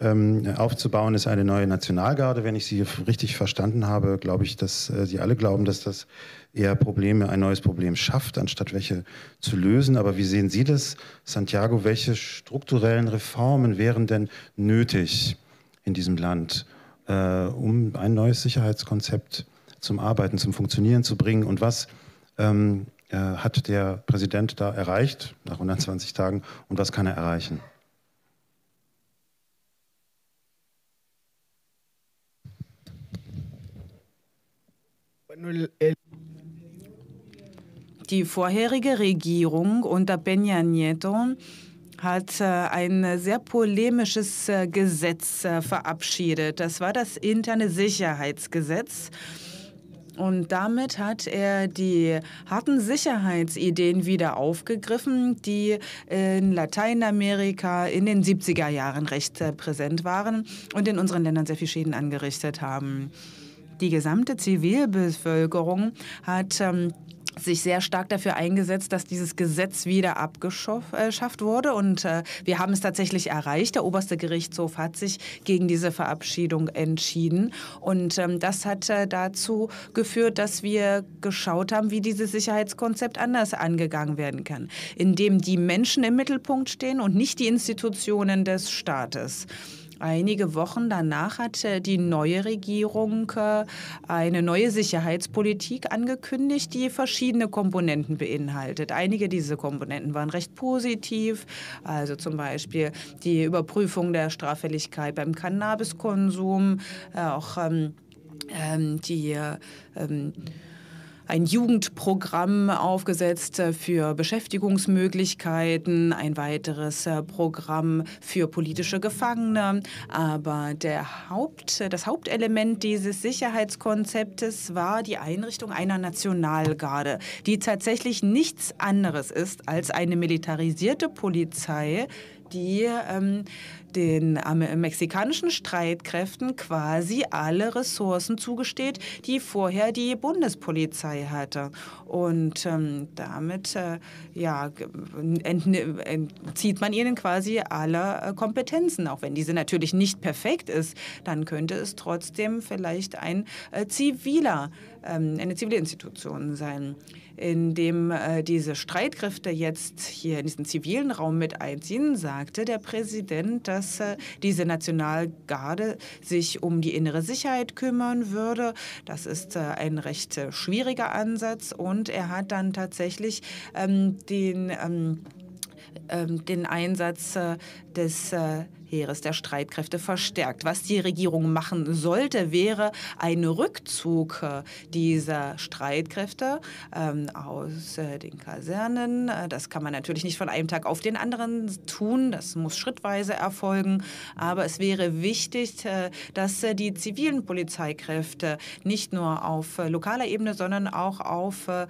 ähm, aufzubauen, ist eine neue Nationalgarde. Wenn ich Sie richtig verstanden habe, glaube ich, dass äh, Sie alle glauben, dass das eher Probleme, ein neues Problem schafft, anstatt welche zu lösen. Aber wie sehen Sie das, Santiago? Welche strukturellen Reformen wären denn nötig in diesem Land, äh, um ein neues Sicherheitskonzept zum Arbeiten, zum Funktionieren zu bringen? Und was ähm, hat der Präsident da erreicht nach hundertzwanzig Tagen und was kann er erreichen? Die vorherige Regierung unter Peña Nieto hat ein sehr polemisches Gesetz verabschiedet. Das war das interne Sicherheitsgesetz. Und damit hat er die harten Sicherheitsideen wieder aufgegriffen, die in Lateinamerika in den siebziger Jahren recht präsent waren und in unseren Ländern sehr viel Schäden angerichtet haben. Die gesamte Zivilbevölkerung hat ähm, sich sehr stark dafür eingesetzt, dass dieses Gesetz wieder abgeschafft wurde. Und äh, wir haben es tatsächlich erreicht. Der oberste Gerichtshof hat sich gegen diese Verabschiedung entschieden. Und ähm, das hat äh, dazu geführt, dass wir geschaut haben, wie dieses Sicherheitskonzept anders angegangen werden kann, indem die Menschen im Mittelpunkt stehen und nicht die Institutionen des Staates. Einige Wochen danach hat die neue Regierung eine neue Sicherheitspolitik angekündigt, die verschiedene Komponenten beinhaltet. Einige dieser Komponenten waren recht positiv, also zum Beispiel die Überprüfung der Straffälligkeit beim Cannabiskonsum, auch ähm, die ähm, ein Jugendprogramm aufgesetzt für Beschäftigungsmöglichkeiten, ein weiteres Programm für politische Gefangene. Aber der Haupt, das Hauptelement dieses Sicherheitskonzeptes war die Einrichtung einer Nationalgarde, die tatsächlich nichts anderes ist als eine militarisierte Polizei, die ähm, den mexikanischen Streitkräften quasi alle Ressourcen zugesteht, die vorher die Bundespolizei hatte. Und ähm, damit äh, ja, entzieht man ihnen quasi alle äh, Kompetenzen. Auch wenn diese natürlich nicht perfekt ist, dann könnte es trotzdem vielleicht ein äh, ziviler, ähm, eine zivile Institution sein. Indem äh, diese Streitkräfte jetzt hier in diesen zivilen Raum mit einziehen, sagte der Präsident, dass dass diese Nationalgarde sich um die innere Sicherheit kümmern würde. Das ist ein recht schwieriger Ansatz und er hat dann tatsächlich ähm, den, ähm, ähm, den Einsatz äh, des äh, Heeres der Streitkräfte verstärkt. Was die Regierung machen sollte, wäre ein Rückzug dieser Streitkräfte ähm, aus äh, den Kasernen. Das kann man natürlich nicht von einem Tag auf den anderen tun. Das muss schrittweise erfolgen. Aber es wäre wichtig, äh, dass äh, die zivilen Polizeikräfte nicht nur auf äh, lokaler Ebene, sondern auch auf äh,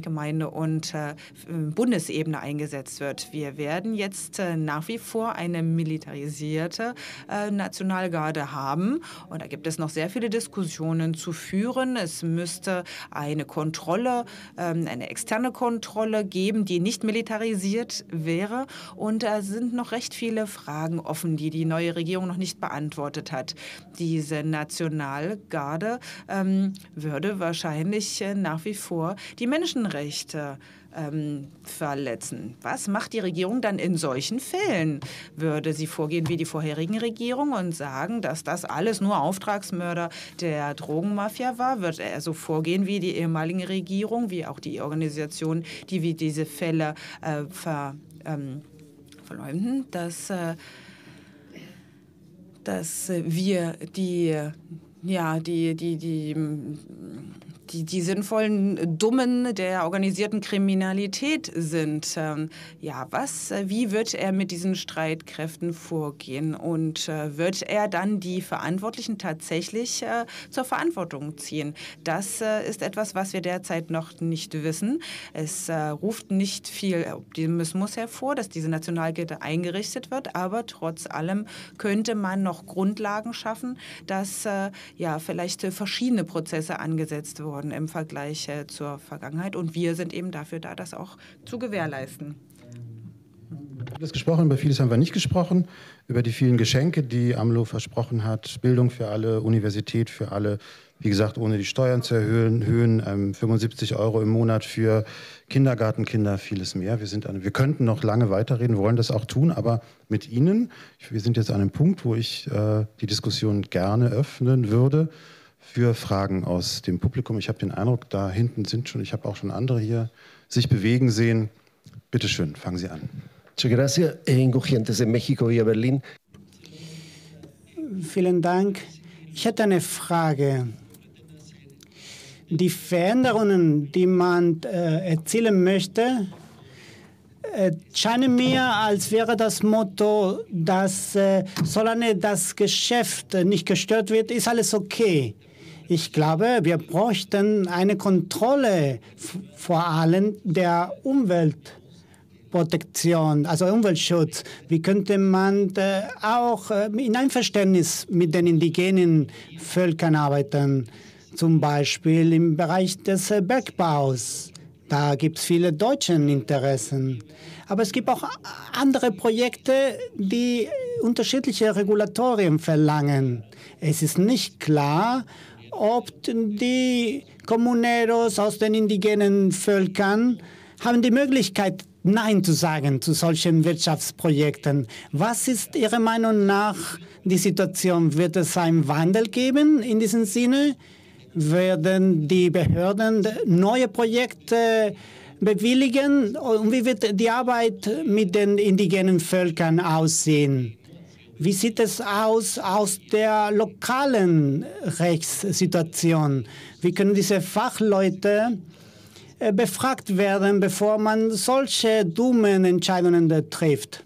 Gemeinde- und äh, Bundesebene eingesetzt wird. Wir werden jetzt äh, nach wie vor eine militarisierte Nationalgarde haben. Und da gibt es noch sehr viele Diskussionen zu führen. Es müsste eine Kontrolle, eine externe Kontrolle geben, die nicht militarisiert wäre. Und da sind noch recht viele Fragen offen, die die neue Regierung noch nicht beantwortet hat. Diese Nationalgarde ähm, würde wahrscheinlich nach wie vor die Menschenrechte ähm, verletzen. Was macht die Regierung dann in solchen Fällen? Würde sie vorgehen wie die vorherigen Regierungen und sagen, dass das alles nur Auftragsmörder der Drogenmafia war? Wird er so vorgehen wie die ehemalige Regierung, wie auch die Organisation, die wie diese Fälle äh, ver, ähm, verleumden, dass, äh, dass wir die... Ja, die, die, die, die, die sinnvollen Dummen der organisierten Kriminalität sind. Ja, was, wie wird er mit diesen Streitkräften vorgehen? Und wird er dann die Verantwortlichen tatsächlich zur Verantwortung ziehen? Das ist etwas, was wir derzeit noch nicht wissen. Es ruft nicht viel Optimismus hervor, dass diese Nationalgarde eingerichtet wird. Aber trotz allem könnte man noch Grundlagen schaffen, dass ja, vielleicht verschiedene Prozesse angesetzt wurden im Vergleich zur Vergangenheit. Und wir sind eben dafür da, das auch zu gewährleisten. Ich habe das gesprochen, über vieles haben wir nicht gesprochen. Über die vielen Geschenke, die AMLO versprochen hat. Bildung für alle, Universität für alle. Wie gesagt, ohne die Steuern zu erhöhen. Erhöhen ähm, fünfundsiebzig Euro im Monat für Kindergartenkinder, vieles mehr. Wir, sind an, wir könnten noch lange weiterreden, wollen das auch tun, aber mit Ihnen. Wir sind jetzt an einem Punkt, wo ich äh, die Diskussion gerne öffnen würde für Fragen aus dem Publikum. Ich habe den Eindruck, da hinten sind schon, ich habe auch schon andere hier sich bewegen sehen. Bitte schön, fangen Sie an. Muchas gracias, Insurgentes de Mexiko via Berlin. Vielen Dank. Ich hätte eine Frage. Die Veränderungen, die man äh, erzielen möchte, äh, scheinen mir, als wäre das Motto, dass äh, solange das Geschäft nicht gestört wird, ist alles okay. Ich glaube, wir bräuchten eine Kontrolle, vor allem der Umwelt. Protektion, also Umweltschutz. Wie könnte man äh, auch äh, in Einverständnis mit den indigenen Völkern arbeiten? Zum Beispiel im Bereich des äh, Bergbaus. Da gibt es viele deutsche Interessen. Aber es gibt auch andere Projekte, die unterschiedliche Regulatorien verlangen. Es ist nicht klar, ob die Comuneros aus den indigenen Völkern haben die Möglichkeit, Nein zu sagen zu solchen Wirtschaftsprojekten. Was ist Ihrer Meinung nach die Situation? Wird es einen Wandel geben in diesem Sinne? Werden die Behörden neue Projekte bewilligen? Und wie wird die Arbeit mit den indigenen Völkern aussehen? Wie sieht es aus aus der lokalen Rechtssituation? Wie können diese Fachleute befragt werden, bevor man solche dummen Entscheidungen trifft?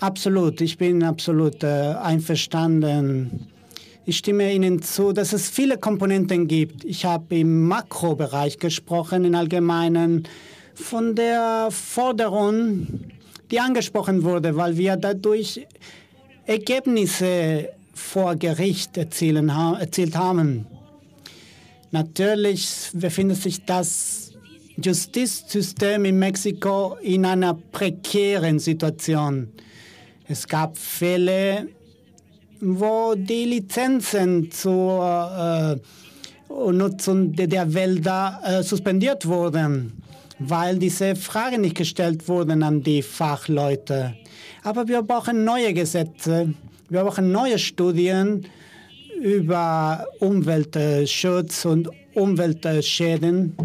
Absolut, ich bin absolut äh, einverstanden. Ich stimme Ihnen zu, dass es viele Komponenten gibt. Ich habe im Makrobereich gesprochen, im Allgemeinen, von der Forderung, die angesprochen wurde, weil wir dadurch Ergebnisse vor Gericht erzielen, erzielt haben. Natürlich befindet sich das Justizsystem in Mexiko in einer prekären Situation. Es gab Fälle, wo die Lizenzen zur äh, Nutzung der Wälder äh, suspendiert wurden, weil diese Fragen nicht gestellt wurden an die Fachleute. Aber wir brauchen neue Gesetze. Wir brauchen neue Studien über Umweltschutz und Umweltschäden.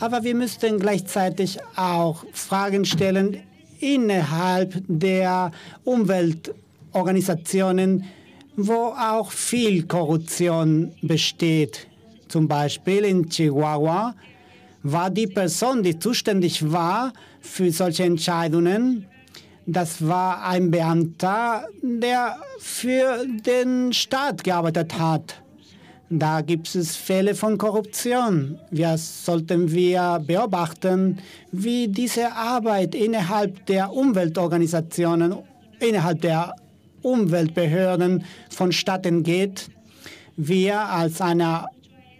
Aber wir müssten gleichzeitig auch Fragen stellen innerhalb der Umweltorganisationen, wo auch viel Korruption besteht. Zum Beispiel in Chihuahua war die Person, die zuständig war für solche Entscheidungen, das war ein Beamter, der für den Staat gearbeitet hat. Da gibt es Fälle von Korruption. Wir sollten wir beobachten, wie diese Arbeit innerhalb der Umweltorganisationen, innerhalb der Umweltbehörden vonstatten geht. Wir als eine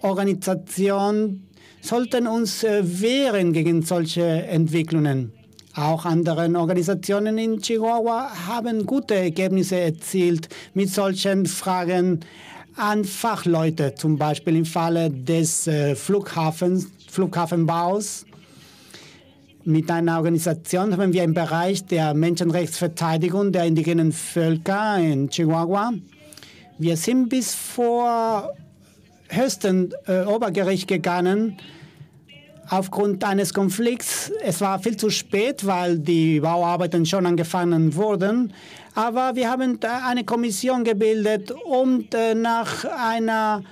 Organisation sollten uns wehren gegen solche Entwicklungen. Auch andere Organisationen in Chihuahua haben gute Ergebnisse erzielt mit solchen Fragen an Fachleute, zum Beispiel im Falle des äh, Flughafens, Flughafenbaus. Mit einer Organisation haben wir im Bereich der Menschenrechtsverteidigung der indigenen Völker in Chihuahua. Wir sind bis vor höchsten äh, Obergericht gegangen aufgrund eines Konflikts. Es war viel zu spät, weil die Bauarbeiten schon angefangen wurden. Aber wir haben eine Kommission gebildet, um äh, nach einer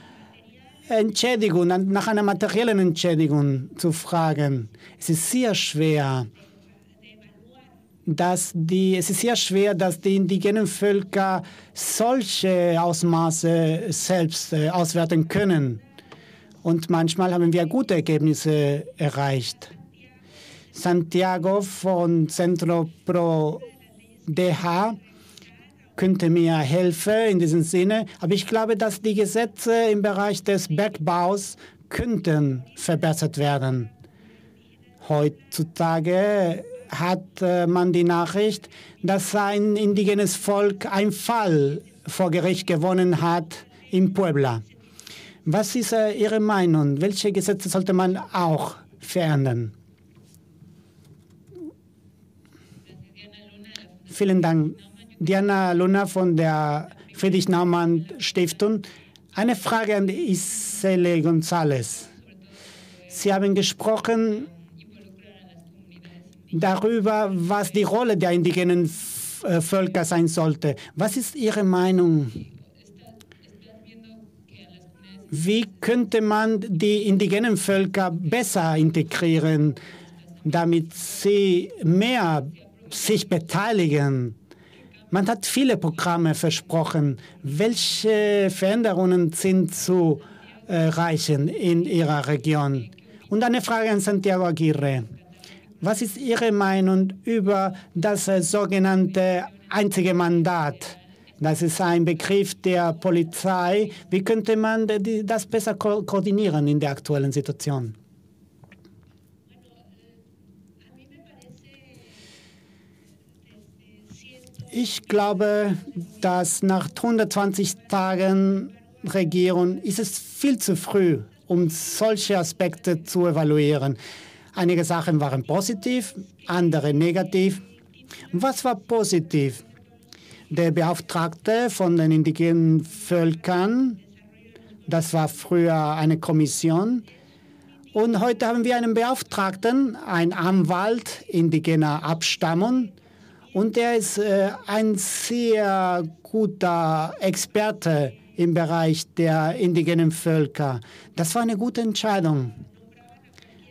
Entschädigung, nach einer materiellen Entschädigung zu fragen. Es ist sehr schwer, dass die, es ist sehr schwer, dass die indigenen Völker solche Ausmaße selbst äh, auswerten können. Und manchmal haben wir gute Ergebnisse erreicht. Santiago von Centro Pro D H könnte mir helfen in diesem Sinne. Aber ich glaube, dass die Gesetze im Bereich des Bergbaus könnten verbessert werden. Heutzutage hat man die Nachricht, dass ein indigenes Volk einen Fall vor Gericht gewonnen hat in Puebla. Was ist Ihre Meinung? Welche Gesetze sollte man auch verändern? Vielen Dank. Diana Luna von der Friedrich-Naumann-Stiftung. Eine Frage an Isela González. Sie haben gesprochen darüber, was die Rolle der indigenen Völker sein sollte. Was ist Ihre Meinung? Wie könnte man die indigenen Völker besser integrieren, damit sie mehr sich beteiligen? Man hat viele Programme versprochen. Welche Veränderungen sind zu erreichen in Ihrer Region? Und eine Frage an Santiago Aguirre. Was ist Ihre Meinung über das sogenannte einzige Mandat? Das ist ein Begriff der Polizei. Wie könnte man das besser ko- koordinieren in der aktuellen Situation? Ich glaube, dass nach hundertzwanzig Tagen Regierung ist es viel zu früh, um solche Aspekte zu evaluieren. Einige Sachen waren positiv, andere negativ. Was war positiv? Der Beauftragte von den indigenen Völkern, das war früher eine Kommission. Und heute haben wir einen Beauftragten, einen Anwalt indigener Abstammung. Und er ist äh, ein sehr guter Experte im Bereich der indigenen Völker. Das war eine gute Entscheidung.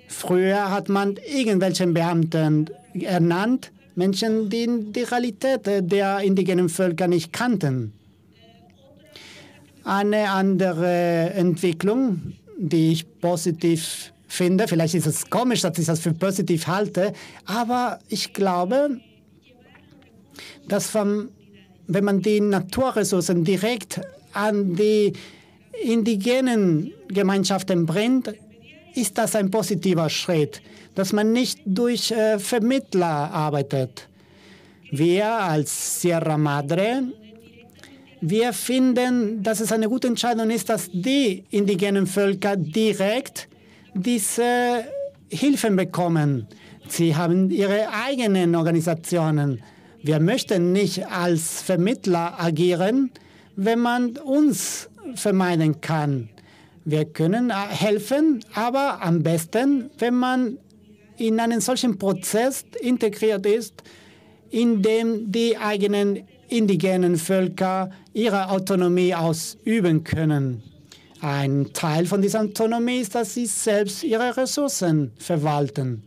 Früher hat man irgendwelchen Beamten ernannt, Menschen, die die Realität der indigenen Völker nicht kannten. Eine andere Entwicklung, die ich positiv finde, vielleicht ist es komisch, dass ich das für positiv halte, aber ich glaube, dass wenn man die Naturressourcen direkt an die indigenen Gemeinschaften bringt, ist das ein positiver Schritt, dass man nicht durch Vermittler arbeitet. Wir als Sierra Madre, wir finden, dass es eine gute Entscheidung ist, dass die indigenen Völker direkt diese Hilfen bekommen. Sie haben ihre eigenen Organisationen. Wir möchten nicht als Vermittler agieren, wenn man uns vermeiden kann. Wir können helfen, aber am besten, wenn man in einen solchen Prozess integriert ist, in dem die eigenen indigenen Völker ihre Autonomie ausüben können. Ein Teil von dieser Autonomie ist, dass sie selbst ihre Ressourcen verwalten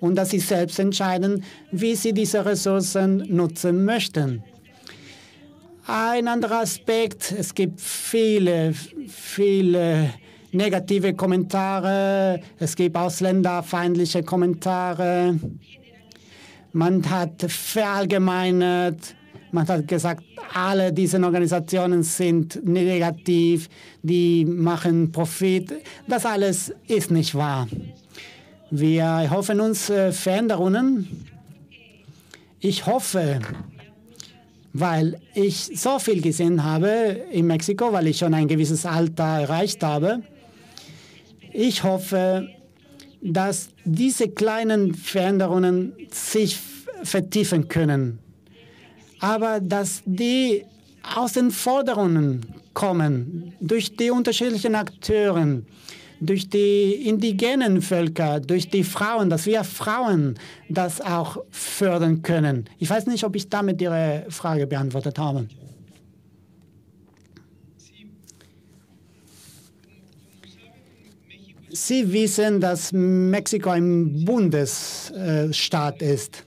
und dass sie selbst entscheiden, wie sie diese Ressourcen nutzen möchten. Ein anderer Aspekt, es gibt viele, viele negative Kommentare, es gibt ausländerfeindliche Kommentare. Man hat verallgemeinert, man hat gesagt, alle diese Organisationen sind negativ, die machen Profit. Das alles ist nicht wahr. Wir hoffen uns Veränderungen. Ich hoffe, weil ich so viel gesehen habe in Mexiko, weil ich schon ein gewisses Alter erreicht habe. Ich hoffe, dass diese kleinen Veränderungen sich vertiefen können, aber dass die aus den Forderungen kommen, durch die unterschiedlichen Akteure, durch die indigenen Völker, durch die Frauen, dass wir Frauen das auch fördern können. Ich weiß nicht, ob ich damit Ihre Frage beantwortet habe. Sie wissen, dass Mexiko ein Bundesstaat ist.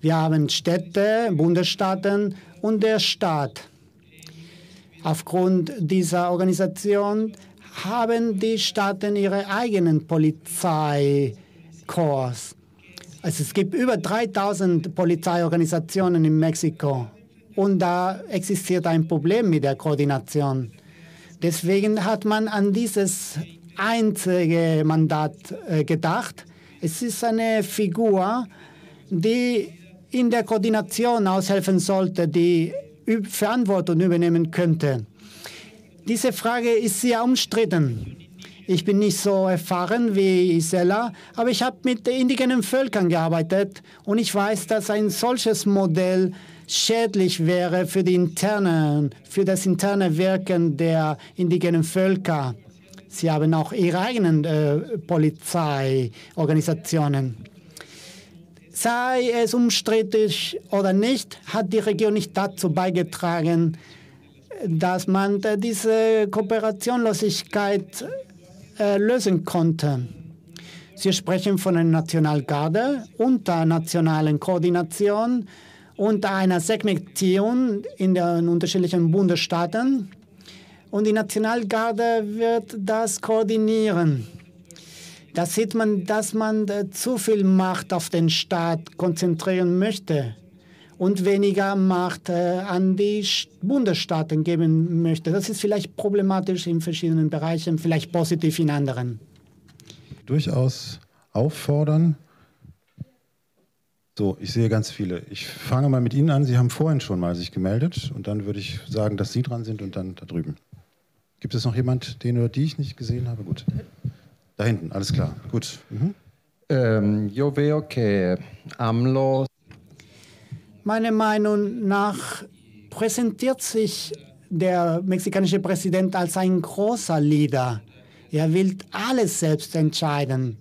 Wir haben Städte, Bundesstaaten und der Staat. Aufgrund dieser Organisation haben die Staaten ihre eigenen Polizeikorps. Also es gibt über dreitausend Polizeiorganisationen in Mexiko. Und da existiert ein Problem mit der Koordination. Deswegen hat man an dieses einzige Mandat gedacht. Es ist eine Figur, die in der Koordination aushelfen sollte, die Verantwortung übernehmen könnte. Diese Frage ist sehr umstritten. Ich bin nicht so erfahren wie Isela, aber ich habe mit indigenen Völkern gearbeitet und ich weiß, dass ein solches Modell schädlich wäre für die interne, für das interne Wirken der indigenen Völker. Sie haben auch ihre eigenen äh, Polizeiorganisationen. Sei es umstritten oder nicht, hat die Region nicht dazu beigetragen, dass man diese Kooperationlosigkeit äh, lösen konnte. Sie sprechen von einer Nationalgarde, internationalen Koordination und einer Segmentierung in den unterschiedlichen Bundesstaaten. Und die Nationalgarde wird das koordinieren. Da sieht man, dass man zu viel Macht auf den Staat konzentrieren möchte und weniger Macht äh, an die Bundesstaaten geben möchte. Das ist vielleicht problematisch in verschiedenen Bereichen, vielleicht positiv in anderen. Durchaus auffordern. So, ich sehe ganz viele. Ich fange mal mit Ihnen an. Sie haben vorhin schon mal sich gemeldet und dann würde ich sagen, dass Sie dran sind und dann da drüben. Gibt es noch jemand, den oder die ich nicht gesehen habe? Gut. Da hinten, alles klar. Gut. Mhm. Ähm, yo veo que AMLO. Meiner Meinung nach präsentiert sich der mexikanische Präsident als ein großer Leader. Er will alles selbst entscheiden.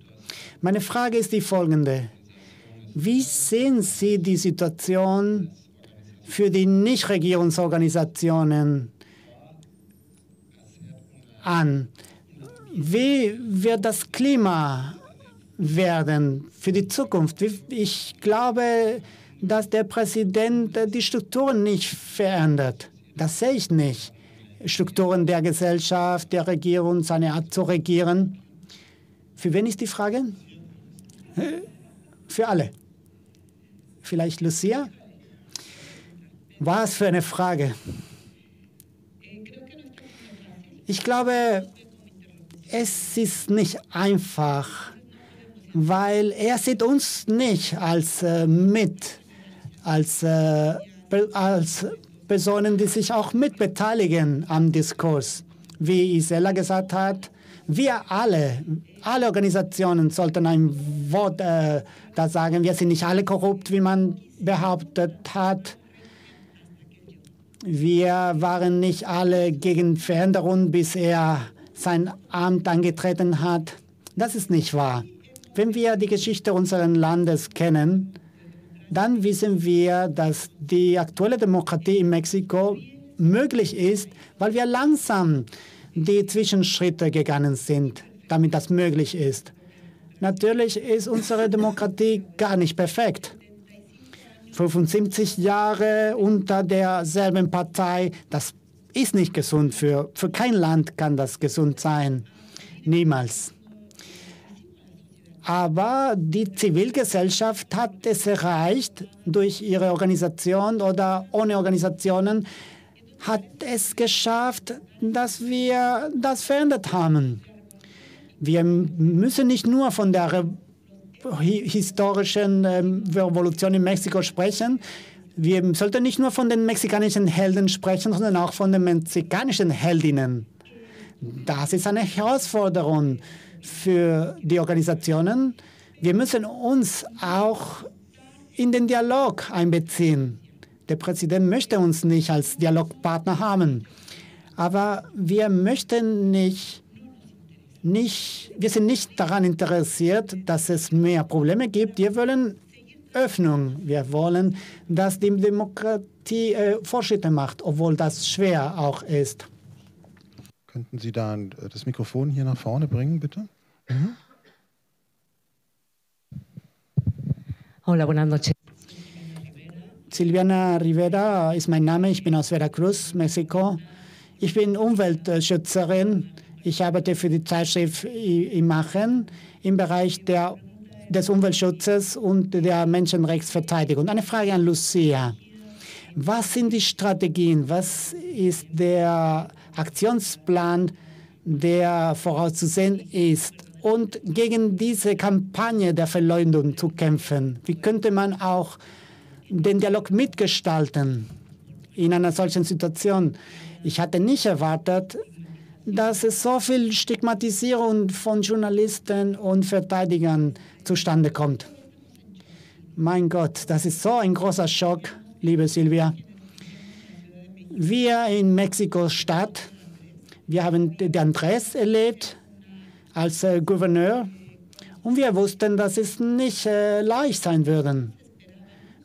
Meine Frage ist die folgende. Wie sehen Sie die Situation für die Nichtregierungsorganisationen an? Wie wird das Klima werden für die Zukunft? Ich glaube, dass der Präsident die Strukturen nicht verändert. Das sehe ich nicht. Strukturen der Gesellschaft, der Regierung, seine Art zu regieren. Für wen ist die Frage? Für alle. Vielleicht Lucia? Was für eine Frage. Ich glaube, es ist nicht einfach, weil er sieht uns nicht als äh, mit. Als, äh, als Personen, die sich auch mitbeteiligen am Diskurs. Wie Isela gesagt hat, wir alle, alle Organisationen sollten ein Wort äh, da sagen. Wir sind nicht alle korrupt, wie man behauptet hat. Wir waren nicht alle gegen Veränderung, bis er sein Amt angetreten hat. Das ist nicht wahr. Wenn wir die Geschichte unseres Landes kennen, dann wissen wir, dass die aktuelle Demokratie in Mexiko möglich ist, weil wir langsam die Zwischenschritte gegangen sind, damit das möglich ist. Natürlich ist unsere Demokratie gar nicht perfekt. fünfundsiebzig Jahre unter derselben Partei, das ist nicht gesund. Für, für kein Land kann das gesund sein. Niemals. Aber die Zivilgesellschaft hat es erreicht, durch ihre Organisation oder ohne Organisationen, hat es geschafft, dass wir das verändert haben. Wir müssen nicht nur von der re- historischen Revolution in Mexiko sprechen. wir sollten nicht nur von den mexikanischen Helden sprechen, sondern auch von den mexikanischen Heldinnen. Das ist eine Herausforderung für die Organisationen. Wir müssen uns auch in den Dialog einbeziehen. Der Präsident möchte uns nicht als Dialogpartner haben. Aber wir möchten nicht, nicht, wir sind nicht daran interessiert, dass es mehr Probleme gibt. Wir wollen Öffnung. Wir wollen, dass die Demokratie äh, Fortschritte macht, obwohl das schwer auch ist. Könnten Sie da das Mikrofon hier nach vorne bringen, bitte? Mhm. Hola, buenas noches. Silvana Rivera ist mein Name. Ich bin aus Veracruz, Mexiko. Ich bin Umweltschützerin. Ich arbeite für die Zeitschrift Imagen im Bereich der, des Umweltschutzes und der Menschenrechtsverteidigung. Eine Frage an Lucia. Was sind die Strategien? Was ist der Aktionsplan, der vorauszusehen ist? Und gegen diese Kampagne der Verleumdung zu kämpfen, wie könnte man auch den Dialog mitgestalten in einer solchen Situation? Ich hatte nicht erwartet, dass es so viel Stigmatisierung von Journalisten und Verteidigern zustande kommt. Mein Gott, das ist so ein großer Schock, liebe Silvia. Wir in Mexiko-Stadt, wir haben den Andrés erlebt als äh, Gouverneur, und wir wussten, dass es nicht äh, leicht sein würde,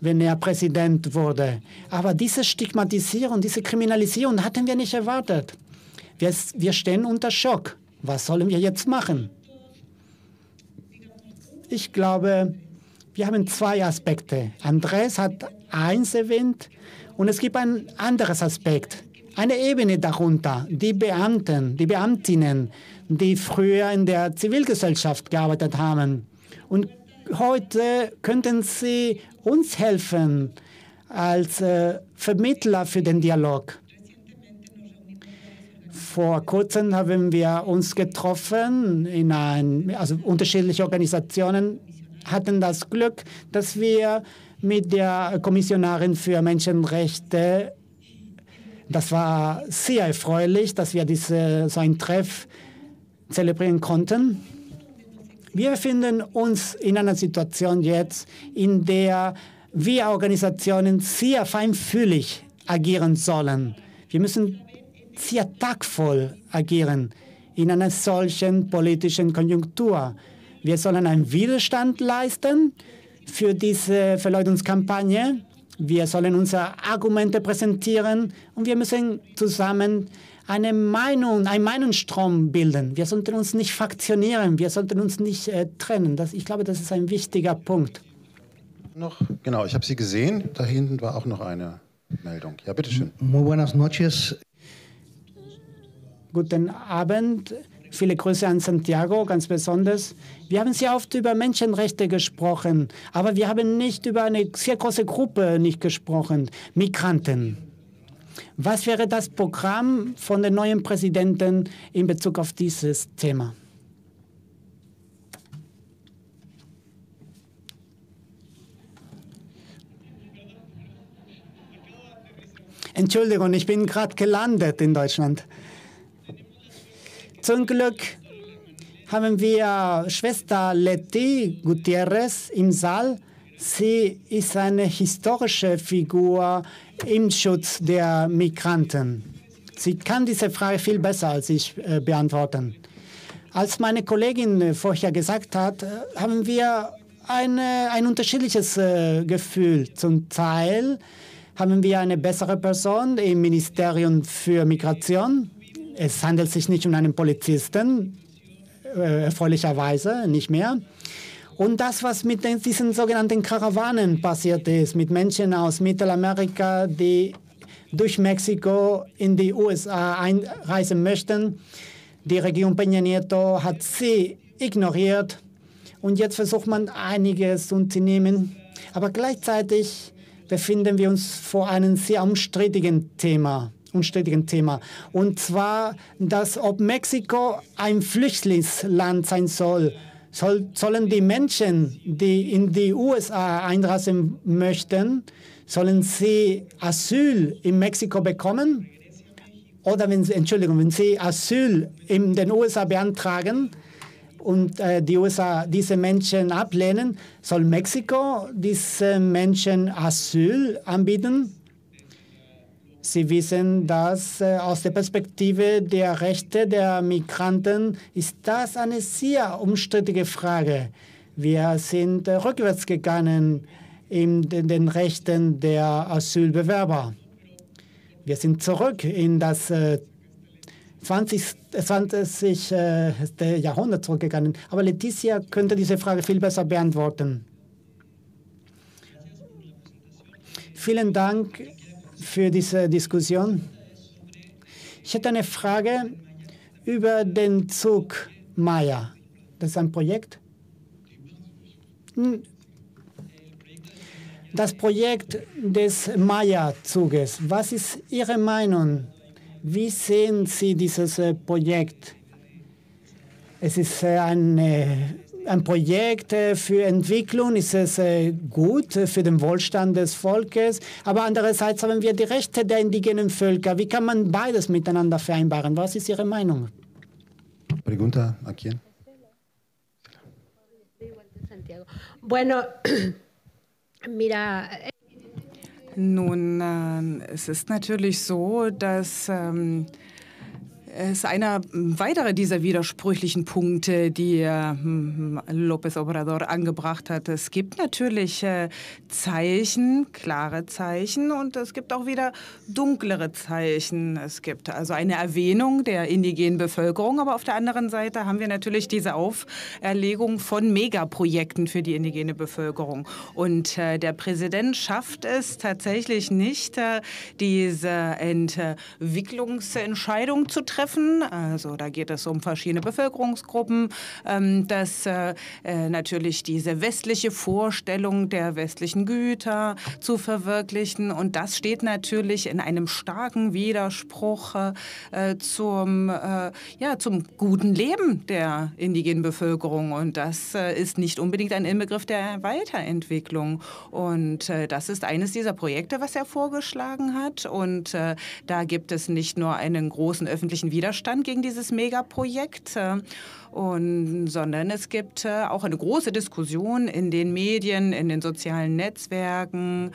wenn er Präsident wurde. Aber diese Stigmatisierung, diese Kriminalisierung hatten wir nicht erwartet. Wir, wir stehen unter Schock. Was sollen wir jetzt machen? Ich glaube, wir haben zwei Aspekte. Andrés hat eins erwähnt, und es gibt ein anderes Aspekt, eine Ebene darunter, die Beamten, die Beamtinnen, die früher in der Zivilgesellschaft gearbeitet haben. Und heute könnten sie uns helfen als äh, Vermittler für den Dialog. Vor kurzem haben wir uns getroffen, in ein, also unterschiedliche Organisationen hatten das Glück, dass wir mit der Kommissionarin für Menschenrechte, das war sehr erfreulich, dass wir diese, so ein Treff zelebrieren konnten. Wir befinden uns in einer Situation jetzt, in der wir Organisationen sehr feinfühlig agieren sollen. Wir müssen sehr taktvoll agieren in einer solchen politischen Konjunktur. Wir sollen einen Widerstand leisten für diese Verleumdungskampagne. Wir sollen unsere Argumente präsentieren, und wir müssen zusammen eine Meinung, einen Meinungsstrom bilden. Wir sollten uns nicht fraktionieren, wir sollten uns nicht äh, trennen. Das, ich glaube, das ist ein wichtiger Punkt. Noch, genau, ich habe Sie gesehen. Da hinten war auch noch eine Meldung. Ja, bitteschön. Muy buenas noches. Guten Abend. Viele Grüße an Santiago, ganz besonders. Wir haben sehr oft über Menschenrechte gesprochen, aber wir haben nicht über eine sehr große Gruppe nicht gesprochen, Migranten. Was wäre das Programm von den neuen Präsidenten in Bezug auf dieses Thema? Entschuldigung, ich bin gerade gelandet in Deutschland. Zum Glück haben wir Schwester Leti Gutierrez im Saal. Sie ist eine historische Figur im Schutz der Migranten. Sie kann diese Frage viel besser als ich äh, beantworten. Als meine Kollegin vorher gesagt hat, haben wir eine, ein unterschiedliches äh, Gefühl. Zum Teil haben wir eine bessere Person im Ministerium für Migration. Es handelt sich nicht um einen Polizisten, äh, erfreulicherweise nicht mehr. Und das, was mit den, diesen sogenannten Karawanen passiert ist, mit Menschen aus Mittelamerika, die durch Mexiko in die U S A einreisen möchten, die Regierung Peña Nieto hat sie ignoriert. Und jetzt versucht man, einiges zu unternehmen. Aber gleichzeitig befinden wir uns vor einem sehr umstrittigen Thema. Unstrittigen Thema. Und zwar, dass ob Mexiko ein Flüchtlingsland sein soll, Soll, sollen die Menschen, die in die U S A einreisen möchten, sollen sie Asyl in Mexiko bekommen? Oder wenn sie, Entschuldigung, wenn sie Asyl in den U S A beantragen und äh, die U S A diese Menschen ablehnen, soll Mexiko diesen Menschen Asyl anbieten? Sie wissen, dass äh, aus der Perspektive der Rechte der Migranten ist das eine sehr umstrittige Frage. Wir sind äh, rückwärts gegangen in den Rechten der Asylbewerber. Wir sind zurück in das äh, zwanzigste Äh, Jahrhundert zurückgegangen. Aber Letizia könnte diese Frage viel besser beantworten. Vielen Dank für diese Diskussion. Ich hätte eine Frage über den Zug Maya. Das ist ein Projekt. Das Projekt des Maya-Zuges. Was ist Ihre Meinung? Wie sehen Sie dieses Projekt? Es ist eine Ein Projekt für Entwicklung, ist es gut für den Wohlstand des Volkes. Aber andererseits haben wir die Rechte der indigenen Völker. Wie kann man beides miteinander vereinbaren? Was ist Ihre Meinung? Pregunta a quién? Nun, es ist natürlich so, dass Ähm, es ist einer weiterer dieser widersprüchlichen Punkte, die López Obrador angebracht hat. Es gibt natürlich Zeichen, klare Zeichen, und es gibt auch wieder dunklere Zeichen. Es gibt also eine Erwähnung der indigenen Bevölkerung, aber auf der anderen Seite haben wir natürlich diese Auferlegung von Megaprojekten für die indigene Bevölkerung. Und der Präsident schafft es tatsächlich nicht, diese Entwicklungsentscheidung zu treffen. Also da geht es um verschiedene Bevölkerungsgruppen, dass natürlich diese westliche Vorstellung der westlichen Güter zu verwirklichen. Und das steht natürlich in einem starken Widerspruch zum, ja, zum guten Leben der indigenen Bevölkerung. Und das ist nicht unbedingt ein Inbegriff der Weiterentwicklung. Und das ist eines dieser Projekte, was er vorgeschlagen hat. Und da gibt es nicht nur einen großen öffentlichen Widerstand gegen dieses Megaprojekt, und, sondern es gibt auch eine große Diskussion in den Medien, in den sozialen Netzwerken.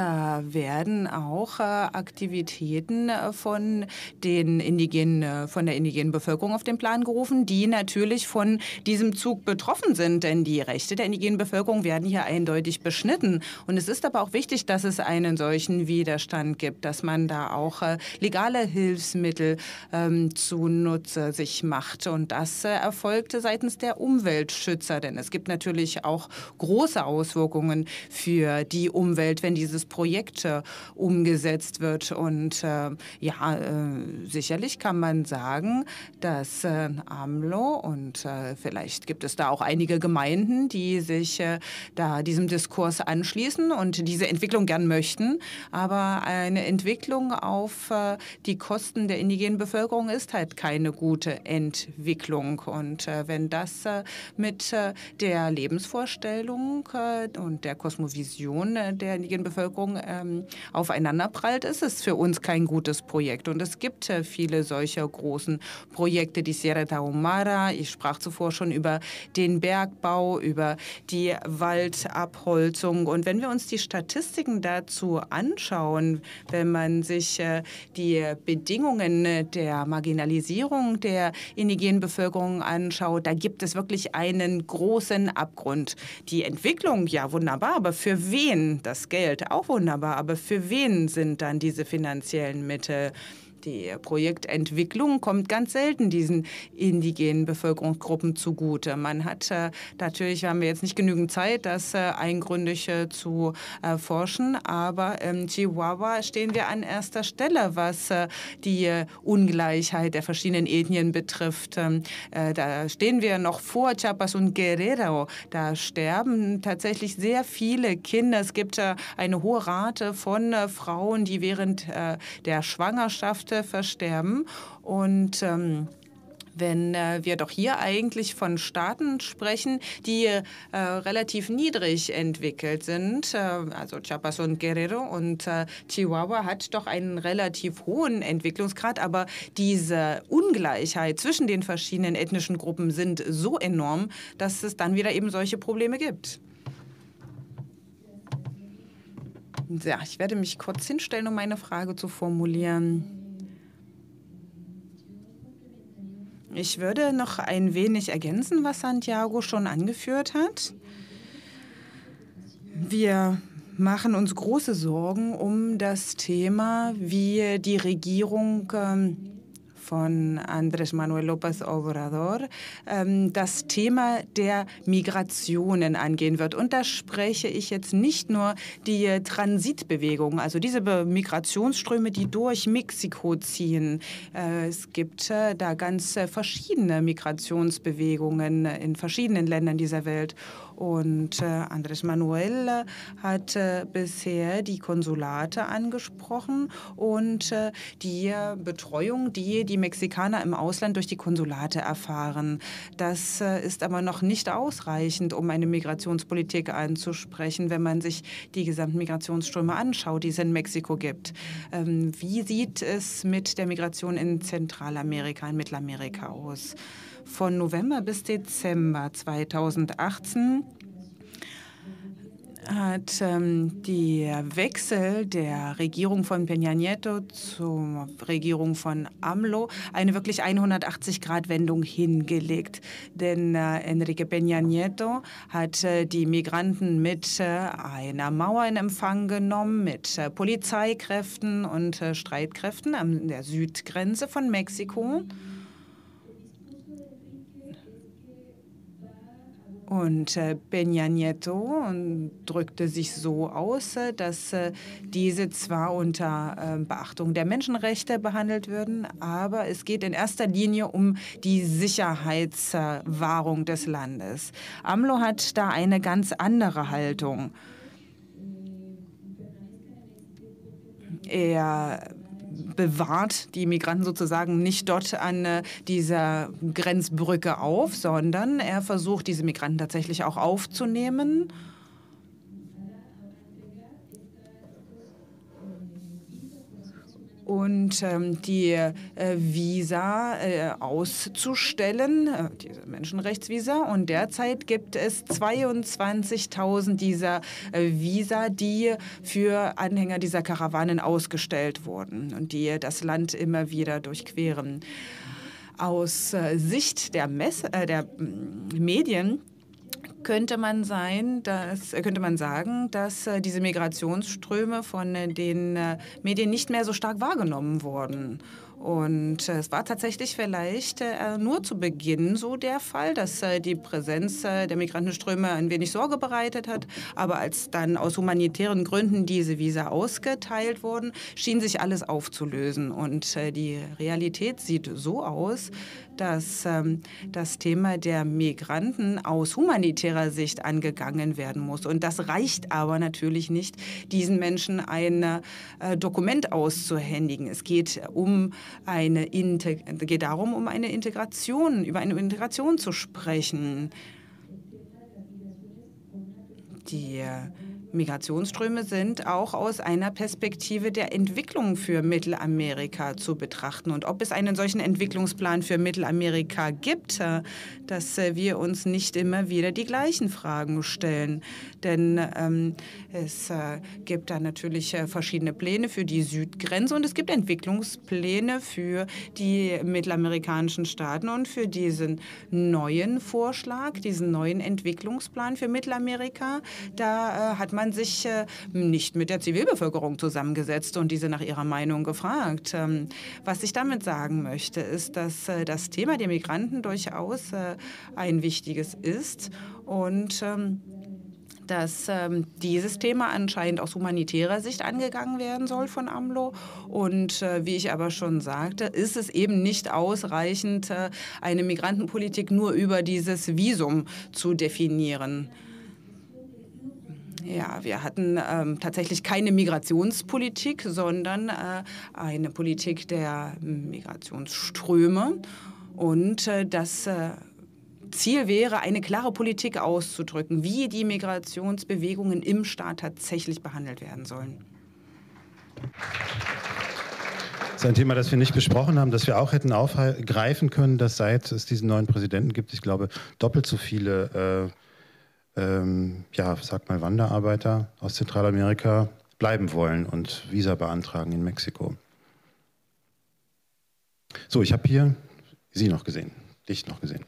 Da werden auch Aktivitäten von, den indigenen, von der indigenen Bevölkerung auf den Plan gerufen, die natürlich von diesem Zug betroffen sind. Denn die Rechte der indigenen Bevölkerung werden hier eindeutig beschnitten. Und es ist aber auch wichtig, dass es einen solchen Widerstand gibt, dass man da auch legale Hilfsmittel ähm, zunutze sich macht. Und das äh, erfolgte seitens der Umweltschützer. Denn es gibt natürlich auch große Auswirkungen für die Umwelt, wenn dieses Projekt äh, umgesetzt wird. Und äh, ja, äh, sicherlich kann man sagen, dass äh, AMLO und äh, vielleicht gibt es da auch einige Gemeinden, die sich äh, da diesem Diskurs anschließen und diese Entwicklung gern möchten. Aber eine Entwicklung auf äh, die Kosten der indigenen Bevölkerung ist halt keine gute Entwicklung. Und äh, wenn das äh, mit äh, der Lebensvorstellung äh, und der Kosmovision äh, der indigenen Bevölkerung ähm, aufeinanderprallt, ist es für uns kein gutes Projekt. Und es gibt äh, viele solcher großen Projekte, die Sierra Tarahumara. Ich sprach zuvor schon über den Bergbau, über die Waldabholzung. Und wenn wir uns die Statistiken dazu anschauen, wenn man sich äh, die Bedingungen der Marginalisierung der indigenen Bevölkerung anschaut, da gibt es wirklich einen großen Abgrund. Die Entwicklung, ja wunderbar, aber für wen das Geld? Auch wunderbar, aber für wen sind dann diese finanziellen Mittel? Die Projektentwicklung kommt ganz selten diesen indigenen Bevölkerungsgruppen zugute. Man hat äh, natürlich, haben wir jetzt nicht genügend Zeit, das äh, eingründig äh, zu äh, forschen, aber in Chihuahua stehen wir an erster Stelle, was äh, die äh, Ungleichheit der verschiedenen Ethnien betrifft. Ähm, äh, da stehen wir noch vor Chiapas und Guerrero. Da sterben tatsächlich sehr viele Kinder. Es gibt äh, eine hohe Rate von äh, Frauen, die während äh, der Schwangerschaft versterben. Und ähm, wenn wir doch hier eigentlich von Staaten sprechen, die äh, relativ niedrig entwickelt sind. Äh, also Chiapas und Guerrero und äh, Chihuahua hat doch einen relativ hohen Entwicklungsgrad, aber diese Ungleichheit zwischen den verschiedenen ethnischen Gruppen sind so enorm, dass es dann wieder eben solche Probleme gibt. Ja, ich werde mich kurz hinstellen, um meine Frage zu formulieren. Ich würde noch ein wenig ergänzen, was Santiago schon angeführt hat. Wir machen uns große Sorgen um das Thema, wie die Regierung von Andrés Manuel López Obrador das Thema der Migrationen angehen wird. Und da spreche ich jetzt nicht nur die Transitbewegungen, also diese Migrationsströme, die durch Mexiko ziehen. Es gibt da ganz verschiedene Migrationsbewegungen in verschiedenen Ländern dieser Welt. Und Andrés Manuel hat bisher die Konsulate angesprochen und die Betreuung, die die Mexikaner im Ausland durch die Konsulate erfahren. Das ist aber noch nicht ausreichend, um eine Migrationspolitik anzusprechen, wenn man sich die gesamten Migrationsströme anschaut, die es in Mexiko gibt. Wie sieht es mit der Migration in Zentralamerika, in Mittelamerika aus? Von November bis Dezember zweitausendachtzehn hat ähm, der Wechsel der Regierung von Peña Nieto zur Regierung von AMLO eine wirklich hundertachtzig Grad Wendung hingelegt. Denn äh, Enrique Peña Nieto hat äh, die Migranten mit äh, einer Mauer in Empfang genommen, mit äh, Polizeikräften und äh, Streitkräften an der Südgrenze von Mexiko. Und Peña Nieto drückte sich so aus, dass diese zwar unter Beachtung der Menschenrechte behandelt würden, aber es geht in erster Linie um die Sicherheitswahrung des Landes. AMLO hat da eine ganz andere Haltung. Er bewahrt die Migranten sozusagen nicht dort an äh, dieser Grenzbrücke auf, sondern er versucht, diese Migranten tatsächlich auch aufzunehmen. Und ähm, die äh, Visa äh, auszustellen, äh, diese Menschenrechtsvisa. Und derzeit gibt es zweiundzwanzigtausend dieser äh, Visa, die für Anhänger dieser Karawanen ausgestellt wurden und die das Land immer wieder durchqueren. Aus äh, Sicht der, Mess äh, der Medien könnte man sein, dass, könnte man sagen, dass diese Migrationsströme von den Medien nicht mehr so stark wahrgenommen wurden. Und es war tatsächlich vielleicht nur zu Beginn so der Fall, dass die Präsenz der Migrantenströme ein wenig Sorge bereitet hat. Aber als dann aus humanitären Gründen diese Visa ausgeteilt wurden, schien sich alles aufzulösen. Und die Realität sieht so aus, dass das Thema der Migranten aus humanitärer Sicht angegangen werden muss. Und das reicht aber natürlich nicht, diesen Menschen ein Dokument auszuhändigen. Es geht um Eine geht darum, um eine Integration, über eine Integration zu sprechen. Die Migrationsströme sind auch aus einer Perspektive der Entwicklung für Mittelamerika zu betrachten. Und ob es einen solchen Entwicklungsplan für Mittelamerika gibt, dass wir uns nicht immer wieder die gleichen Fragen stellen. Denn ähm, es äh, gibt da natürlich äh, verschiedene Pläne für die Südgrenze und es gibt Entwicklungspläne für die mittelamerikanischen Staaten. Und für diesen neuen Vorschlag, diesen neuen Entwicklungsplan für Mittelamerika, da äh, hat man Man sich äh, nicht mit der Zivilbevölkerung zusammengesetzt und diese nach ihrer Meinung gefragt. Ähm, was ich damit sagen möchte, ist, dass äh, das Thema der Migranten durchaus äh, ein wichtiges ist und ähm, dass ähm, dieses Thema anscheinend aus humanitärer Sicht angegangen werden soll von AMLO. Und äh, wie ich aber schon sagte, ist es eben nicht ausreichend, äh, eine Migrantenpolitik nur über dieses Visum zu definieren. Ja, wir hatten ähm, tatsächlich keine Migrationspolitik, sondern äh, eine Politik der Migrationsströme. Und äh, das äh, Ziel wäre, eine klare Politik auszudrücken, wie die Migrationsbewegungen im Staat tatsächlich behandelt werden sollen. Das ist ein Thema, das wir nicht besprochen haben, das wir auch hätten aufgreifen können, dass seit es diesen neuen Präsidenten gibt, ich glaube, doppelt so viele, äh, ähm, ja, sag mal, Wanderarbeiter aus Zentralamerika bleiben wollen und Visa beantragen in Mexiko. So, ich habe hier Sie noch gesehen, dich noch gesehen.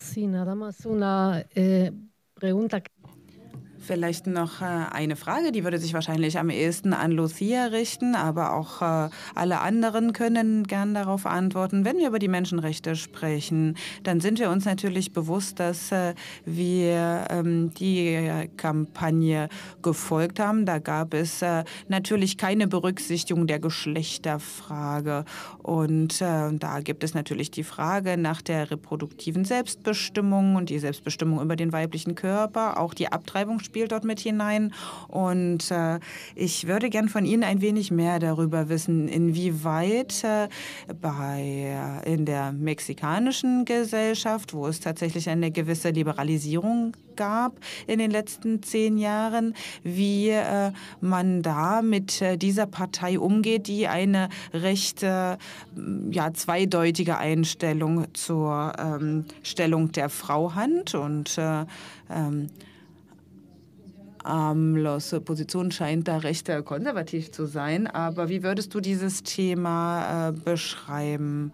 Sí, nada más una eh, pregunta. Vielleicht noch eine Frage, die würde sich wahrscheinlich am ehesten an Lucia richten, aber auch alle anderen können gern darauf antworten. Wenn wir über die Menschenrechte sprechen, dann sind wir uns natürlich bewusst, dass wir die Kampagne gefolgt haben. Da gab es natürlich keine Berücksichtigung der Geschlechterfrage. Und da gibt es natürlich die Frage nach der reproduktiven Selbstbestimmung und die Selbstbestimmung über den weiblichen Körper, auch die Abtreibung spielt dort mit hinein. Und äh, ich würde gern von Ihnen ein wenig mehr darüber wissen, inwieweit äh, bei, in der mexikanischen Gesellschaft, wo es tatsächlich eine gewisse Liberalisierung gab in den letzten zehn Jahren, wie äh, man da mit äh, dieser Partei umgeht, die eine recht äh, ja, zweideutige Einstellung zur ähm, Stellung der Frau hat und äh, ähm, Amlos Position scheint da recht konservativ zu sein. Aber wie würdest du dieses Thema äh, beschreiben?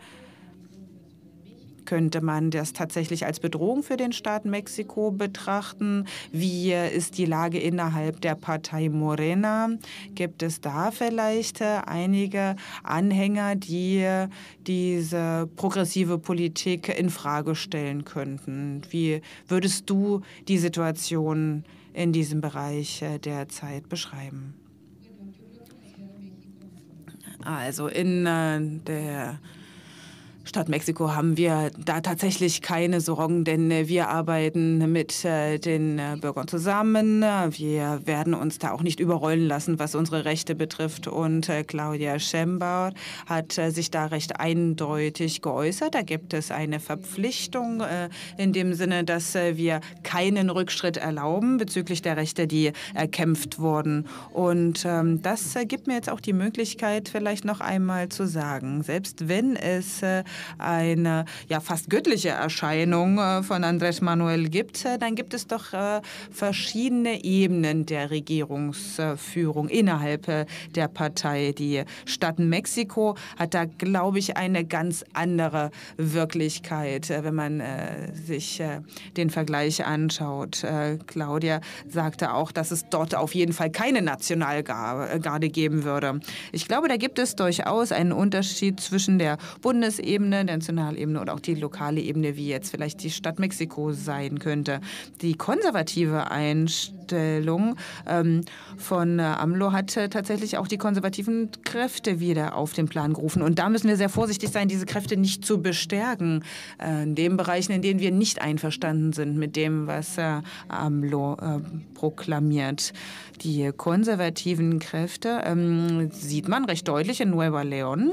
Könnte man das tatsächlich als Bedrohung für den Staat Mexiko betrachten? Wie äh, ist die Lage innerhalb der Partei Morena? Gibt es da vielleicht äh, einige Anhänger, die äh, diese progressive Politik infrage stellen könnten? Wie würdest du die Situation in diesem Bereich derzeit beschreiben? Also in der Stadt Mexiko haben wir da tatsächlich keine Sorgen, denn wir arbeiten mit den Bürgern zusammen. Wir werden uns da auch nicht überrollen lassen, was unsere Rechte betrifft. Und Claudia Schembauer hat sich da recht eindeutig geäußert. Da gibt es eine Verpflichtung in dem Sinne, dass wir keinen Rückschritt erlauben bezüglich der Rechte, die erkämpft wurden. Und das gibt mir jetzt auch die Möglichkeit, vielleicht noch einmal zu sagen, selbst wenn es eine ja, fast göttliche Erscheinung von Andrés Manuel gibt, dann gibt es doch verschiedene Ebenen der Regierungsführung innerhalb der Partei. Die Stadt Mexiko hat da, glaube ich, eine ganz andere Wirklichkeit, wenn man sich den Vergleich anschaut. Claudia sagte auch, dass es dort auf jeden Fall keine Nationalgarde geben würde. Ich glaube, da gibt es durchaus einen Unterschied zwischen der Bundes- Ebene, der Nationalebene und auch die lokale Ebene, wie jetzt vielleicht die Stadt Mexiko sein könnte. Die konservative Einstellung ähm, von AMLO hat äh, tatsächlich auch die konservativen Kräfte wieder auf den Plan gerufen. Und da müssen wir sehr vorsichtig sein, diese Kräfte nicht zu bestärken, äh, in den Bereichen, in denen wir nicht einverstanden sind mit dem, was äh, AMLO äh, proklamiert. Die konservativen Kräfte ähm, sieht man recht deutlich in Nuevo León,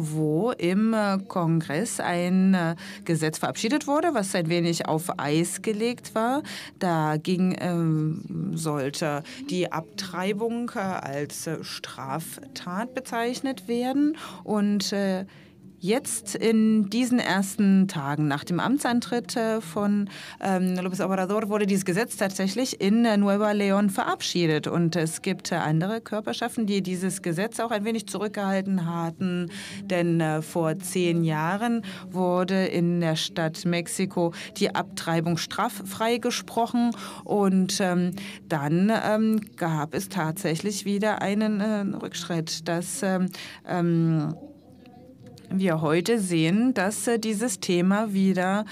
wo im Kongress ein Gesetz verabschiedet wurde, was ein wenig auf Eis gelegt war. Dagegen ähm, sollte die Abtreibung äh, als Straftat bezeichnet werden. Und äh, jetzt in diesen ersten Tagen nach dem Amtsantritt äh, von ähm, López Obrador wurde dieses Gesetz tatsächlich in äh, Nuevo León verabschiedet. Und es gibt äh, andere Körperschaften, die dieses Gesetz auch ein wenig zurückgehalten hatten. Denn äh, vor zehn Jahren wurde in der Stadt Mexiko die Abtreibung straffrei gesprochen. Und ähm, dann ähm, gab es tatsächlich wieder einen äh, Rückschritt, dass ähm, ähm, wir heute sehen, dass äh, dieses Thema wieder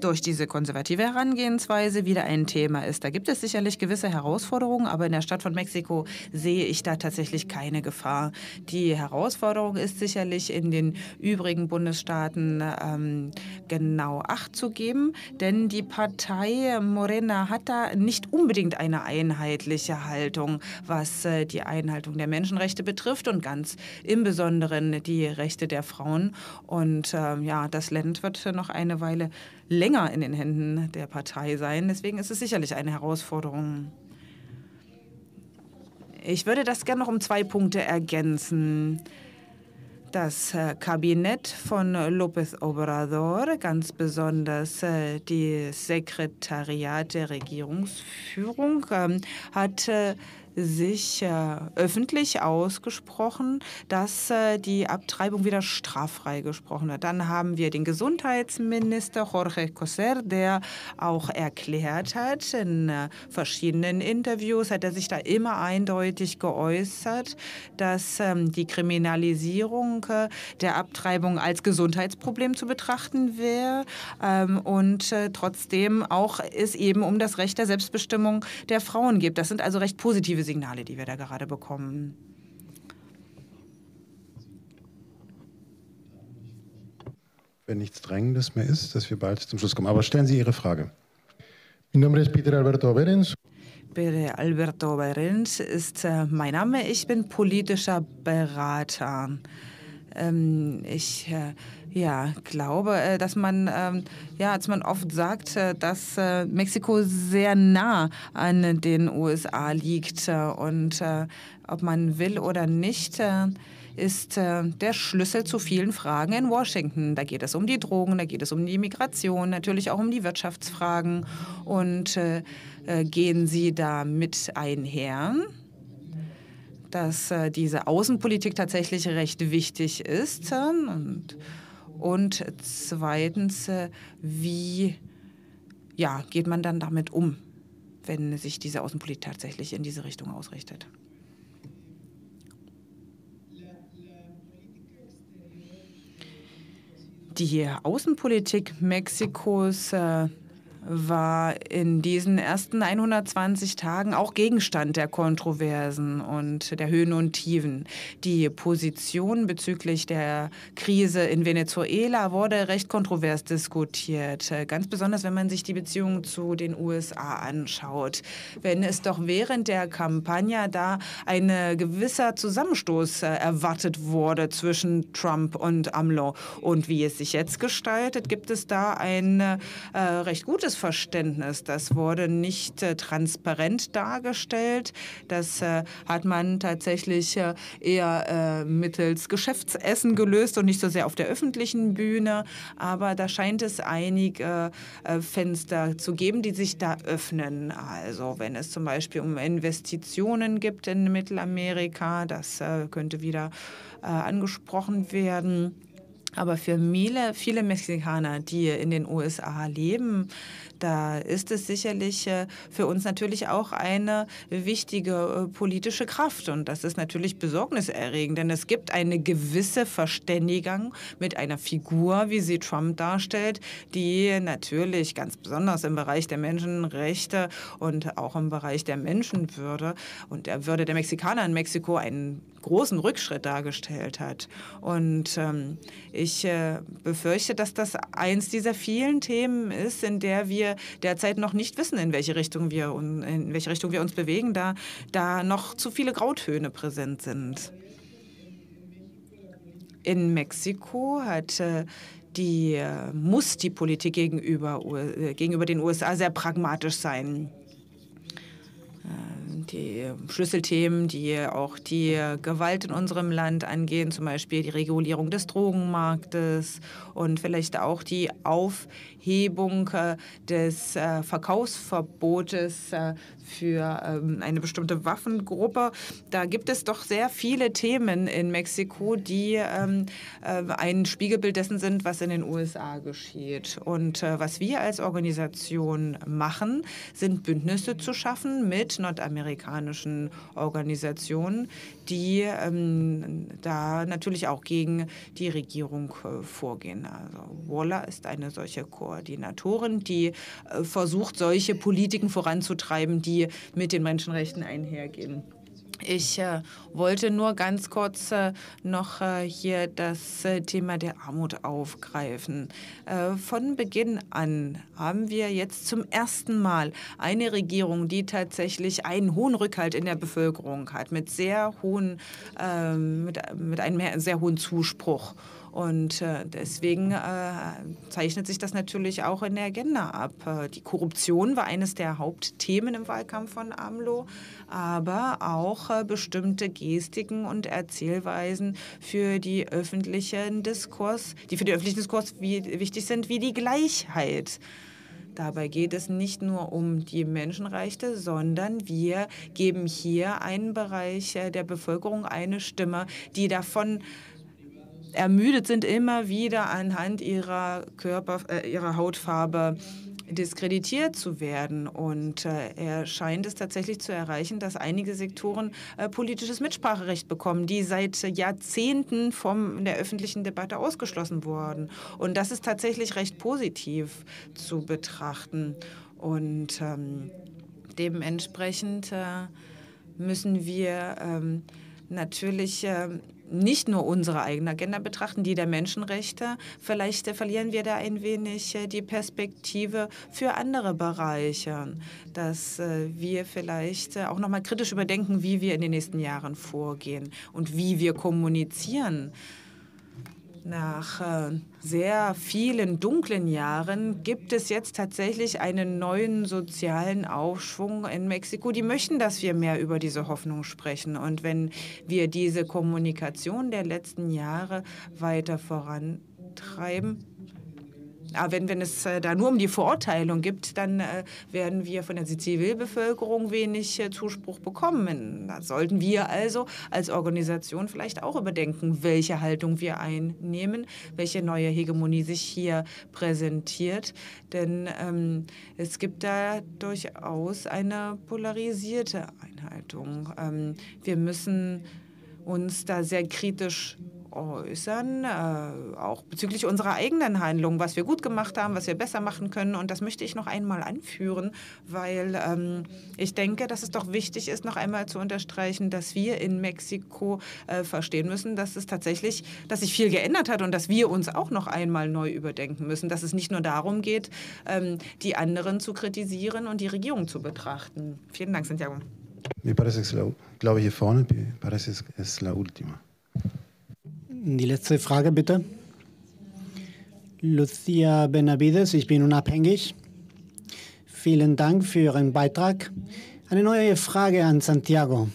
durch diese konservative Herangehensweise wieder ein Thema ist. Da gibt es sicherlich gewisse Herausforderungen, aber in der Stadt von Mexiko sehe ich da tatsächlich keine Gefahr. Die Herausforderung ist sicherlich, in den übrigen Bundesstaaten ähm, genau Acht zu geben, denn die Partei Morena hat da nicht unbedingt eine einheitliche Haltung, was äh, die Einhaltung der Menschenrechte betrifft und ganz im Besonderen die Rechte der Frauen. Und äh, ja, das Land wird noch eine Weile länger in den Händen der Partei sein. Deswegen ist es sicherlich eine Herausforderung. Ich würde das gerne noch um zwei Punkte ergänzen. Das Kabinett von López Obrador, ganz besonders das Sekretariat der Regierungsführung, hat sich öffentlich ausgesprochen, dass die Abtreibung wieder straffrei gesprochen wird. Dann haben wir den Gesundheitsminister Jorge Coser, der auch erklärt hat, in verschiedenen Interviews hat er sich da immer eindeutig geäußert, dass die Kriminalisierung der Abtreibung als Gesundheitsproblem zu betrachten wäre und trotzdem auch es eben um das Recht der Selbstbestimmung der Frauen geht. Das sind also recht positive Signale, die wir da gerade bekommen. Wenn nichts Drängendes mehr ist, dass wir bald zum Schluss kommen. Aber stellen Sie Ihre Frage. Mein Name ist Peter Alberto Berens. Peter Alberto Berens ist äh, mein Name. Ich bin politischer Berater. Ähm, ich äh, Ja, glaube, dass man, ähm, ja, als man oft sagt, dass äh, Mexiko sehr nah an den U S A liegt äh, und äh, ob man will oder nicht, äh, ist äh, der Schlüssel zu vielen Fragen in Washington. Da geht es um die Drogen, da geht es um die Migration, natürlich auch um die Wirtschaftsfragen. Und äh, äh, gehen Sie da mit einher, dass äh, diese Außenpolitik tatsächlich recht wichtig ist? Äh, und Und zweitens, wie ja, geht man dann damit um, wenn sich diese Außenpolitik tatsächlich in diese Richtung ausrichtet? Die Außenpolitik Mexikos äh, war in diesen ersten hundertzwanzig Tagen auch Gegenstand der Kontroversen und der Höhen und Tiefen. Die Position bezüglich der Krise in Venezuela wurde recht kontrovers diskutiert, ganz besonders, wenn man sich die Beziehungen zu den U S A anschaut. Wenn es doch während der Kampagne da ein gewisser Zusammenstoß erwartet wurde zwischen Trump und AMLO. Und wie es sich jetzt gestaltet, gibt es da ein äh, recht gutes Verständnis. Das wurde nicht äh, transparent dargestellt. Das äh, hat man tatsächlich äh, eher äh, mittels Geschäftsessen gelöst und nicht so sehr auf der öffentlichen Bühne. Aber da scheint es einige äh, Fenster zu geben, die sich da öffnen. Also wenn es zum Beispiel um Investitionen gibt in Mittelamerika, das äh, könnte wieder äh, angesprochen werden. Aber für viele, viele Mexikaner, die in den U S A leben, da ist es sicherlich für uns natürlich auch eine wichtige politische Kraft. Und das ist natürlich besorgniserregend, denn es gibt eine gewisse Verständigung mit einer Figur, wie sie Trump darstellt, die natürlich ganz besonders im Bereich der Menschenrechte und auch im Bereich der Menschenwürde und der Würde der Mexikaner in Mexiko einen großen Rückschritt dargestellt hat. Und ähm, ich äh, befürchte, dass das eins dieser vielen Themen ist, in der wir derzeit noch nicht wissen, in welche Richtung wir, in welche Richtung wir uns bewegen, da, da noch zu viele Grautöne präsent sind. In Mexiko hat äh, die, äh, muss die Politik gegenüber, äh, gegenüber den U S A sehr pragmatisch sein. Die Schlüsselthemen, die auch die Gewalt in unserem Land angehen, zum Beispiel die Regulierung des Drogenmarktes und vielleicht auch die Aufhebung des Verkaufsverbotes für eine bestimmte Waffengruppe. Da gibt es doch sehr viele Themen in Mexiko, die ein Spiegelbild dessen sind, was in den U S A geschieht. Und was wir als Organisation machen, sind Bündnisse zu schaffen mit Nordamerika, amerikanischen Organisationen, die ähm, da natürlich auch gegen die Regierung äh, vorgehen. Also Waller ist eine solche Koordinatorin, die äh, versucht, solche Politiken voranzutreiben, die mit den Menschenrechten einhergehen. Ich äh, wollte nur ganz kurz äh, noch äh, hier das äh, Thema der Armut aufgreifen. Äh, von Beginn an haben wir jetzt zum ersten Mal eine Regierung, die tatsächlich einen hohen Rückhalt in der Bevölkerung hat, mit sehr hohen, äh, mit, mit einem sehr hohen Zuspruch. Und deswegen äh, zeichnet sich das natürlich auch in der Agenda ab. Die Korruption war eines der Hauptthemen im Wahlkampf von AMLO, aber auch äh, bestimmte Gestiken und Erzählweisen für, die öffentlichen Diskurs, die für den öffentlichen Diskurs wie, wichtig sind, wie die Gleichheit. Dabei geht es nicht nur um die Menschenrechte, sondern wir geben hier einen Bereich der Bevölkerung eine Stimme, die davon ermüdet sind, immer wieder anhand ihrer Körper, äh, ihrer Hautfarbe diskreditiert zu werden. Und äh, er scheint es tatsächlich zu erreichen, dass einige Sektoren äh, politisches Mitspracherecht bekommen, die seit Jahrzehnten von der öffentlichen Debatte ausgeschlossen wurden. Und das ist tatsächlich recht positiv zu betrachten. Und ähm, dementsprechend äh, müssen wir ähm, natürlich äh, nicht nur unsere eigene Agenda betrachten, die der Menschenrechte. Vielleicht verlieren wir da ein wenig die Perspektive für andere Bereiche, dass wir vielleicht auch noch mal kritisch überdenken, wie wir in den nächsten Jahren vorgehen und wie wir kommunizieren. Nach sehr vielen dunklen Jahren gibt es jetzt tatsächlich einen neuen sozialen Aufschwung in Mexiko. Die möchten, dass wir mehr über diese Hoffnung sprechen. Und wenn wir diese Kommunikation der letzten Jahre weiter vorantreiben, aber wenn, wenn es da nur um die Verurteilung gibt, dann äh, werden wir von der Zivilbevölkerung wenig äh, Zuspruch bekommen. Da sollten wir also als Organisation vielleicht auch überdenken, welche Haltung wir einnehmen, welche neue Hegemonie sich hier präsentiert. Denn ähm, es gibt da durchaus eine polarisierte Einhaltung. Ähm, wir müssen uns da sehr kritisch äußern, äh, auch bezüglich unserer eigenen Handlungen, was wir gut gemacht haben, was wir besser machen können. Und das möchte ich noch einmal anführen, weil ähm, ich denke, dass es doch wichtig ist, noch einmal zu unterstreichen, dass wir in Mexiko äh, verstehen müssen, dass es tatsächlich, dass sich viel geändert hat und dass wir uns auch noch einmal neu überdenken müssen, dass es nicht nur darum geht, ähm, die anderen zu kritisieren und die Regierung zu betrachten. Vielen Dank, Santiago. Mir parece es la, glaube hier vorne, mir parece es la última. Die letzte Frage, bitte. Lucia Benavides, ich bin unabhängig. Vielen Dank für Ihren Beitrag. Eine neue Frage an Santiago.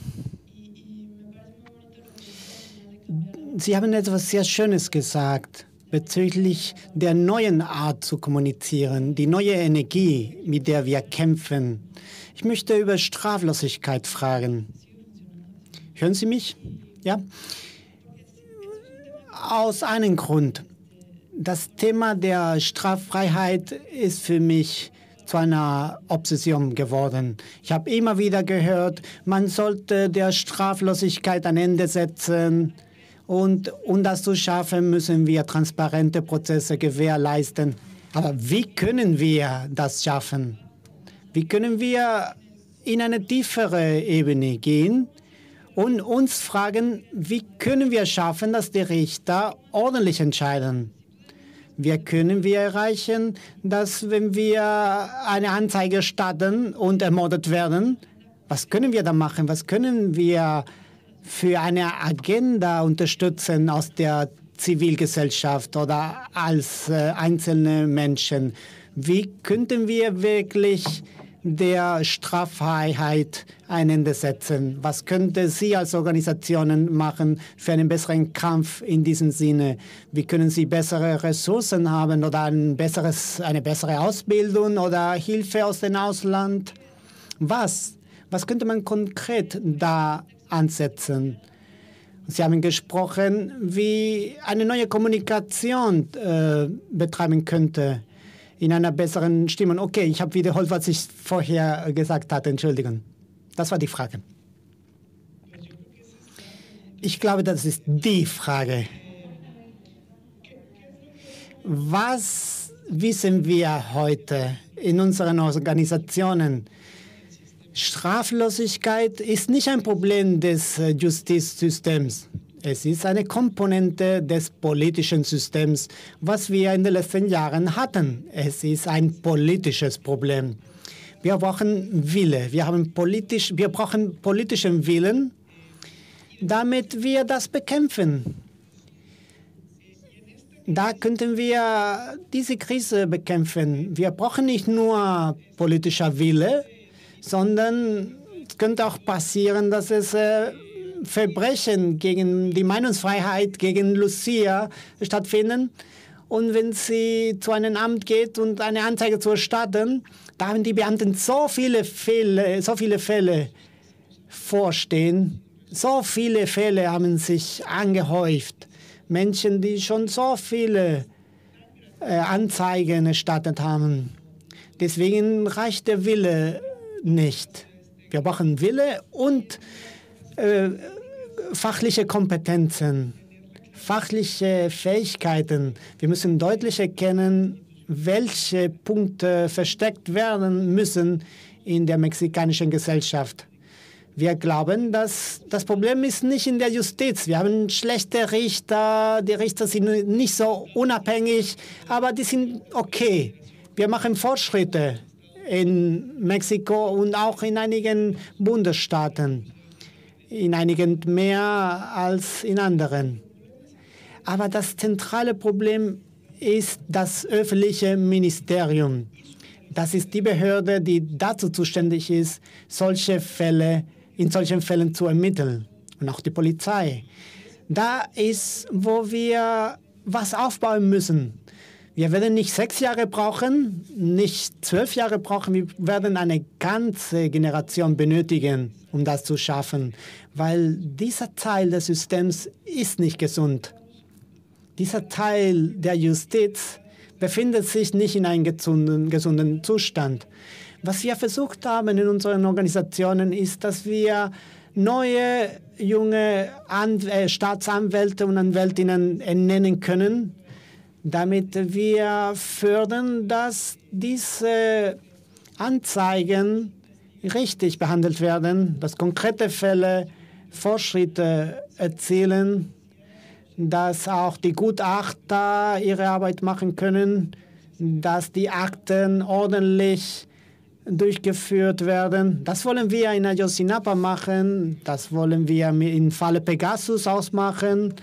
Sie haben etwas sehr Schönes gesagt bezüglich der neuen Art zu kommunizieren, die neue Energie, mit der wir kämpfen. Ich möchte über Straflosigkeit fragen. Hören Sie mich? Ja? Aus einem Grund. Das Thema der Straffreiheit ist für mich zu einer Obsession geworden. Ich habe immer wieder gehört, man sollte der Straflosigkeit ein Ende setzen. Und um das zu schaffen, müssen wir transparente Prozesse gewährleisten. Aber wie können wir das schaffen? Wie können wir in eine tiefere Ebene gehen? Und uns fragen, wie können wir schaffen, dass die Richter ordentlich entscheiden? Wie können wir erreichen, dass wenn wir eine Anzeige erstatten und ermordet werden, was können wir da machen? Was können wir für eine Agenda unterstützen aus der Zivilgesellschaft oder als einzelne Menschen? Wie könnten wir wirklich der Straffreiheit ein Ende setzen? Was könnte Sie als Organisationen machen für einen besseren Kampf in diesem Sinne? Wie können Sie bessere Ressourcen haben oder ein besseres, eine bessere Ausbildung oder Hilfe aus dem Ausland? Was? Was könnte man konkret da ansetzen? Sie haben gesprochen, wie eine neue Kommunikation äh, betreiben könnte. In einer besseren Stimmung. Okay, ich habe wiederholt, was ich vorher gesagt hatte. Entschuldigen. Das war die Frage. Ich glaube, das ist die Frage. Was wissen wir heute in unseren Organisationen? Straflosigkeit ist nicht ein Problem des Justizsystems. Es ist eine Komponente des politischen Systems, was wir in den letzten Jahren hatten. Es ist ein politisches Problem. Wir brauchen Wille. Wir haben politisch, wir brauchen politischen Willen, damit wir das bekämpfen. Da könnten wir diese Krise bekämpfen. Wir brauchen nicht nur politischer Wille, sondern es könnte auch passieren, dass es äh, Verbrechen gegen die Meinungsfreiheit, gegen Lucia stattfinden. Und wenn sie zu einem Amt geht und eine Anzeige zu erstatten, da haben die Beamten so viele Fälle, so viele Fälle vorstehen. So viele Fälle haben sich angehäuft. Menschen, die schon so viele äh, Anzeigen erstattet haben. Deswegen reicht der Wille nicht. Wir brauchen Wille und äh, fachliche Kompetenzen, fachliche Fähigkeiten. Wir müssen deutlich erkennen, welche Punkte versteckt werden müssen in der mexikanischen Gesellschaft. Wir glauben, dass das Problem ist nicht in der Justiz. Wir haben schlechte Richter, die Richter sind nicht so unabhängig, aber die sind okay. Wir machen Fortschritte in Mexiko und auch in einigen Bundesstaaten, in einigen mehr als in anderen. Aber das zentrale Problem ist das öffentliche Ministerium. Das ist die Behörde, die dazu zuständig ist, solche Fälle in solchen Fällen zu ermitteln, und auch die Polizei. Da ist, wo wir was aufbauen müssen. Wir werden nicht sechs Jahre brauchen, nicht zwölf Jahre brauchen, wir werden eine ganze Generation benötigen, um das zu schaffen, weil dieser Teil des Systems ist nicht gesund. Dieser Teil der Justiz befindet sich nicht in einem gesunden, gesunden Zustand. Was wir versucht haben in unseren Organisationen ist, dass wir neue, junge An- äh, Staatsanwälte und Anwältinnen ernennen können, damit wir fördern, dass diese Anzeigen richtig behandelt werden, dass konkrete Fälle Fortschritte erzielen, dass auch die Gutachter ihre Arbeit machen können, dass die Akten ordentlich durchgeführt werden. Das wollen wir in Ayotzinapa machen, das wollen wir im Falle Pegasus ausmachen,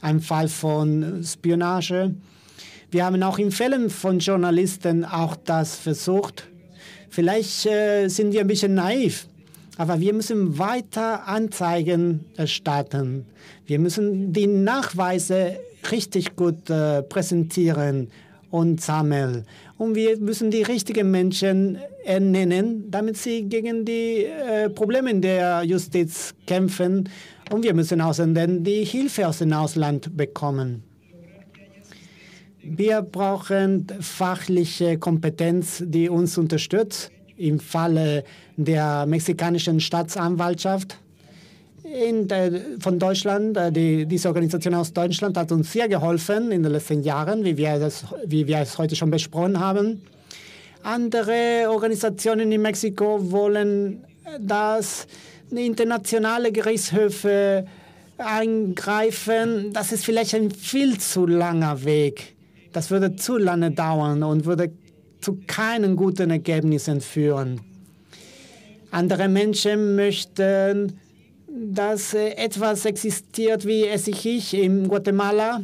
ein Fall von Spionage. Wir haben auch in Fällen von Journalisten auch das versucht. Vielleicht äh, sind wir ein bisschen naiv. Aber wir müssen weiter Anzeigen erstatten. Wir müssen die Nachweise richtig gut äh, präsentieren und sammeln. Und wir müssen die richtigen Menschen ernennen, damit sie gegen die äh, Probleme der Justiz kämpfen. Und wir müssen außerdem die Hilfe aus dem Ausland bekommen. Wir brauchen fachliche Kompetenz, die uns unterstützt. Im Falle der mexikanischen Staatsanwaltschaft in der, von Deutschland, die, diese Organisation aus Deutschland hat uns sehr geholfen in den letzten Jahren, wie wir, das, wie wir es heute schon besprochen haben. Andere Organisationen in Mexiko wollen, dass internationale Gerichtshöfe eingreifen. Das ist vielleicht ein viel zu langer Weg. Das würde zu lange dauern und würde zu keinen guten Ergebnissen führen. Andere Menschen möchten, dass etwas existiert wie Essig in Guatemala.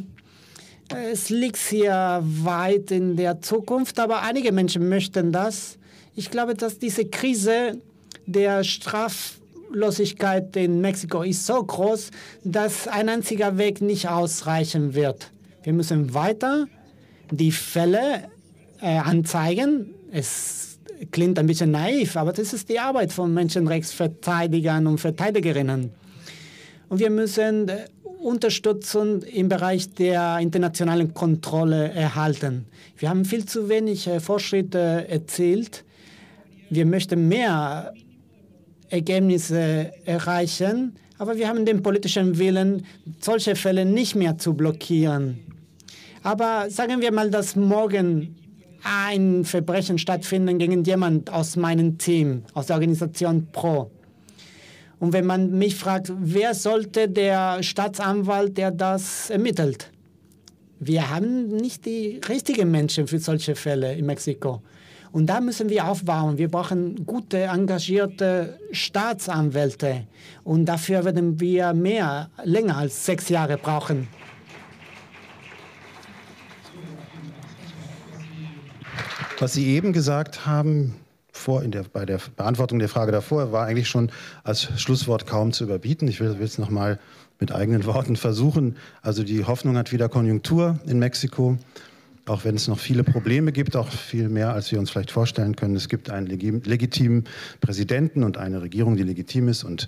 Es liegt sehr weit in der Zukunft, aber einige Menschen möchten das. Ich glaube, dass diese Krise der Straflosigkeit in Mexiko ist so groß, dass ein einziger Weg nicht ausreichen wird. Wir müssen weiter die Fälle anzeigen. Es klingt ein bisschen naiv, aber das ist die Arbeit von Menschenrechtsverteidigern und Verteidigerinnen. Und wir müssen Unterstützung im Bereich der internationalen Kontrolle erhalten. Wir haben viel zu wenig Fortschritte erzielt. Wir möchten mehr Ergebnisse erreichen. Aber wir haben den politischen Willen, solche Fälle nicht mehr zu blockieren. Aber sagen wir mal, dass morgen ein Verbrechen stattfindet gegen jemand aus meinem Team, aus der Organisation Pro. Und wenn man mich fragt, wer sollte der Staatsanwalt, der das ermittelt? Wir haben nicht die richtigen Menschen für solche Fälle in Mexiko. Und da müssen wir aufbauen. Wir brauchen gute, engagierte Staatsanwälte. Und dafür werden wir mehr, länger als sechs Jahre brauchen. Was Sie eben gesagt haben, vor in der, bei der Beantwortung der Frage davor, war eigentlich schon als Schlusswort kaum zu überbieten. Ich will es noch mal mit eigenen Worten versuchen. Also die Hoffnung hat wieder Konjunktur in Mexiko. Auch wenn es noch viele Probleme gibt, auch viel mehr, als wir uns vielleicht vorstellen können. Es gibt einen legitimen Präsidenten und eine Regierung, die legitim ist und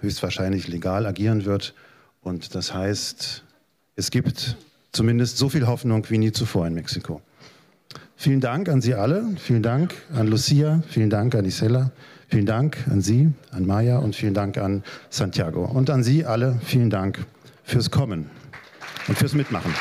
höchstwahrscheinlich legal agieren wird. Und das heißt, es gibt zumindest so viel Hoffnung wie nie zuvor in Mexiko. Vielen Dank an Sie alle. Vielen Dank an Lucia. Vielen Dank an Isela. Vielen Dank an Sie, an Maya und vielen Dank an Santiago. Und an Sie alle vielen Dank fürs Kommen und fürs Mitmachen.